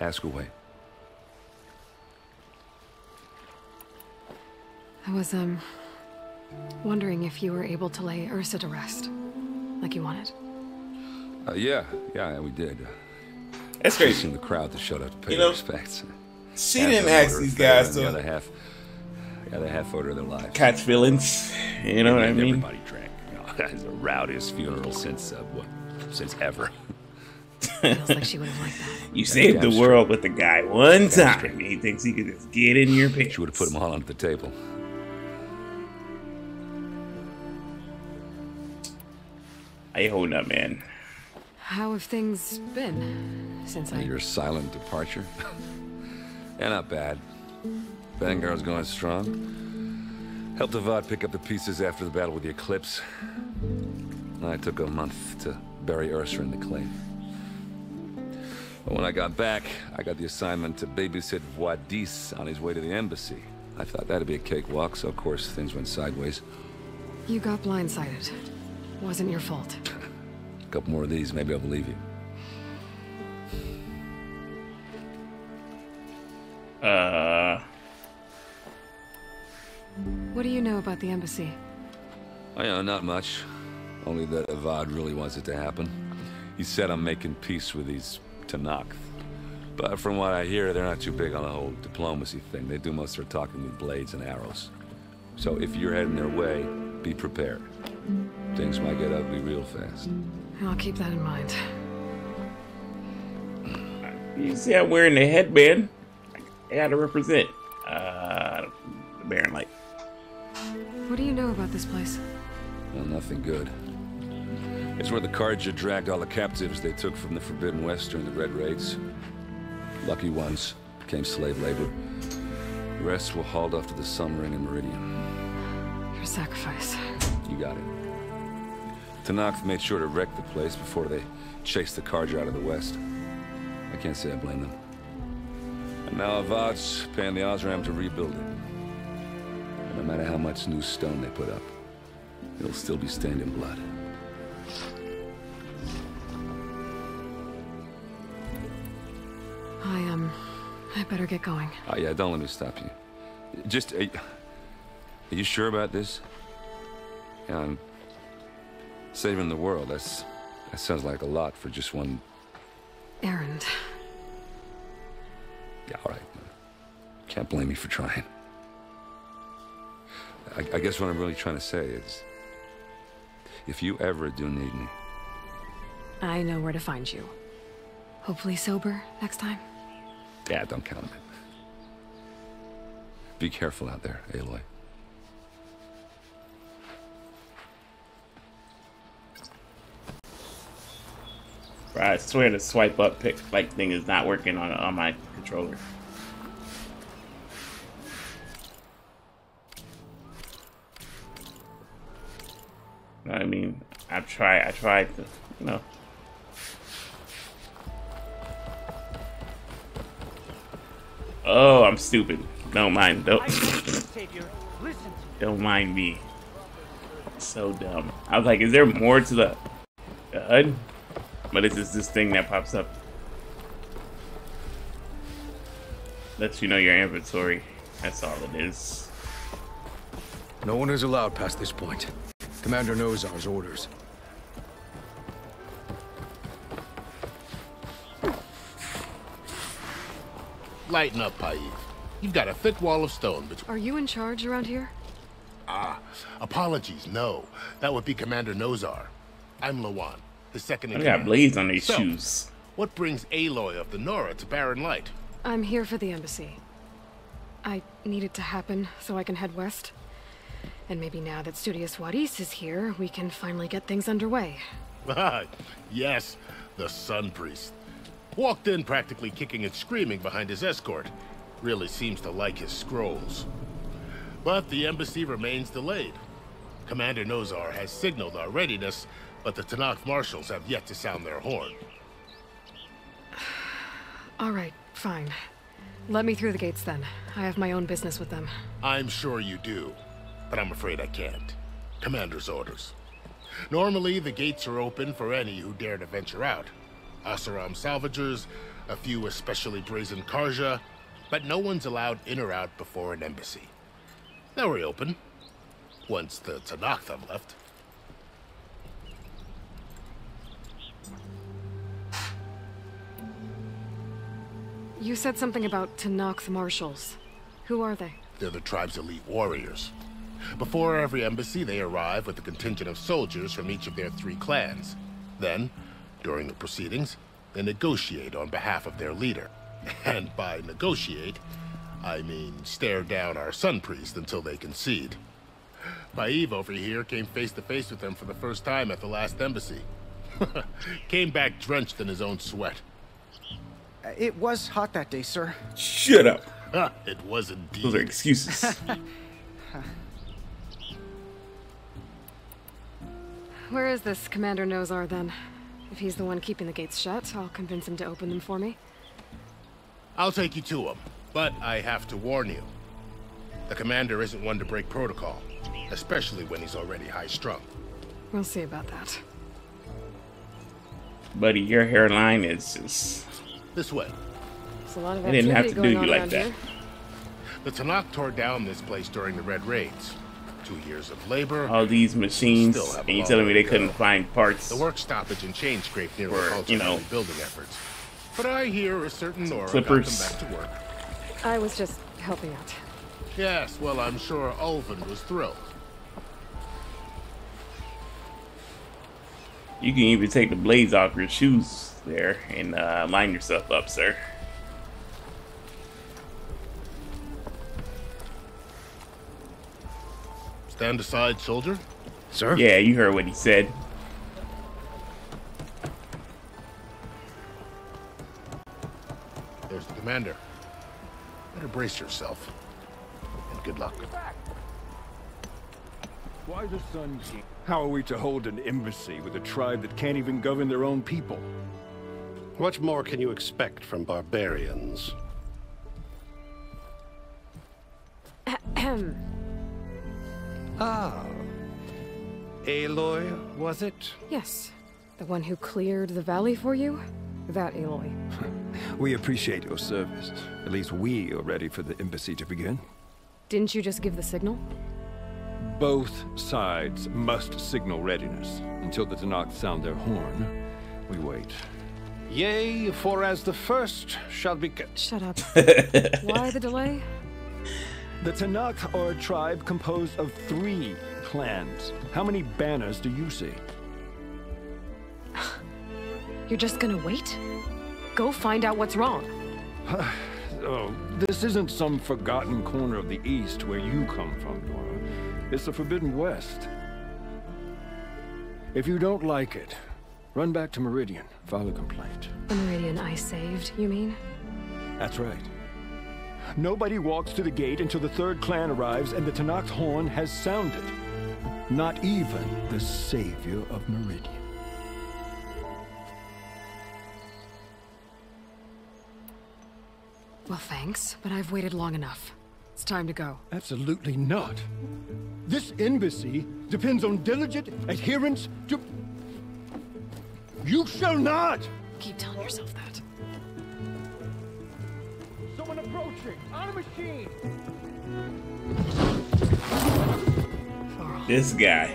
ask away. I was, wondering if you were able to lay Ursa to rest, like you wanted. Yeah, we did. That's crazy. The crowd to shut up, to pay respects. She didn't ask these guys to. The other half order their lives. Catch villains, you know what I mean? Everybody drank. You know, that is the rowdiest funeral since since ever. Feels like she would have liked that. You saved the world with the guy one time. He thinks he could just get in your pants. She would have put them all under the table. Hey, hold up, man. How have things been since your silent departure? Yeah, not bad. Vanguard's going strong. Helped Avad pick up the pieces after the battle with the Eclipse. And I took a month to bury Ursa in the clay. But when I got back, I got the assignment to babysit Wadis on his way to the embassy. I thought that'd be a cakewalk, so of course things went sideways. You got blindsided. Wasn't your fault. A couple more of these, maybe I'll believe you. What do you know about the embassy? I know not much. Only that Avad really wants it to happen. He said I'm making peace with these Tenakth. But from what I hear, they're not too big on the whole diplomacy thing. They do most of their talking with blades and arrows. So if you're heading their way, be prepared. Things might get ugly real fast. I'll keep that in mind. You see I'm wearing the headband? I gotta represent the Barren Light. What do you know about this place? Well, nothing good. It's where the Carja dragged all the captives they took from the Forbidden West during the Red Raids. Lucky ones became slave labor. The rest were hauled off to the Sun Ring in Meridian. Your sacrifice. You got it. Tenakth made sure to wreck the place before they chased the Carja out of the West. I can't say I blame them. And now Avad's paying the Oseram to rebuild it. And no matter how much new stone they put up, it'll still be stained in blood. I better get going. Oh yeah, don't let me stop you. Just, are you sure about this? Yeah, I'm saving the world, that sounds like a lot for just one... Erend. Yeah, alright. Can't blame me for trying. I guess what I'm really trying to say is... if you ever do need me... I know where to find you. Hopefully sober next time. Yeah, don't count on it. Be careful out there, Aloy. I swear the swipe up pick like thing is not working on my controller. You know what I mean? I tried to, you know. Oh, I'm stupid. Don't mind. Don't mind me. So dumb. I was like, is there more to the HUD? But it's just this thing that pops up. Lets you know your inventory. That's all it is. No one is allowed past this point. Commander knows our orders. Lighten up, Paiv. You've got a thick wall of stone between. Are you in charge around here? Ah, apologies, no. That would be Commander Nozar. I'm Lawan, the second in command. I got blades on these shoes. What brings Aloy of the Nora to Barren Light? I'm here for the embassy. I need it to happen so I can head west. And maybe now that Studious Wadis is here, we can finally get things underway. Yes, the Sun Priest. Walked in practically kicking and screaming behind his escort. Really seems to like his scrolls. But the embassy remains delayed. Commander Nozar has signaled our readiness, but the Tenakth marshals have yet to sound their horn. All right, fine. Let me through the gates then. I have my own business with them. I'm sure you do, but I'm afraid I can't. Commander's orders. Normally, the gates are open for any who dare to venture out. Oseram salvagers, a few especially brazen Carja, but no one's allowed in or out before an embassy. They'll reopen, once the Tenakth have left. You said something about Tenakth marshals. Who are they? They're the tribe's elite warriors. Before every embassy, they arrive with a contingent of soldiers from each of their three clans. Then, during the proceedings, they negotiate on behalf of their leader. And by negotiate, I mean stare down our Sun Priest until they concede. Paiv over here came face to face with them for the first time at the last embassy. Came back drenched in his own sweat. It was hot that day, sir. Shut up. It was indeed. Those are excuses. Where is this Commander Nozar then? If he's the one keeping the gates shut, I'll convince him to open them for me. I'll take you to him, but I have to warn you. The commander isn't one to break protocol, especially when he's already high-strung. We'll see about that. Buddy, your hairline is just... This way. I didn't have to do you like that. Here. The Tenakth tore down this place during the Red Raids. 2 years of labor. All these machines, and you're telling me they couldn't find parts. The work stoppage in Chainscrape near the building efforts. But I hear a certain Nora got them back to work. I was just helping out. Yes, well, I'm sure Olven was thrilled. You can even take the blades off your shoes there and line yourself up, sir. Stand aside, soldier. Sir? Yeah, you heard what he said. There's the commander. Better brace yourself. And good luck. Why the Sun King? How are we to hold an embassy with a tribe that can't even govern their own people? What more can you expect from barbarians? Ahem. Ah, Aloy, was it? Yes, the one who cleared the valley for you? That Aloy. We appreciate your service. At least we are ready for the embassy to begin. Didn't you just give the signal? Both sides must signal readiness. Until the Tenakth sound their horn, we wait. Yea, for as the first shall be kept. Shut up. Why the delay? The Tenakth are a tribe composed of three clans. How many banners do you see? You're just gonna wait? Go find out what's wrong. Oh, this isn't some forgotten corner of the East where you come from, Nora. It's the Forbidden West. If you don't like it, run back to Meridian, file a complaint. The Meridian I saved, you mean? That's right. Nobody walks to the gate until the third clan arrives and the Tenakth horn has sounded. Not even the savior of Meridian. Well, thanks, but I've waited long enough. It's time to go. Absolutely not. This embassy depends on diligent adherence to... You shall not! Keep telling yourself that. Someone approaching! On a machine! Varl. This guy.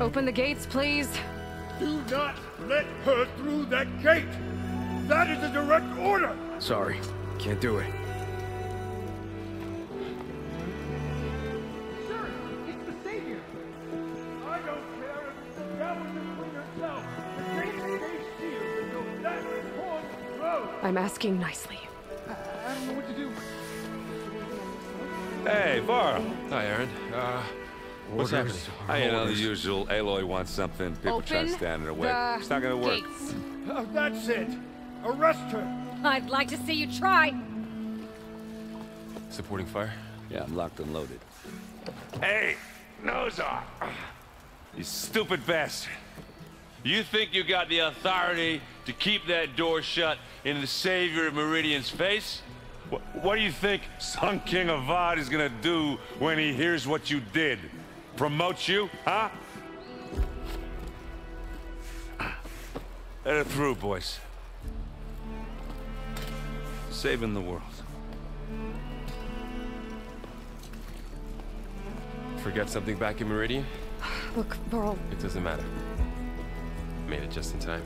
Open the gates, please. Do not let her through that gate! That is a direct order! Sorry, can't do it. Sir, it's the savior! I don't care if it's the government yourself. The gate stays sealed until that report grows. I'm asking nicely. I don't know what to do. Hey, Varl. Hi, Erend. What's happening? I know the usual. Aloy wants something. People try to stand in her way. It's not gonna work. Oh, that's it. Arrest her. I'd like to see you try. Supporting fire? Yeah, I'm locked and loaded. Hey, nose off. You stupid bastard. You think you got the authority to keep that door shut in the savior of Meridian's face? What do you think Sun King Avad is gonna do when he hears what you did? Promote you, huh? Let it through, boys. Saving the world. Forget something back in Meridian? Look, Varl. It doesn't matter. Made it just in time.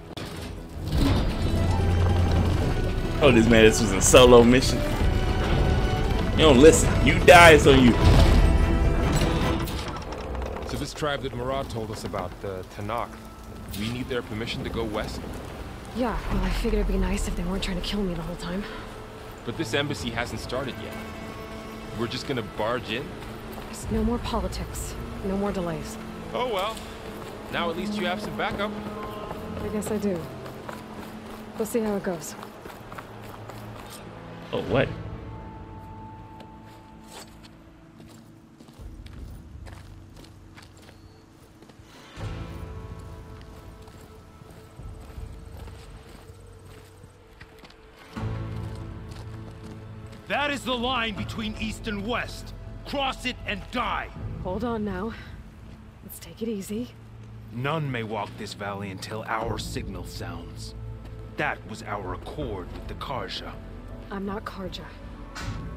Oh, this man, this was a solo mission. You don't listen. You die, it's on you. This tribe that Marad told us about, the Tenakth, we need their permission to go west? Yeah, well, I figured it'd be nice if they weren't trying to kill me the whole time. But this embassy hasn't started yet. We're just gonna barge in? There's no more politics. No more delays. Oh, well. Now at least you have some backup. I guess I do. We'll see how it goes. Oh, what? That is the line between east and west. Cross it and die. Hold on now. Let's take it easy. None may walk this valley until our signal sounds. That was our accord with the Carja. I'm not Carja.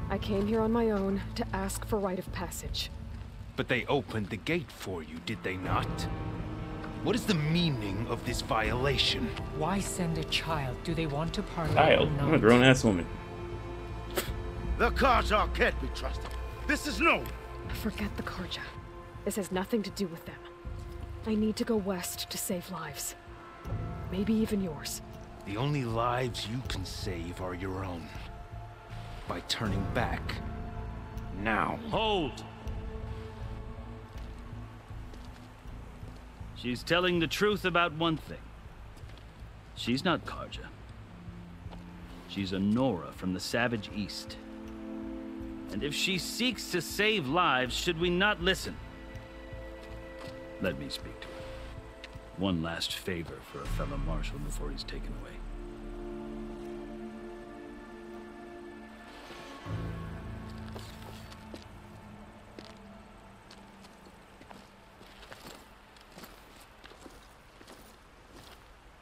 I came here on my own to ask for rite of passage. But they opened the gate for you, did they not? What is the meaning of this violation? Why send a child? Do they want to parley? Child? I'm a grown-ass woman. The Carja can't be trusted. This is no. Forget the Carja. This has nothing to do with them. I need to go west to save lives. Maybe even yours. The only lives you can save are your own. By turning back. Now. Hold! She's telling the truth about one thing. She's not Carja. She's a Nora from the savage east. And if she seeks to save lives, should we not listen? Let me speak to her. One last favor for a fellow marshal before he's taken away.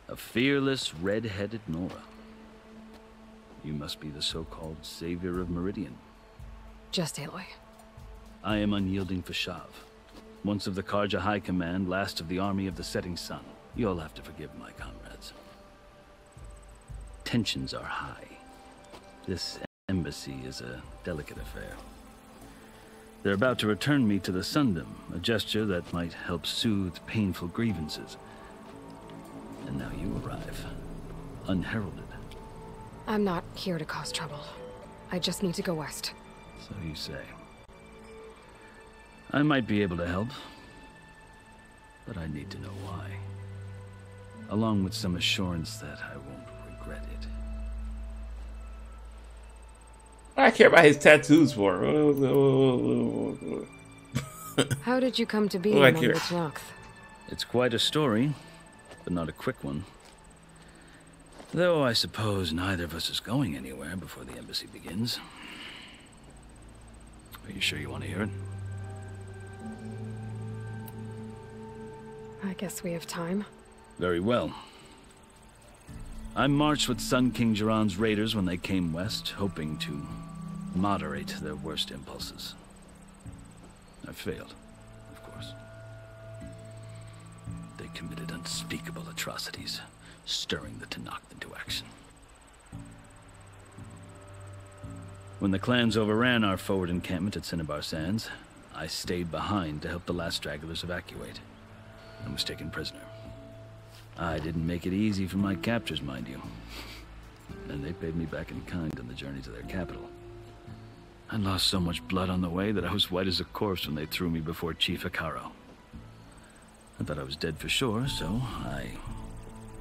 A fearless, red-headed Nora. You must be the so-called savior of Meridian. Just Aloy. I am unyielding Fashav, once of the Carja High Command, last of the Army of the Setting Sun. You'll have to forgive my comrades. Tensions are high. This embassy is a delicate affair. They're about to return me to the Sundom, a gesture that might help soothe painful grievances. And now you arrive, unheralded. I'm not here to cause trouble. I just need to go west. So you say. I might be able to help, but I need to know why. along with some assurance that I won't regret it. I care about his tattoos for him. How did you come to be among the Tenakth? It's quite a story, but not a quick one. Though I suppose neither of us is going anywhere before the embassy begins. Are you sure you want to hear it? I guess we have time. Very well. I marched with Sun King Geron's raiders when they came west, hoping to moderate their worst impulses. I failed, of course. They committed unspeakable atrocities, stirring the Tenakth into action. When the clans overran our forward encampment at Cinnabar Sands, I stayed behind to help the last stragglers evacuate, and was taken prisoner. I didn't make it easy for my captors, mind you. And they paid me back in kind on the journey to their capital. I lost so much blood on the way that I was white as a corpse when they threw me before Chief Akaro. I thought I was dead for sure, so I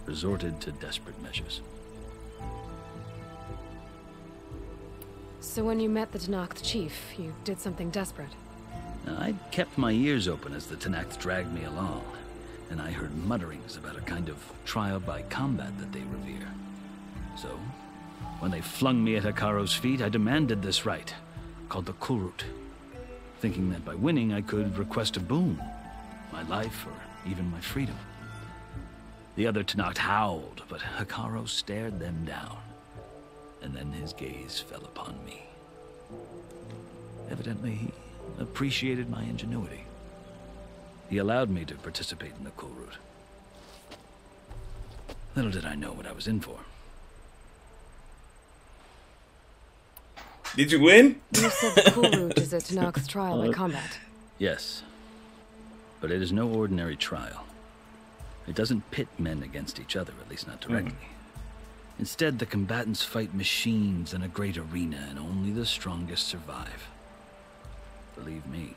resorted to desperate measures. So when you met the Tenakth chief, you did something desperate? I'd kept my ears open as the Tenakth dragged me along, and I heard mutterings about a kind of trial by combat that they revere. So, when they flung me at Akaro's feet, I demanded this right, called the Kulrut, thinking that by winning I could request a boon, my life or even my freedom. The other Tenakth howled, but Akaro stared them down, and then his gaze fell upon me. Evidently, he appreciated my ingenuity. He allowed me to participate in the Kulrut. Little did I know what I was in for. Did you win? You said the Kulrut is a Tenakth trial by combat. Yes. But it is no ordinary trial. It doesn't pit men against each other, at least not directly. Instead, the combatants fight machines in a great arena, and only the strongest survive. Believe me,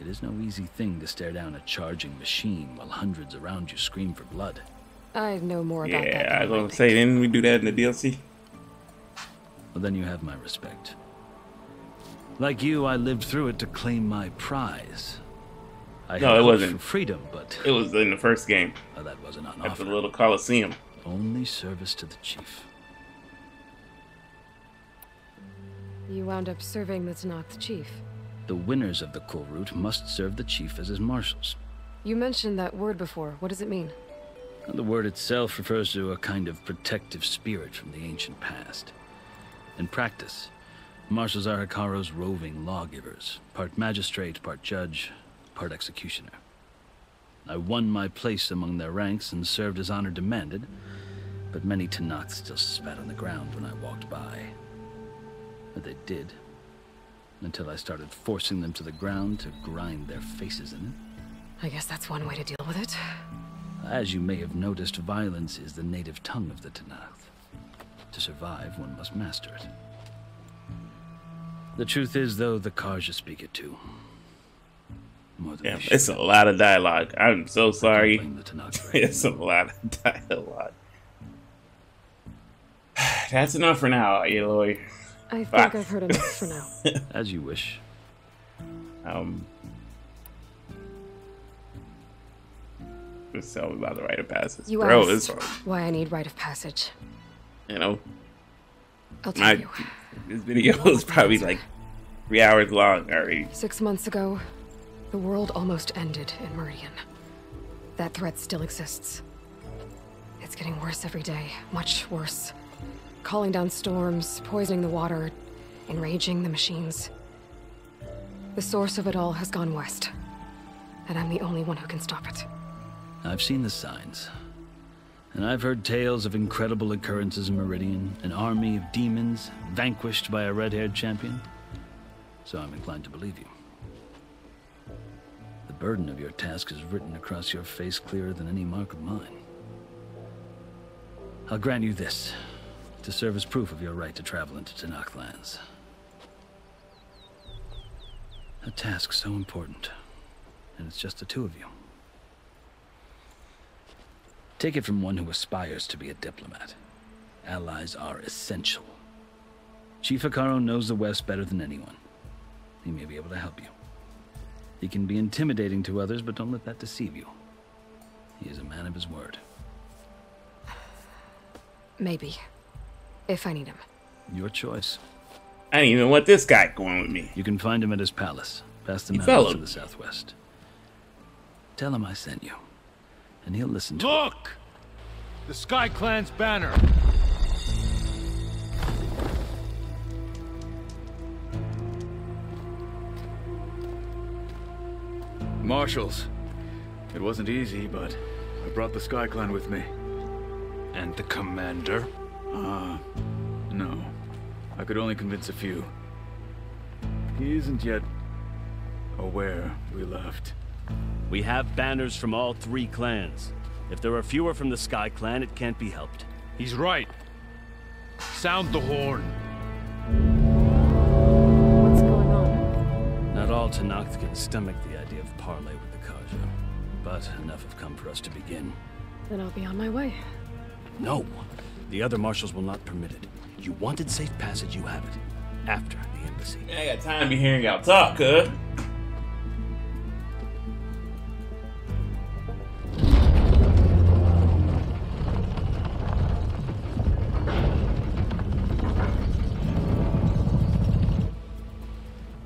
it is no easy thing to stare down a charging machine while hundreds around you scream for blood. I know more about that. Yeah, I was going to say, didn't we do that in the DLC? Well, then you have my respect. Like you, I lived through it to claim my prize. No, it wasn't. For freedom, but it was in the first game. Oh, that wasn't on offer. At the little Coliseum. Only service to the chief. You wound up serving the Tenakth chief. The winners of the Kulrut must serve the chief as his marshals. You mentioned that word before. What does it mean? The word itself refers to a kind of protective spirit from the ancient past. In practice, marshals are Hikaro's roving lawgivers, part magistrate, part judge, part executioner. I won my place among their ranks and served as honor demanded, but many Tenakth still spat on the ground when I walked by. But they did, until I started forcing them to the ground to grind their faces in it. I guess that's one way to deal with it. As you may have noticed, violence is the native tongue of the Tenakth. To survive, one must master it. The truth is, though, the Carja speak it too. More than it's a lot of dialogue. I'm so sorry. It's a lot of dialogue. That's enough for now, Aloy. I think I've heard enough for now. As you wish. Just tell me about the rite of passage. You asked why I need rite of passage. You know, I'll tell you. This video is probably like 3 hours long already. 6 months ago, the world almost ended in Meridian. That threat still exists. It's getting worse every day, much worse. Calling down storms, poisoning the water, enraging the machines. The source of it all has gone west, and I'm the only one who can stop it. I've seen the signs. And I've heard tales of incredible occurrences in Meridian, an army of demons vanquished by a red-haired champion. So I'm inclined to believe you. The burden of your task is written across your face clearer than any mark of mine. I'll grant you this, to serve as proof of your right to travel into Tenakth lands. A task so important, and it's just the two of you. Take it from one who aspires to be a diplomat. Allies are essential. Chief Akaro knows the West better than anyone. He may be able to help you. He can be intimidating to others, but don't let that deceive you. He is a man of his word. Maybe. If I need him. Your choice. I don't even want this guy going with me. You can find him at his palace, past the mountains to the southwest. Tell him I sent you, and he'll listen to Look! It. The Sky Clan's banner! Marshals. It wasn't easy, but I brought the Sky Clan with me. And the commander? No. I could only convince a few. He isn't yet aware we left. We have banners from all three clans. If there are fewer from the Sky Clan, it can't be helped. He's right. Sound the horn. What's going on? Not all Tenakth can stomach the idea of parley with the Carja. But enough have come for us to begin. Then I'll be on my way. No! The other marshals will not permit it. You wanted safe passage, you have it. After the embassy. Yeah, I got time to be hearing y'all talk, huh?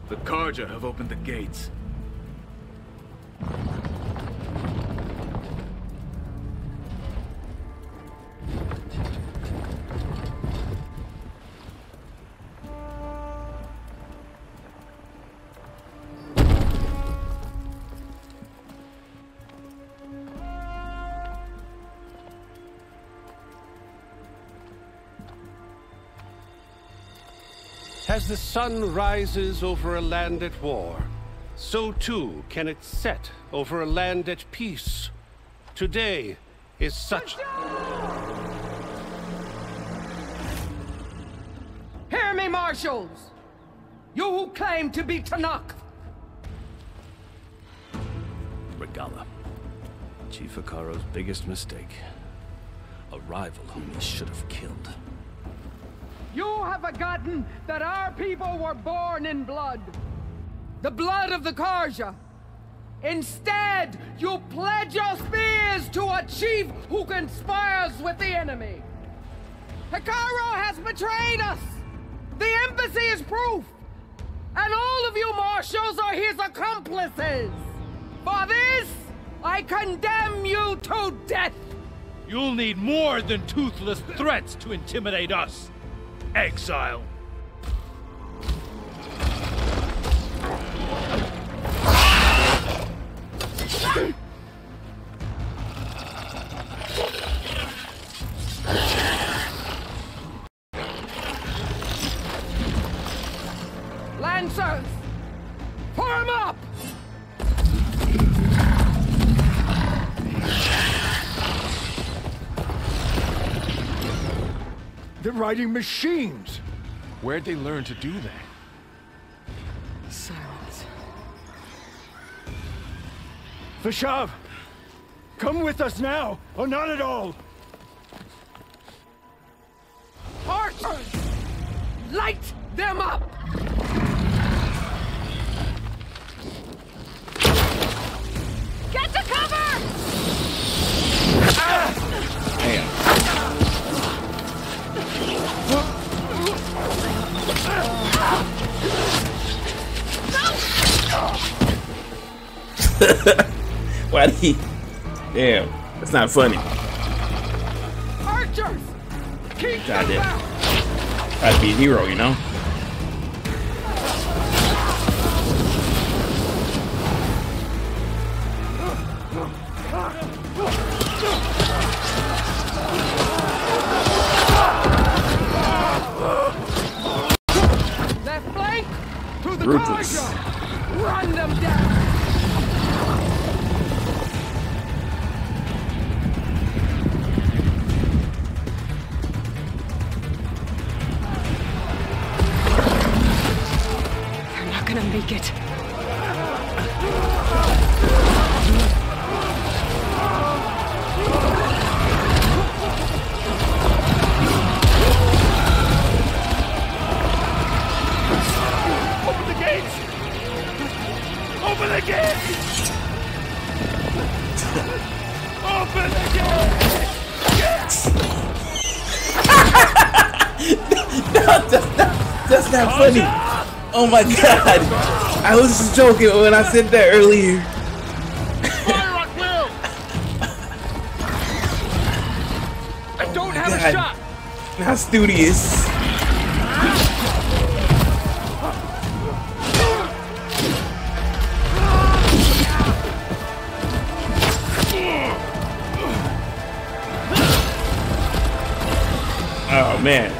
The Carja have opened the gates. As the sun rises over a land at war, so too can it set over a land at peace. Today is such... Hear me, marshals! You who claim to be Tenakth! Regala. Chief Akaro's biggest mistake. A rival whom he should have killed. You have forgotten that our people were born in blood. The blood of the Carja. Instead, you pledge your spears to a chief who conspires with the enemy. Akaro has betrayed us. The embassy is proof. And all of you marshals are his accomplices. For this, I condemn you to death. You'll need more than toothless threats to intimidate us. Exile. Lancers, form up. They're riding machines! Where'd they learn to do that? Silence. Fashav! Come with us now, or not at all! Archers! Light them up! Get to cover! Damn. Why did he? Damn, that's not funny. Archers, keep goddamn. Try to be a hero, you know. Ruthless. Run them down. They're not gonna make it. stop, that's not funny. Oh my god. I was just joking when I said that earlier. Fire on will. I don't have a shot. Now Studious. Oh man.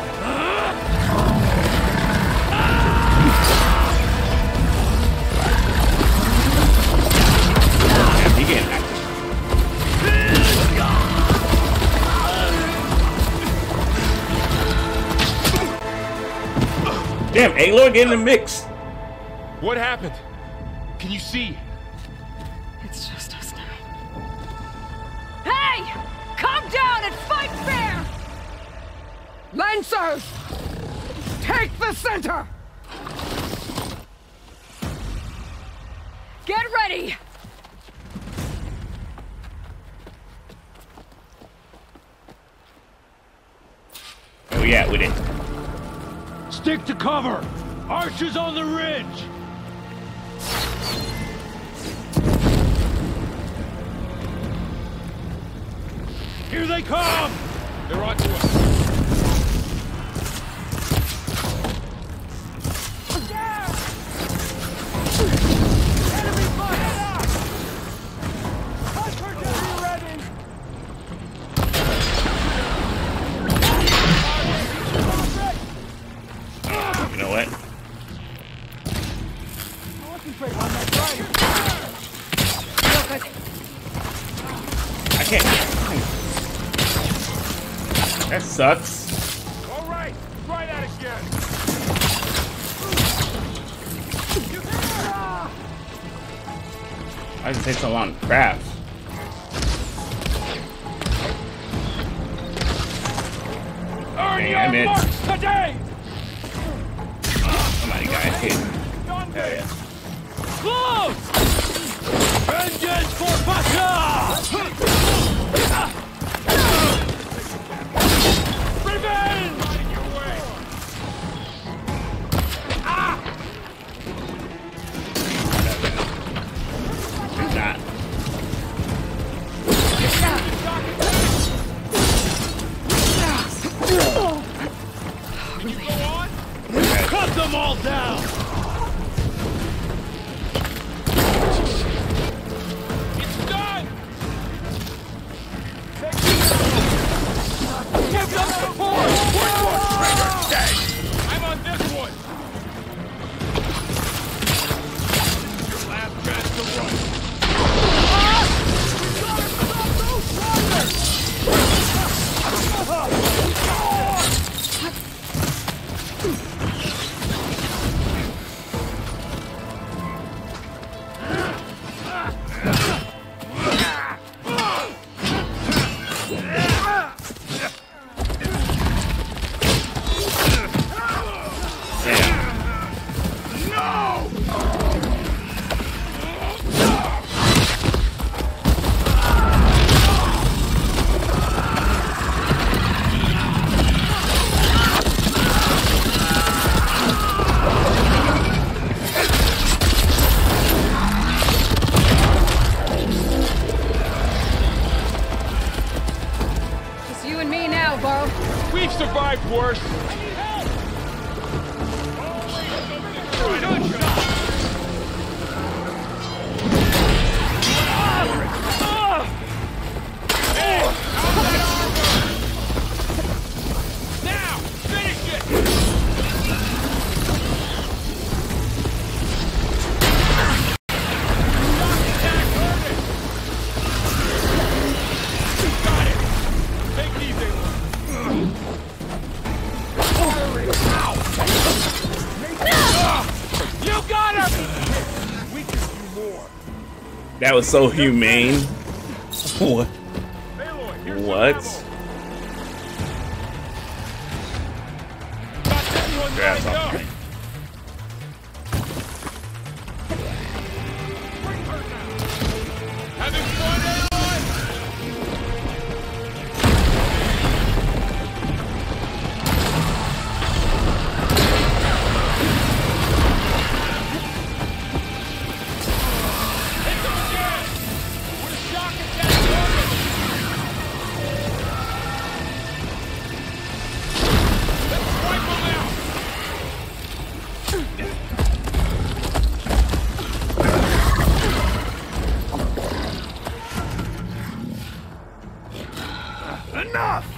Damn, Aloy getting in the mix. What happened? Can you see? It's just us now. Hey! Calm down and fight fair! Lancers! Take the center! Get ready! Where we at with it? Stick to cover! Archers on the ridge! Here they come! They're on to us. Down! Enemy fire! Head up! Hunter down! Be ready! You know what? I can't. That sucks. All right, right at it again. Why does it take so long to craft? Damn it! Today. Somebody got hit. Oh, yeah. Close! Vengeance for Fashav! Revenge! Them all down. It's done. Give them support. One more trigger dead. I'm on this one. Your last chance to run. That was so humane. What? What? Enough!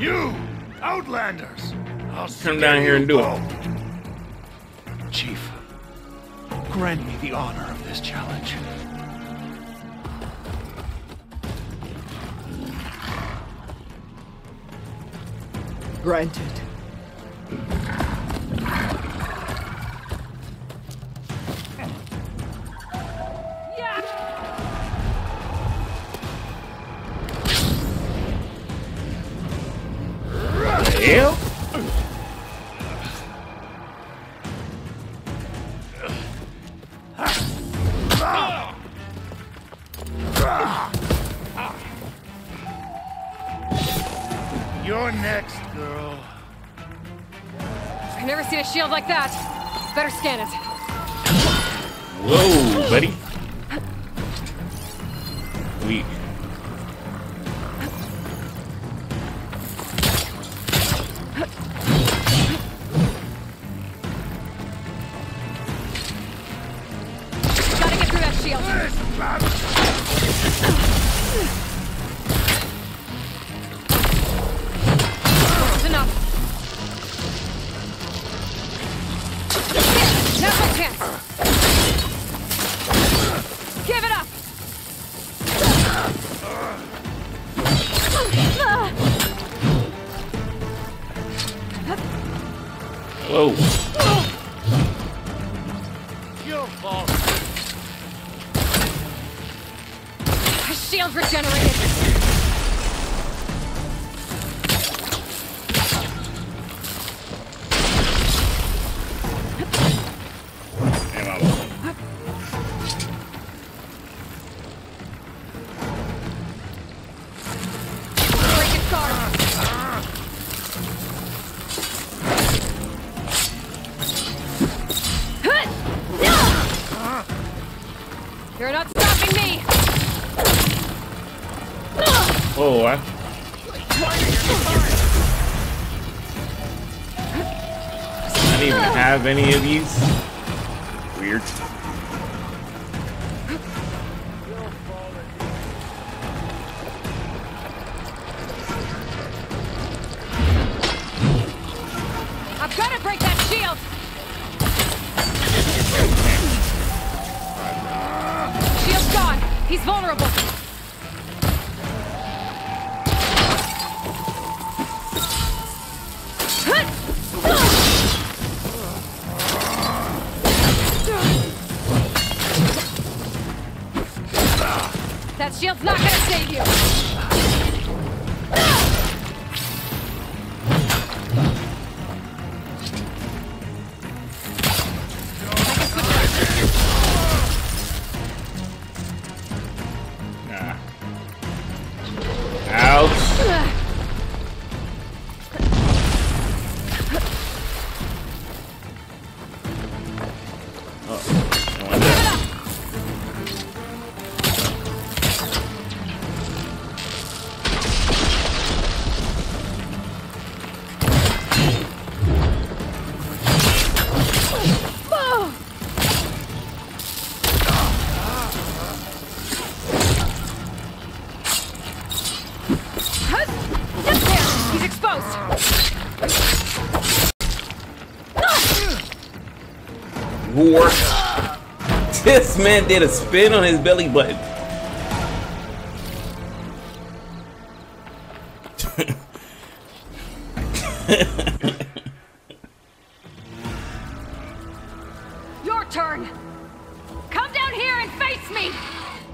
You outlanders! I'll come down here and do it. Chief, grant me the honor of this challenge. Granted. Yeah. You're next, girl. I've never seen a shield like that. Better scan it. Whoa, buddy. Weak. Any of these? Weird. I've got to break that shield. Shield's gone. He's vulnerable. Shield's not gonna save you! Nah. Ouch! This man did a spin on his belly button. Your turn. Come down here and face me.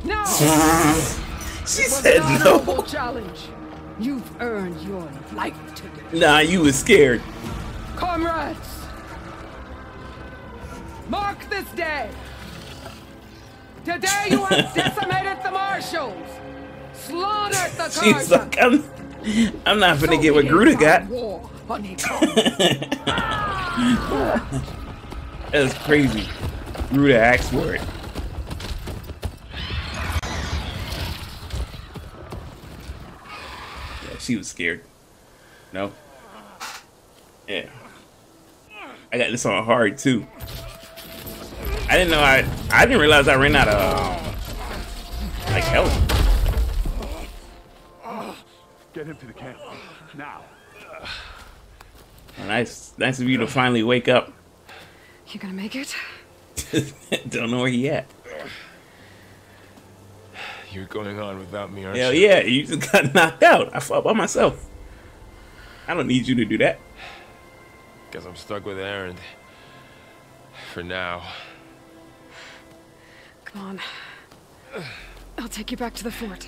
No. She said no. Challenge. You've earned your life today. Nah, you was scared. Comrades, mark this day. Today you have decimated the marshals, slaughtered the Carja. She's like, I'm not finna get what Gruta got. War, that's crazy. Gruta asked for it. Yeah, she was scared. No. Yeah. I got this on hard too. I didn't know I didn't realize I ran out of like health. Get him to the camp now. Nice of you to finally wake up. You gonna make it? Don't know where he at. You're going on without me, aren't you? Hell yeah, you just got knocked out. I fought by myself. I don't need you to do that. Guess I'm stuck with Erend. For now. Come on. I'll take you back to the fort.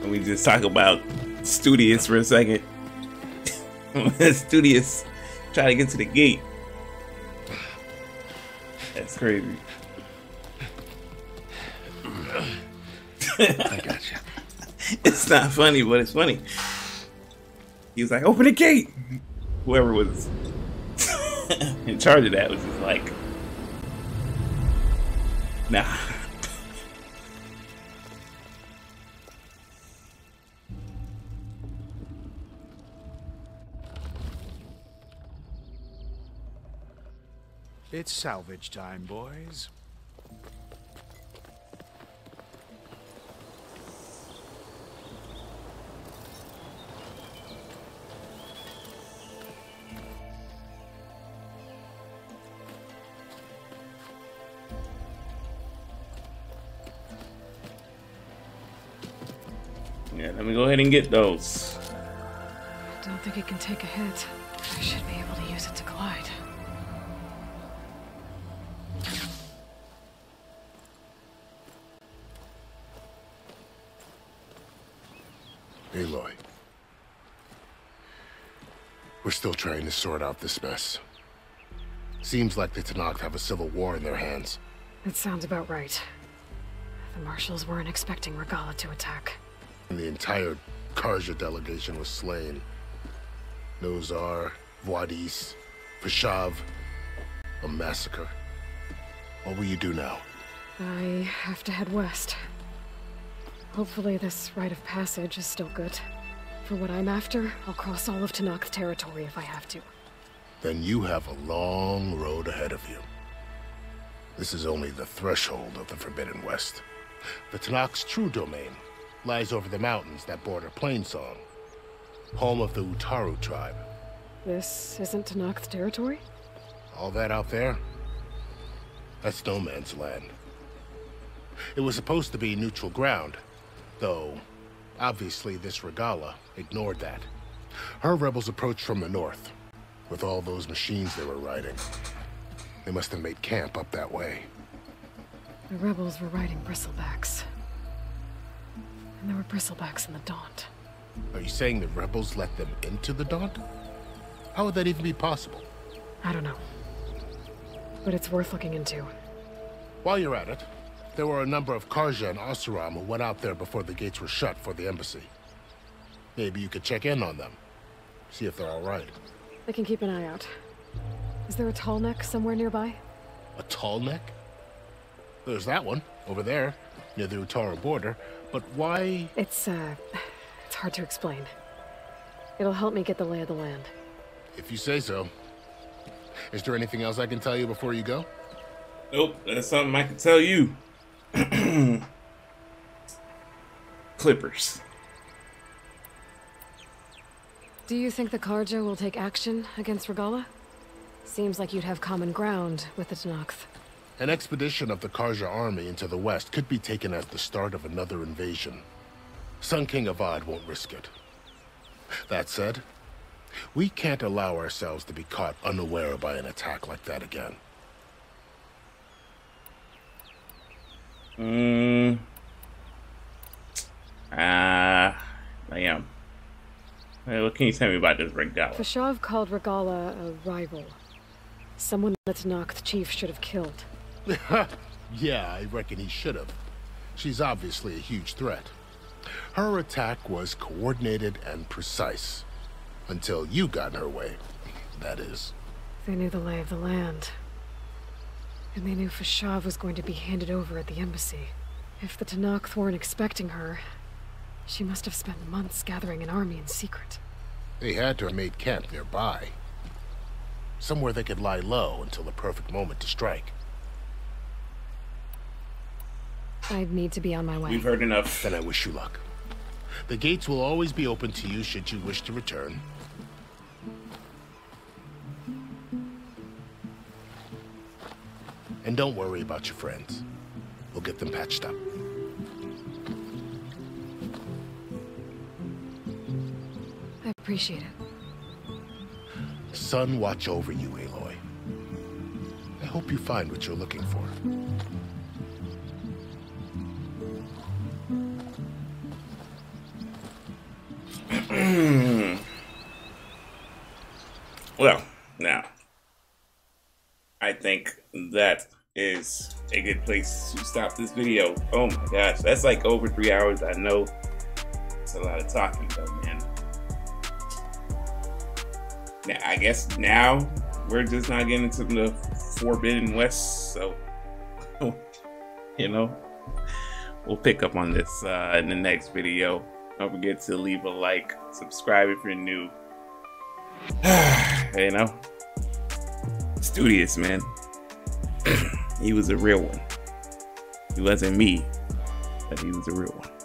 Let me just talk about Studious for a second. Studious trying to get to the gate. That's crazy. I gotcha. It's not funny, but it's funny. He was like, open the gate! Whoever was in charge of that was just like, nah. It's salvage time, boys. Yeah, let me go ahead and get those. I don't think it can take a hit. I should be able to use it to glide. Aloy. We're still trying to sort out this mess. Seems like the Tenakth have a civil war in their hands. That sounds about right. The Marshals weren't expecting Regala to attack. And the entire Carja delegation was slain. Nozar, Wadis, Fashav. A massacre. What will you do now? I have to head west. Hopefully this rite of passage is still good. For what I'm after, I'll cross all of Tenakth territory if I have to. Then you have a long road ahead of you. This is only the threshold of the Forbidden West. The Tenakth's true domain lies over the mountains that border Plainsong, home of the Utaru tribe. This isn't Tenakth territory? All that out there? That's no man's land. It was supposed to be neutral ground. Though, obviously this Regala ignored that. Her rebels approached from the north, with all those machines they were riding. They must have made camp up that way. The rebels were riding Bristlebacks. And there were Bristlebacks in the Daunt. Are you saying the rebels let them into the Daunt? How would that even be possible? I don't know. But it's worth looking into. While you're at it, there were a number of Carja and Oseram who went out there before the gates were shut for the embassy. Maybe you could check in on them. See if they're all right. I can keep an eye out. Is there a tall neck somewhere nearby? A tall neck? There's that one, over there, near the Utaru border, but why... It's hard to explain. It'll help me get the lay of the land. If you say so. Is there anything else I can tell you before you go? Nope, that's something I can tell you. Clippers. Do you think the Carja will take action against Regala? Seems like you'd have common ground with the Tenakth. An expedition of the Carja army into the west could be taken as the start of another invasion. Sun King Avad won't risk it. That said, we can't allow ourselves to be caught unaware by an attack like that again. I am. Hey, what can you tell me about this Regala? Fashav called Regala a rival. Someone that Nocth Chief should have killed. Yeah, I reckon he should have. She's obviously a huge threat. Her attack was coordinated and precise. Until you got in her way, that is. They knew the lay of the land. And they knew Fashav was going to be handed over at the embassy. If the Tenakth weren't expecting her, She must have spent months gathering an army in secret. They had to have made camp nearby. Somewhere they could lie low until the perfect moment to strike. I need to be on my way. We've heard enough. Then I wish you luck. The gates will always be open to you should you wish to return. And don't worry about your friends. We'll get them patched up. I appreciate it. Sun, watch over you, Aloy. I hope you find what you're looking for. Well, now, I think that is a good place to stop this video. Oh my gosh, that's like over 3 hours. I know it's a lot of talking though, man. Now, I guess now we're just not getting into the Forbidden West, so you know, we'll pick up on this in the next video. Don't forget to leave a like, subscribe if you're new. You know, Studious, man. He was a real one. He wasn't me, but he was a real one.